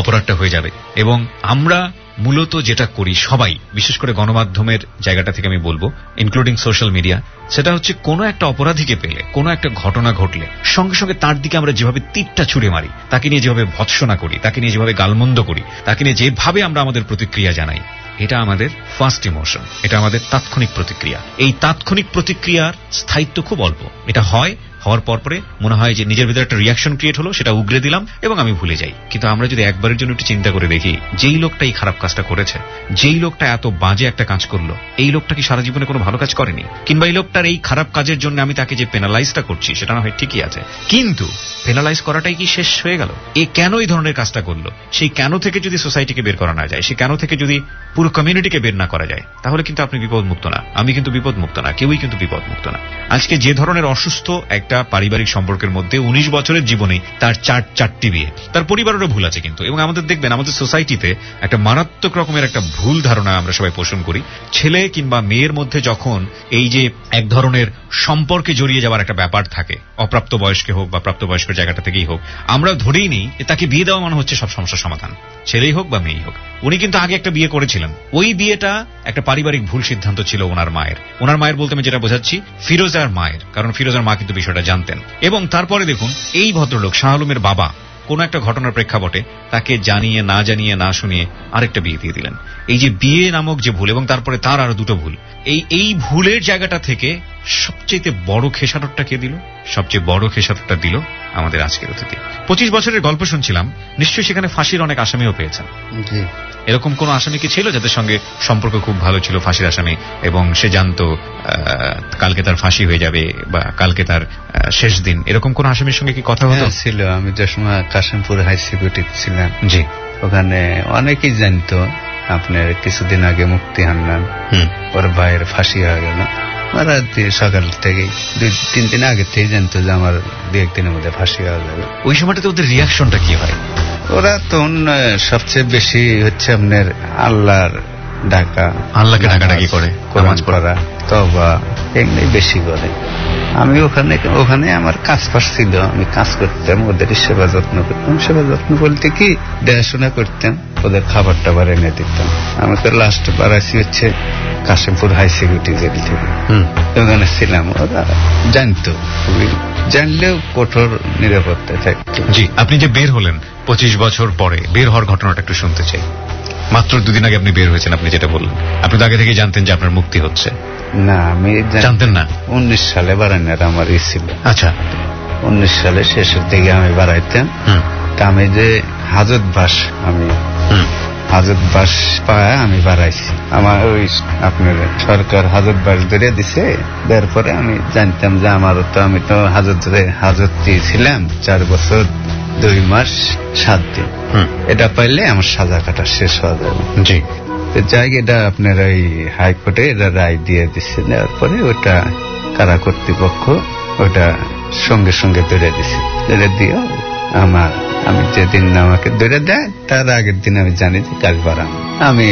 অপরাধটা হয়ে যাবে। এবং আমরা মূলত যেটা করি সবাই, বিশেষ করে গণমাধ্যমের জায়গাটা থেকে আমি বলবো ইনক্লুডিং সোশ্যাল মিডিয়া, সেটা হচ্ছে কোনো একটা অপরাধীকে পেলে, কোনো একটা ঘটনা ঘটলে সঙ্গে সঙ্গে তার দিকে আমরা যেভাবে তীরটা ছুড়ে মারি, তাকে নিয়ে যেভাবে ভৎসনা করি, তাকে নিয়ে যেভাবে গালমন্দ করি, তাকে নিয়ে যেভাবে আমরা আমাদের প্রতিক্রিয়া জানাই, এটা আমাদের ফার্স্ট ইমোশন, এটা আমাদের তাৎক্ষণিক প্রতিক্রিয়া। এই তাৎক্ষণিক প্রতিক্রিয়ার স্থায়িত্ব খুব অল্প, এটা হয়, হওয়ার পরে মনে হয় যে নিজের ভিতরে একটা রিয়াকশন ক্রিয়েট হলো, সেটা উগরে দিলাম এবং আমি ভুলে যাই। কিন্তু আমরা যদি একবারের জন্য একটু চিন্তা করে দেখি, যেই লোকটা এই খারাপ কাজটা করেছে, যেই লোকটা এত বাজে একটা কাজ করলো, এই লোকটা কি সারা জীবনে কোনো ভালো কাজ করেনি? কিংবা এই লোকটার এই খারাপ কাজের জন্য আমি তাকে যে পেনালাইজটা করছি সেটা না হয় ঠিকই আছে, কিন্তু পেনালাইজ করাটাই কি শেষ হয়ে গেল? এ কেন এই ধরনের কাজটা করলো? সেই কেন থেকে যদি সোসাইটিকে বের করা না যায়, সেই কেন থেকে যদি পুরো কমিউনিটিকে বের না করা যায়, তাহলে কিন্তু আপনি বিপদমুক্ত না, আমি কিন্তু বিপদমুক্ত না, কেউই কিন্তু বিপদমুক্ত না। আজকে যে ধরনের অসুস্থ একটা পারিবারিক সম্পর্কের মধ্যে 19 বছরের জীবনে তার 4টি বিয়ে, তার পরিবারেরও ভুল আছে কিন্তু। এবং আমাদের দেখবেন আমাদের সোসাইটিতে একটা মারাত্মক রকমের একটা ভুল ধারণা আমরা সবাই পোষণ করি, ছেলে কিংবা মেয়ের মধ্যে যখন এই যে এক ধরনের সম্পর্কে জড়িয়ে যাওয়ার একটা ব্যাপার থাকে, অপ্রাপ্ত বয়স্কে হোক বা প্রাপ্তবয়স্কের জায়গাটা থেকেই হোক, আমরা ধরেই নিই তাকে বিয়ে দেওয়া মানে হচ্ছে সব সমস্যার সমাধান, ছেলেই হোক বা মেয়েই হোক। উনি কিন্তু আগে একটা বিয়ে করেছিলেন, ওই বিয়েটা একটা পারিবারিক ভুল সিদ্ধান্ত ছিল ওনার মায়ের। ওনার মায়ের বলতে আমি যেটা বোঝাচ্ছি ফিরোজার মায়ের, কারণ ফিরোজার মা কিন্তু বিষয়টা জানতেন। এবং তারপরে দেখুন এই ভদ্রলোক শাহ-আলমের বাবা কোন একটা ঘটনার প্রেক্ষাপটে তাকে জানিয়ে না জানিয়ে না শুনিয়ে আরেকটা বিয়ে দিয়ে দিলেন। এই যে বিয়ে নামক যে ভুল, এবং তারপরে তার আরো দুটো ভুল, এই ভুলের জায়গাটা থেকে সবচেয়ে বড় খেসারতটা কে দিল? সবচেয়ে বড় খেসারতটা দিল আমাদের আজকের অতিথি। 25 বছরের গল্প শুনছিলাম, নিশ্চয়ই সেখানে ফাঁসির অনেক আসামিও পেয়েছেন। এরকম কোন আসামি কি ছিল যাদের সঙ্গে সম্পর্ক খুব ভালো ছিল ফাঁসির আসামি, এবং সে জানতো কালকে তার ফাঁসি হয়ে যাবে বা কালকে তার শেষ দিন, এরকম কোন আসামির সঙ্গে কি কথা হতো? ছিল, আমি যে সময় কাশিমপুর হাই সিকিউরিটিতে ছিলাম, জি, ওখানে অনেকেই জানতো। আপনার কিছুদিন আগে মুক্তি হান্নান, ওর ভাইয়ের ফাঁসি হয়ে গেল, সকাল থেকে 2-3 দিন আগে থেকে জানতো যে আমার 2-1 দিনের মধ্যে ফাঁসি হয়ে যাবে। ওই সময়টাতে ওদের রিয়াকশনটা কি হয়? ওরা তখন সবচেয়ে বেশি হচ্ছে আপনার আল্লাহর ডাকা, আল্লাহকে ডাকাডাকি করে, নামাজ পড়া, তওবা, এমনি বেশি করে। আমি ওখানে আমার কাজ পাশ ছিল, আমি কাজ করতাম, ওদের সেবা যত্ন করতাম। সেবা যত্ন বলতে কি দেখাশোনা করতাম, ওদের খাবার টাবার এনে দিতাম। আমি তো লাস্ট বাড়াইছি হচ্ছে কাশিমপুর হাই সিকিউরিটি জেল থেকে, ওখানে ছিলাম। ওরা জানতো, জানলেও কঠোর নিরাপত্তায় থাকতো। জি, আপনি যে বের হলেন 25 বছর পরে, বের হওয়ার ঘটনাটা একটু শুনতে চাই। মাত্র 2 দিন আগে আপনি বের হয়েছেন, আপনি যেটা বললেন আপনি তো আগে থেকে জানতেন যে আপনার মুক্তি হচ্ছে না? আমি জানতেন না, 19 সালে বারান্নার আমার ই ছিল। আচ্ছা, 19 সালে শেষের থেকে আমি বাড়াইতাম। আমি যে হাজত বাস পায় আমি বাড়াইছি, আমার ওই আপনার সরকার হাজত বাস ধরে দিছে। তারপরে আমি জানতাম যে আমারও তো, আমি তো হাজত দিয়েছিলাম 4 বছর 2 মাস 7 দিন, এটা পাইলে আমার সাজা কাটা শেষ হওয়া যাবে। জি, যাই এটা আপনার ওই হাইকোর্টে এটা রায় দিয়ে দিচ্ছে। দেওয়ার পরে ওটা কারা কর্তৃপক্ষ ওটা সঙ্গে সঙ্গে ধরে দিছে। ধরে দিয়ে আমার, আমি যেদিন আমাকে ধরে দেয় তার আগের দিন আমি জানি যে কাজ বাড়াম। আমি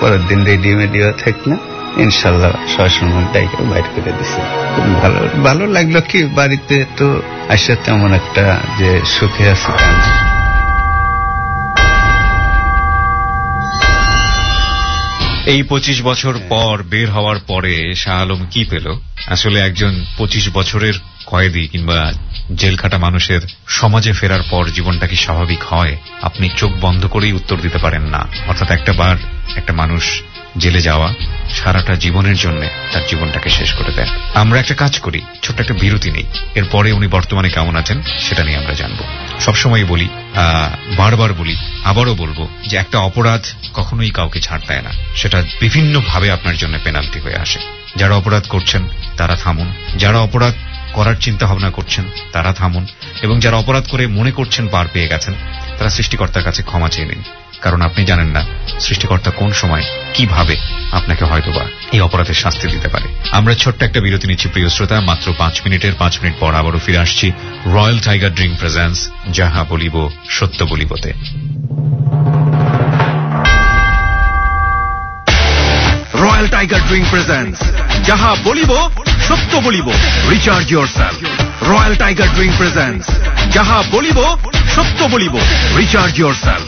পরের দিন রেডিও থাকলাম, ইনশাল্লাহ 600 ঘন্টায় বাইর করে দিছে। ভালো ভালো লাগলো। কি বাড়িতে তো আসে তেমন একটা যে সুখে আছে। এই 25 বছর পর বের হওয়ার পরে শাহ-আলম কি পেল? আসলে একজন 25 বছরের কয়েদি কিংবা জেল খাটা মানুষের সমাজে ফেরার পর জীবনটা কি স্বাভাবিক হয়? আপনি চোখ বন্ধ করেই উত্তর দিতে পারেন না। অর্থাৎ একটাবার একটা মানুষ জেলে যাওয়া সারাটা জীবনের জন্য তার জীবনটাকে শেষ করে দেয়। আমরা একটা কাজ করি, ছোট্ট একটা বিরতি নেই, এরপরে উনি বর্তমানে কেমন আছেন সেটা নিয়ে আমরা জানবো। সবসময় বলি, বারবার বলি, আবারও বলবো যে একটা অপরাধ কখনোই কাউকে ছাড় দেয় না, সেটা বিভিন্নভাবে আপনার জন্য পেনাল্টি হয়ে আসে। যারা অপরাধ করছেন তারা থামুন, যারা অপরাধ করার চিন্তা ভাবনা করছেন তারা থামুন এবং যারা অপরাধ করে মনে করছেন পার পেয়ে গেছেন তারা সৃষ্টিকর্তার কাছে ক্ষমা চেয়ে নিন কারণ আপনি জানেন না সৃষ্টিকর্তা কোন সময় কিভাবে আপনাকে হয়তোবা এই অপরাধের শাস্তি দিতে পারে আমরা ছোট্ট একটা বিরতি নিচ্ছি প্রিয় শ্রোতা মাত্র 5 মিনিটের 5 মিনিট পর আবারো ফিরে আসছি রয়্যাল টাইগার ড্রিঙ্ক প্রেজেন্স যাহা বলিব সত্য বলিবতে Royal Tiger Drink presents Jaha Bolibo Sotto Bolibo Recharge yourself Royal Tiger Drink presents Jaha Bolibo Sotto Bolibo Recharge yourself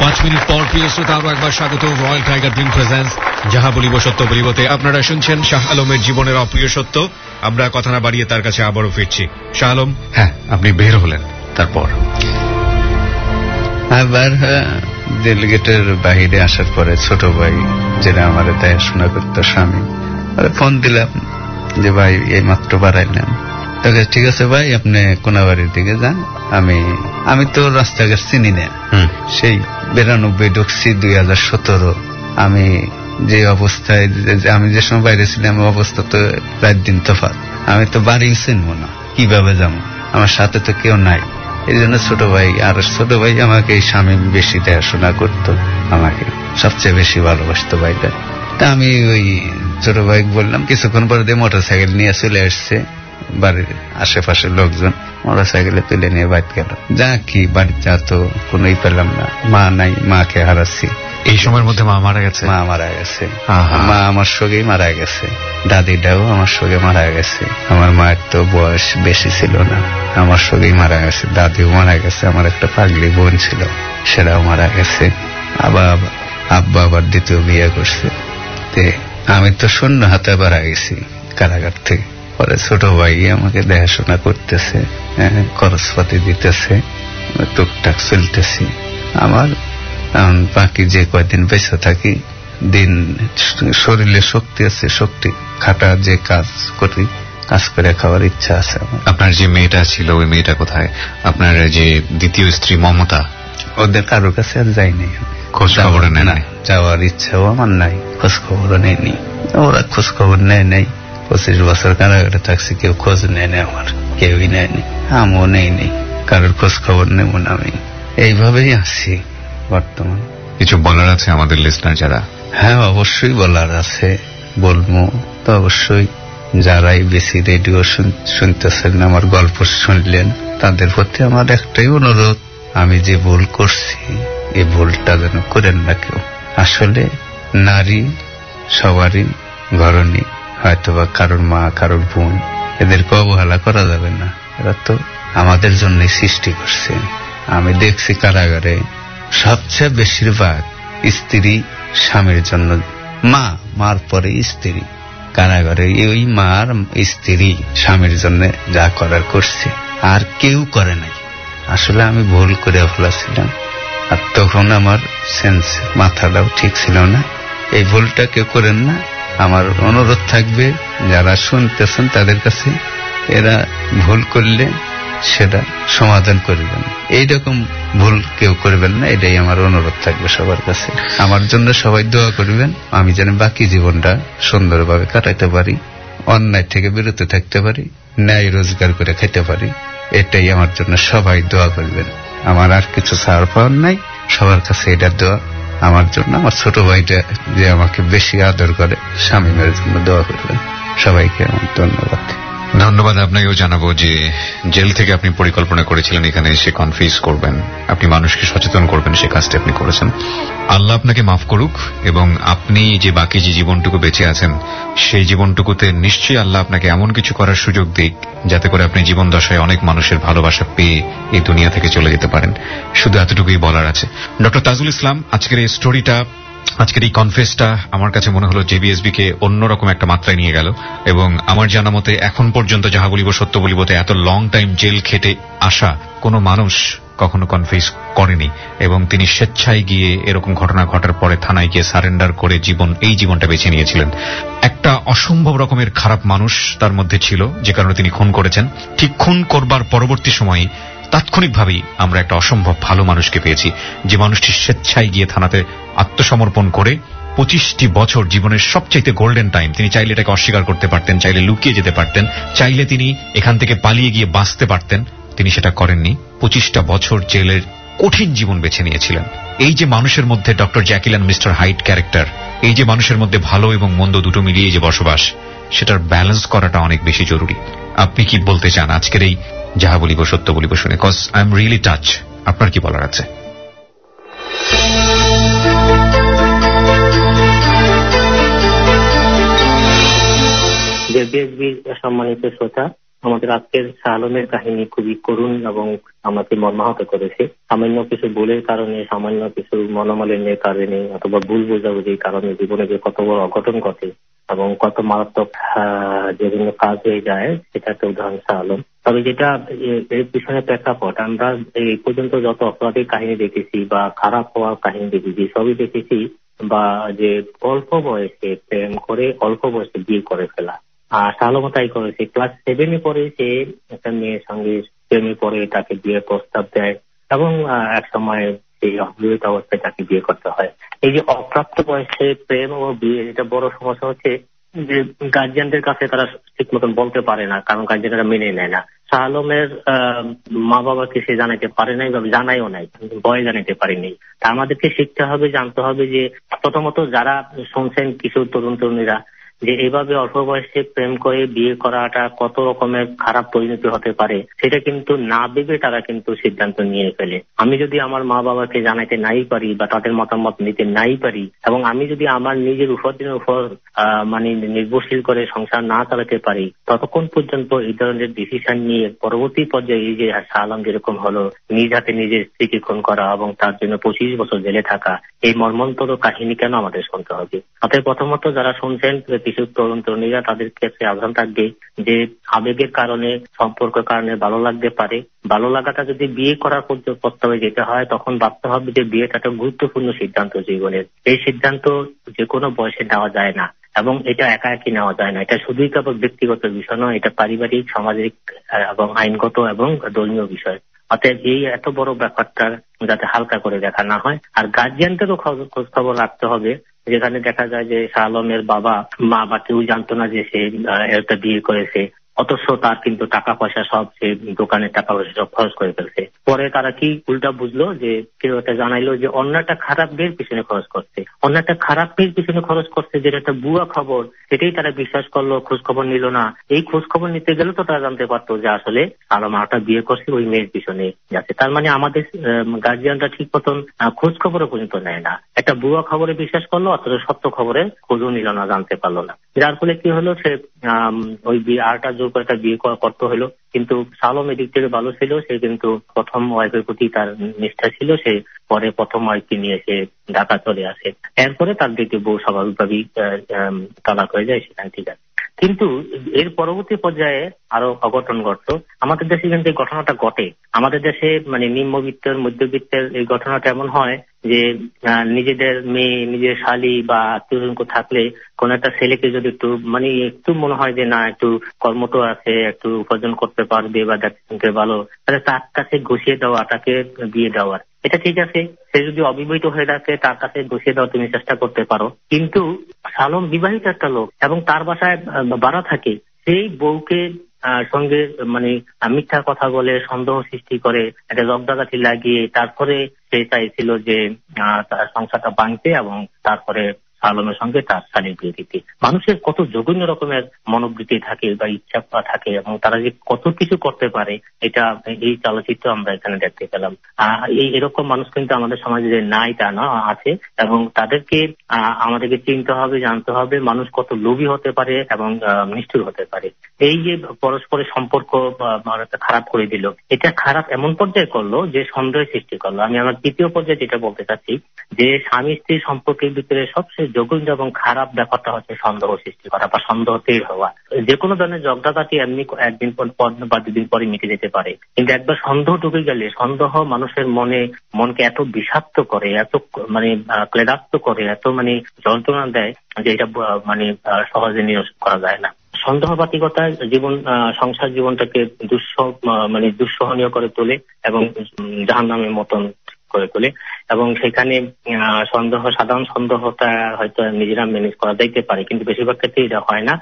पांच मिनट पर प्रिय श्रोता आबार स्वागत रॉयल टाइगर ड्रिंक प्रेजेंस जहा बोलिबो सत्य बोलिबोते आपनारा सुनछेन शाह आलमेर जीवनेर अप्रिय सत्य आमरा कथा ना बाड़िये तार काछे आबारो फिरछि शाह आलम हाँ आपनि बेर होलेन तारपर आबार डेलिगेटेर बाहिरे आसार परे छोट भाई जेटा आमारे देखाशोना करत स्वामी फोन दिलाम जे भाई এইমাত্র বাড়াইলাম তাকে ঠিক আছে ভাই আপনি কোনাবাড়ির দিকে যান আমি আমি তো রাস্তাঘাট চিনি না সেই ৯২ ঢুকছি ২০১৭ আমি যে অবস্থায় আমি যে সময় বাইরে ছিলাম অবস্থা তো রাত দিন তফাৎ আমি তো বাড়ি চিনব না কিভাবে যাবো আমার সাথে তো কেউ নাই এই জন্য ছোট ভাই আমাকে এই স্বামী বেশি দেখাশোনা করতো আমাকে সবচেয়ে বেশি ভালোবাসতো ভাইটা তা আমি ওই ছোট ভাই বললাম কিছুক্ষণ পরে দিয়ে মোটর সাইকেল নিয়ে চলে আসছে বাড়ির আশেপাশের লোকজন মোটর সাইকেলে তুলে নিয়ে বাইরে গেল যা কি বাড়িতে তো কোনোই পেলাম না মা নাই মাকে হারাচ্ছি এই সময়ের মধ্যে মা মারা গেছে মা আমার সঙ্গেই মারা গেছে দাদিটাও আমার সঙ্গে মারা গেছে আমার মায়ের তো বয়স বেশি ছিল না আমার সঙ্গেই মারা গেছে দাদিও মারা গেছে আমার একটা পাগলি বোন ছিল সেটাও মারা গেছে আবার আব্বা আবার দ্বিতীয় বিয়ে করছে আমি তো শূন্য হাতে আবার গেছি কারাগার থেকে পরে ছোট ভাই আমাকে দেখাশোনা করতেছে খরচপাতি দিতেছে টুকটাক চলতেছি আমার বাকি যে কয়দিন বেঁচে থাকি দিন শরীরে শক্তি আছে শক্তি খাটা যে কাজ করি কাজ করে খাওয়ার ইচ্ছা আছে আপনার যে মেয়েটা ছিল ওই মেয়েটা কোথায় আপনার যে দ্বিতীয় স্ত্রী মমতা ওদের কারো কাছে আর যায়নি খোঁজ খবর নেয় না যাওয়ার ইচ্ছাও আমার নাই খোঁজ খবর নেয়নি ওরা খোঁজ খবর নেয় নাই 25 বছর কারাগারে থাকছি কেউ খোঁজ নেয় না আমার কেউই নেয়নি আমিও নেইনি কারোর খোঁজ খবর নেব না আমি এইভাবেই আছি বর্তমানে কিছু বলার আছে আমাদের লিসনার যারা হ্যাঁ অবশ্যই বলার আছে বলবো তো অবশ্যই যারাই বেশি রেডিও শুনতেছেন আমার গল্প শুনলেন তাদের প্রতি আমার একটাই অনুরোধ আমি যে ভুল করছি এই ভুলটা যেন করেন না কেউ আসলে নারী সবারই ঘরণী হয়তোবা কারোর মা কারোর বোন এদেরকে অবহেলা করা যাবে না এরা তো আমাদের জন্যই সৃষ্টি করছে আমি দেখছি কারাগারে সবচেয়ে বেশিরভাগ স্ত্রী স্বামীর জন্য মার পরে স্ত্রী কারাগারে ওই মার স্ত্রী স্বামীর জন্য যা করার করছে আর কেউ করে নাই আসলে আমি ভুল করে ফেলাছিলাম আর তখন আমার সেন্স মাথাটাও ঠিক ছিল না এই ভুলটা কেউ করেন না আমার অনুরোধ থাকবে যারা শুনতেছেন তাদের কাছে এরা ভুল করলে সেটা সমাধান করবেন এইরকম ভুল কেউ করবেন না এটাই আমার অনুরোধ থাকবে সবার কাছে আমার জন্য সবাই দোয়া করবেন আমি যেন বাকি জীবনটা সুন্দরভাবে কাটাইতে পারি অন্যায় থেকে বিরত থাকতে পারি ন্যায় রোজগার করে খেতে পারি এটাই আমার জন্য সবাই দোয়া করবেন আমার আর কিছু ছাড় পাওয়ার নাই সবার কাছে এটা দোয়া আমার জন্য আমার ছোট ভাইটা যে আমাকে বেশি আদর করে স্বামীর জন্য দোয়া করবেন সবাইকে আমার ধন্যবাদ আপনাকেও জানাবো যে জেল থেকে আপনি পরিকল্পনা করেছিলেন এখানে এসে কনফিউজ করবেন আপনি মানুষকে সচেতন করবেন সে কাজটি আপনি করেছেন আল্লাহ আপনাকে মাফ করুক এবং আপনি যে বাকি যে জীবনটুকু বেঁচে আছেন সেই জীবনটুকুতে নিশ্চয়ই আল্লাহ আপনাকে এমন কিছু করার সুযোগ দিক যাতে করে আপনি জীবন দশায় অনেক মানুষের ভালোবাসা পেয়ে এই দুনিয়া থেকে চলে যেতে পারেন শুধু এতটুকুই বলার আছে ডক্টর তাজুল ইসলাম আজকের এই স্টোরিটা আজকের এই কনফেসটা আমার কাছে মনে হলো জেবিএসবি কে অন্যরকম একটা মাত্রায় নিয়ে গেল এবং আমার জানা মতে এখন পর্যন্ত যাহা বলিব সত্য বলিবতে এত লং টাইম জেল খেটে আসা কোনো মানুষ কখনো কনফেস করেনি এবং তিনি স্বেচ্ছায় গিয়ে এরকম ঘটনা ঘটার পরে থানায় গিয়ে সারেন্ডার করে এই জীবনটা বেছে নিয়েছিলেন একটা অসম্ভব রকমের খারাপ মানুষ তার মধ্যে ছিল যে কারণে তিনি খুন করেছেন ঠিক খুন করবার পরবর্তী সময়ে তাৎক্ষণিকভাবেই আমরা একটা অসম্ভব ভালো মানুষকে পেয়েছি, যে মানুষটি স্বেচ্ছায় গিয়ে থানাতে আত্মসমর্পণ করে ২৫টি বছর জীবনের সবচাইতে গোল্ডেন টাইম, তিনি চাইলে এটাকে অস্বীকার করতে পারতেন, চাইলে লুকিয়ে যেতে পারতেন, চাইলে তিনি এখান থেকে পালিয়ে গিয়ে বাঁচতে পারতেন, তিনি সেটা করেননি। ২৫টা বছর জেলের কঠিন জীবন বেছে নিয়েছিলেন। এই যে মানুষের মধ্যে doctor Jekyll and mister Hyde character, এই যে মানুষের মধ্যে ভালো এবং মন্দ দুটো মিলিয়ে যে বসবাস, সেটার ব্যালেন্স করাটা অনেক বেশি জরুরি। আপনি কি বলতে চান আজকের এই যাহা বলিব সত্য বলিব শুনে? Cause I am really touch. আপনার কি বলার আছে? সম্মানিত শ্রোতা, আমাদের আজকের শাহ-আলমের কাহিনী খুবই করুণ এবং আমাকে মর্মাহত করেছে। সামান্য কিছু ভুলের কারণে, সামান্য কিছু মনোমালিন্যের কারণে অথবা ভুল বোঝাবুঝির কারণে জীবনে যে কত বড় অঘটন ঘটে এবং কত মারাত্মক বিভিন্ন কাজ হয়ে যায়, সেটা একটা উদাহরণ শাহ-আলম। তবে যেটা এর পিছনে প্রেক্ষাপট, আমরা এই পর্যন্ত যত অপরাধের কাহিনী দেখেছি বা খারাপ হওয়ার কাহিনী দেখেছি, সবই দেখেছি বা যে অল্প বয়সে প্রেম করে অল্প বয়সে বিয়ে করে ফেলা। আর শাহ-আলম তাই করেছে। ক্লাস 7-এ পড়ে সে একটা মেয়ের সঙ্গে প্রেমে পড়ে, তাকে বিয়ের প্রস্তাব দেয় এবং এক সময় সেই অবিবাহিত অবস্থায় তাকে বিয়ে করতে হয়। এই যে অপ্রাপ্ত বয়সে প্রেম ও বিয়ে, এটা বড় সমস্যা হচ্ছে যে গার্জিয়ানদের কাছে তারা ঠিক মতন বলতে পারে না, কারণ গার্জিয়ানরা মেনে নেয় না। শাহ-আলমের মা বাবাকে সে জানাইতে পারে নাই বা জানাইও নাই, ভয় জানাইতে পারেনি। আমাদেরকে শিখতে হবে, জানতে হবে যে প্রথমত যারা শুনছেন কিছু তরুণ তরুণীরা, যে এভাবে অল্প বয়সে প্রেম করে বিয়ে করাটা কত রকমের খারাপ পরিণতি হতে পারে, সেটা কিন্তু না ভেবে তারা কিন্তু সিদ্ধান্ত নিয়ে ফেলে। আমি যদি আমার মা বাবাকে জানাইতে নাই পারি বা তাদের মতামত নিতে নাই পারি, এবং আমি যদি আমার নিজের উপার্জনের উপর নির্ভরশীল করে সংসার না চালাতে পারি, ততক্ষণ পর্যন্ত এই ধরনের ডিসিশন নিয়ে পরবর্তী পর্যায়ে এই যে শাহ-আলম যেরকম হলো, নিজ হাতে নিজের স্ত্রীকে খুন করা এবং তার জন্য 25 বছর জেলে থাকা, এই মর্মন্তর কাহিনী কেন আমাদের শুনতে হবে? অতএব প্রথমত যারা শুনছেন কিছু তরুণ তরুণীরা, তাদের ক্ষেত্রে আহ্বান থাকবে যে আবেগের কারণে, সম্পর্কের কারণে ভালো লাগতে পারে। ভালো লাগাটা যদি বিয়ে করার প্রস্তাবে যেতে হয়, তখন ভাবতে হবে যে বিয়েটা একটা গুরুত্বপূর্ণ সিদ্ধান্ত জীবনের। এই সিদ্ধান্ত যে কোনো বয়সে নেওয়া যায় না এবং এটা একা একই নেওয়া যায় না। এটা শুধুই কেবল ব্যক্তিগত বিষয় নয়, এটা পারিবারিক, সামাজিক এবং আইনগত এবং ধর্মীয় বিষয়। অতএব এই এত বড় ব্যাপারটা যাতে হালকা করে দেখা না হয়। আর গার্জিয়ানদেরও খোঁজ খবর রাখতে হবে, যেখানে দেখা যায় যে শাহ-আলমের বাবা মা বা কেউ জানতো না যে সে একটা বিয়ে করেছে, অথচ তার কিন্তু টাকা পয়সা সব, সে দোকানে টাকা পয়সা সব খরচ করে ফেলছে। পরে তারা কি উল্টা বুঝলো, যে কেউ একটা জানাইলো যে অন্য একটা খারাপের পিছনে খরচ করছে, অন্য একটা খারাপের পিছনে খরচ করছে, যেটা একটা ভুয়া খবর, সেটাই তারা বিশ্বাস করলো, খোঁজ খবর নিল না। এই খোঁজ খবর নিতে গেলে তো তারা জানতে পারতো যে আসলে শাহ-আলম একটা বিয়ে করছে, ওই মেয়ের পিছনে যাচ্ছে। তার মানে আমাদের গার্জিয়ানরা ঠিক মতন খোঁজ খবরও পর্যন্ত নেয় না, একটা ভুয়া খবরে বিশ্বাস করলো, অথচ সত্য খবরে খোঁজও নিল না, জানতে পারলো না। যার ফলে কি হলো, সে ওই আরটা জোর করে একটা বিয়ে করতে হলো। কিন্তু শাহ-আলম এদিক থেকে ভালো ছিল, সে কিন্তু প্রথম ওয়াইফের প্রতি তার নিষ্ঠা ছিল, সে পরে প্রথম ওয়াইফকে নিয়ে সে ঢাকা চলে আসে। এরপরে তার দ্বিতীয় বউ স্বাভাবিকভাবেই তালাক হয়ে যায়, সেখান থেকে। কিন্তু এর পরবর্তী পর্যায়ে আরো অঘটন ঘটতো আমাদের দেশে, কিন্তু এই ঘটনাটা ঘটে আমাদের দেশে, নিম্নবিত্তের মধ্যবিত্তের এই ঘটনাটা এমন হয় যে নিজেদের মেয়ে, নিজের শালী বা আত্মীয়জন থাকলে কোন একটা ছেলেকে যদি একটু একটু মনে হয় যে না, একটু কর্মঠ আছে, একটু উপার্জন করতে পারবে বা দেখতে ভালো, তাহলে তার কাছে ঘষিয়ে দেওয়া, তাকে দিয়ে দেওয়ার, এটা ঠিক আছে। সে যদি অবিবাহিত হয়ে থাকে, তার কাছে ঘষিয়ে দেওয়া তুমি চেষ্টা করতে পারো। কিন্তু শাহ-আলম বিবাহিত একটা লোক এবং তার বাসায় ভাড়া থাকে, সেই বউকে সঙ্গে মিথ্যা কথা বলে সন্দেহ সৃষ্টি করে, একটা জগদাগাছি লাগিয়ে তারপরে সে চাইছিল যে তার সংসারটা ভাঙতে এবং তারপরে শাহ-আলমের সঙ্গে তার শালীর বিয়ে দিতে। মানুষের কত জঘন্য রকমের মনোবৃত্তি থাকে বা ইচ্ছা থাকে এবং তারা যে কত কিছু করতে পারে, এটা এই চলচ্চিত্র আমরা এখানে দেখতে পেলাম। এরকম মানুষ কিন্তু আমাদের সমাজে যে নাই তা না, আছে, এবং তাদেরকে আমাদেরকে চিনতে হবে, জানতে হবে মানুষ কত লোভী হতে পারে এবং নিষ্ঠুর হতে পারে। এই যে পরস্পরের সম্পর্ক খারাপ করে দিল, এটা খারাপ এমন পর্যায়ে করলো যে সন্দেহের সৃষ্টি করলো। আমি আমার তৃতীয় পর্যায়ে যেটা বলতে চাচ্ছি, যে স্বামী স্ত্রী সম্পর্কের ভিতরে সবচেয়ে জঘন্য এবং খারাপ ব্যাপারটা হচ্ছে সন্দেহ সৃষ্টি করা বা সন্দেহতেই হওয়া। যে কোনো ধরনের জগদাগাতি এমনি একদিন বা দুদিন পরে মিটে যেতে পারে, কিন্তু একবার সন্দেহ ঢুকে গেলে, সন্দেহ মানুষের মনকে এত বিষাক্ত করে, এত ক্লেদাক্ত করে, এত যন্ত্রণা দেয় যে এটা সহজে নিরসন করা যায় না। সন্দেহবাতিকতা জীবন সংসার জীবনটাকে দুঃসহনীয় করে তোলে এবং জাহান্নামের মতন করে তোলে এবং সেখানে সন্দেহ সাধারণ সন্দেহতা হয়তো নিজেরা ম্যানেজ করা যাইতে পারে কিন্তু বেশিরভাগ ক্ষেত্রে এটা হয় না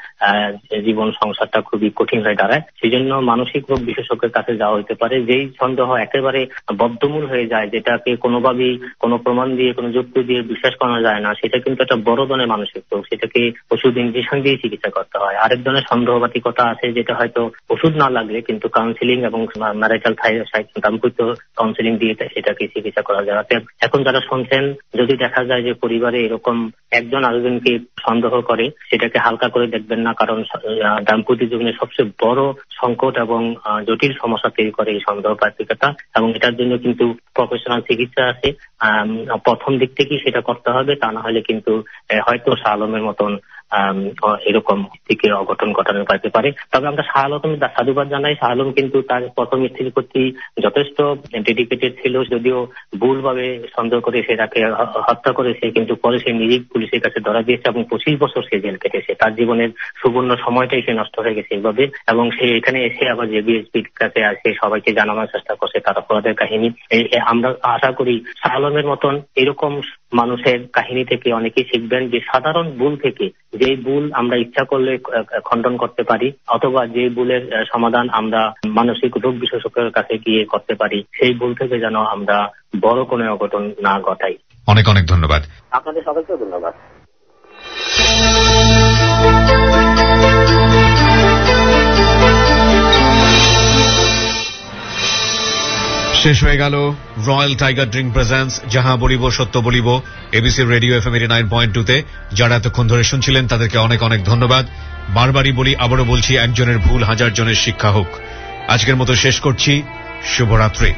জীবন সংসারটা খুবই কঠিন হয়ে দাঁড়ায় সেই জন্য মানসিক রোগ বিশেষজ্ঞের কাছে যাওয়া হইতে পারে যেই সন্দেহ একেবারে বদ্ধমূল হয়ে যায় যেটাকে কোনোভাবেই কোনো প্রমাণ দিয়ে কোনো যুক্তি দিয়ে বিশ্বাস করা যায় না সেটা কিন্তু একটা বড় ধরনের মানসিক রোগ সেটাকে ওষুধ ইনজেকশন দিয়ে চিকিৎসা করতে হয় আরেক ধরনের সন্দেহবাতিকতা আছে যেটা হয়তো ওষুধ না লাগলে কিন্তু কাউন্সিলিং এবং ম্যারিটাল দাম্পত্য কাউন্সিলিং দিয়ে সেটাকে চিকিৎসা করা যায় এখন যারা শুনছেন যদি দেখা যায় যে পরিবারে এরকম একজন আরেকজনকে সন্দেহ করে সেটাকে হালকা করে দেখবেন না কারণ দাম্পত্য জীবনে সবচেয়ে বড় সংকট এবং জটিল সমস্যা তৈরি করে এই সন্দেহবাতিকতা এবং এটার জন্য কিন্তু প্রফেশনাল চিকিৎসা আছে প্রথম দিক থেকেই সেটা করতে হবে তা না হলে কিন্তু হয়তো শাহ-আলমের মতন এরকম থেকে অঘটন ঘটানো পাইতে পারে তবে আমরা শাহ-আলমকে সাধুবাদ জানাই শাহ-আলম কিন্তু তার প্রথম স্ত্রীর প্রতি যথেষ্ট ডেডিকেটেড ছিল যদিও ভুলভাবে সন্দেহ করে সেটাকে হত্যা করেছে কিন্তু পরে সে নিজেই পুলিশের কাছে ধরা দিয়েছে এবং 25 বছর সে জেল কেটেছে তার জীবনের সুবর্ণ সময়টাই সে নষ্ট হয়ে গেছে এইভাবে এবং সে এখানে এসে আবার জেবিএসপির কাছে আসে সবাইকে জানানোর চেষ্টা করছে তার অপরাধের কাহিনী আমরা আশা করি শাহ-আলমের মতন এরকম মানুষের কাহিনী থেকে অনেকেই শিখবেন যে সাধারণ ভুল থেকে যে ভুল আমরা ইচ্ছা করলে খণ্ডন করতে পারি অথবা যে ভুলের সমাধান আমরা মানসিক রোগ বিশেষজ্ঞের কাছে গিয়ে করতে পারি সেই ভুল থেকে যেন আমরা বড় কোনো অঘটন না ঘটাই অনেক অনেক ধন্যবাদ আপনাদের সকলকে ধন্যবাদ শেষ হয়ে গেল রয়্যাল টাইগার ড্রিঙ্ক প্রেজেন্টস জাহা বলিব সত্য বলিব এবিসি রেডিও এফএম 89.2 তে যারা এতক্ষণ ধরে শুনছিলেন তাদেরকে অনেক অনেক ধন্যবাদ বারবারই বলি আবারও বলছি একজনের ভুল হাজার জনের শিক্ষা হোক আজকের মতো শেষ করছি শুভরাত্রি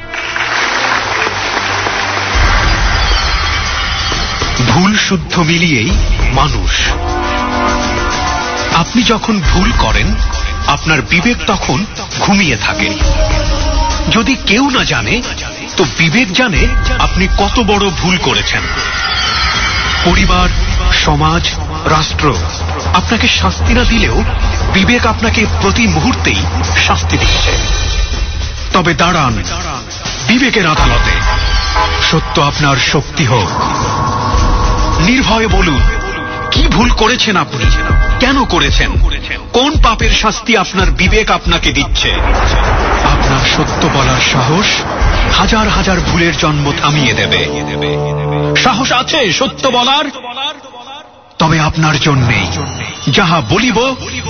ভুল শুদ্ধ মিলিয়েই মানুষ আপনি যখন ভুল করেন আপনার বিবেক তখন ঘুমিয়ে থাকে যদি কেউ না জানে তো বিবেক জানে আপনি কত বড় ভুল করেছেন পরিবার সমাজ রাষ্ট্র আপনাকে শাস্তি না দিলেও বিবেক আপনাকে প্রতি মুহূর্তেই শাস্তি দিচ্ছে তবে দাঁড়ান বিবেকের আদালতে সত্য আপনার শক্তি হোক নির্ভয়ে বলুন কি ভুল করেছেন আপনি কেন করেছেন কোন পাপের শাস্তি আপনার বিবেক আপনাকে দিচ্ছে আপনার সত্য বলার সাহস হাজার হাজার ভুলের জন্ম থামিয়ে দেবে সাহস আছে সত্য বলার তবে আপনার জন্যেই যাহা বলিব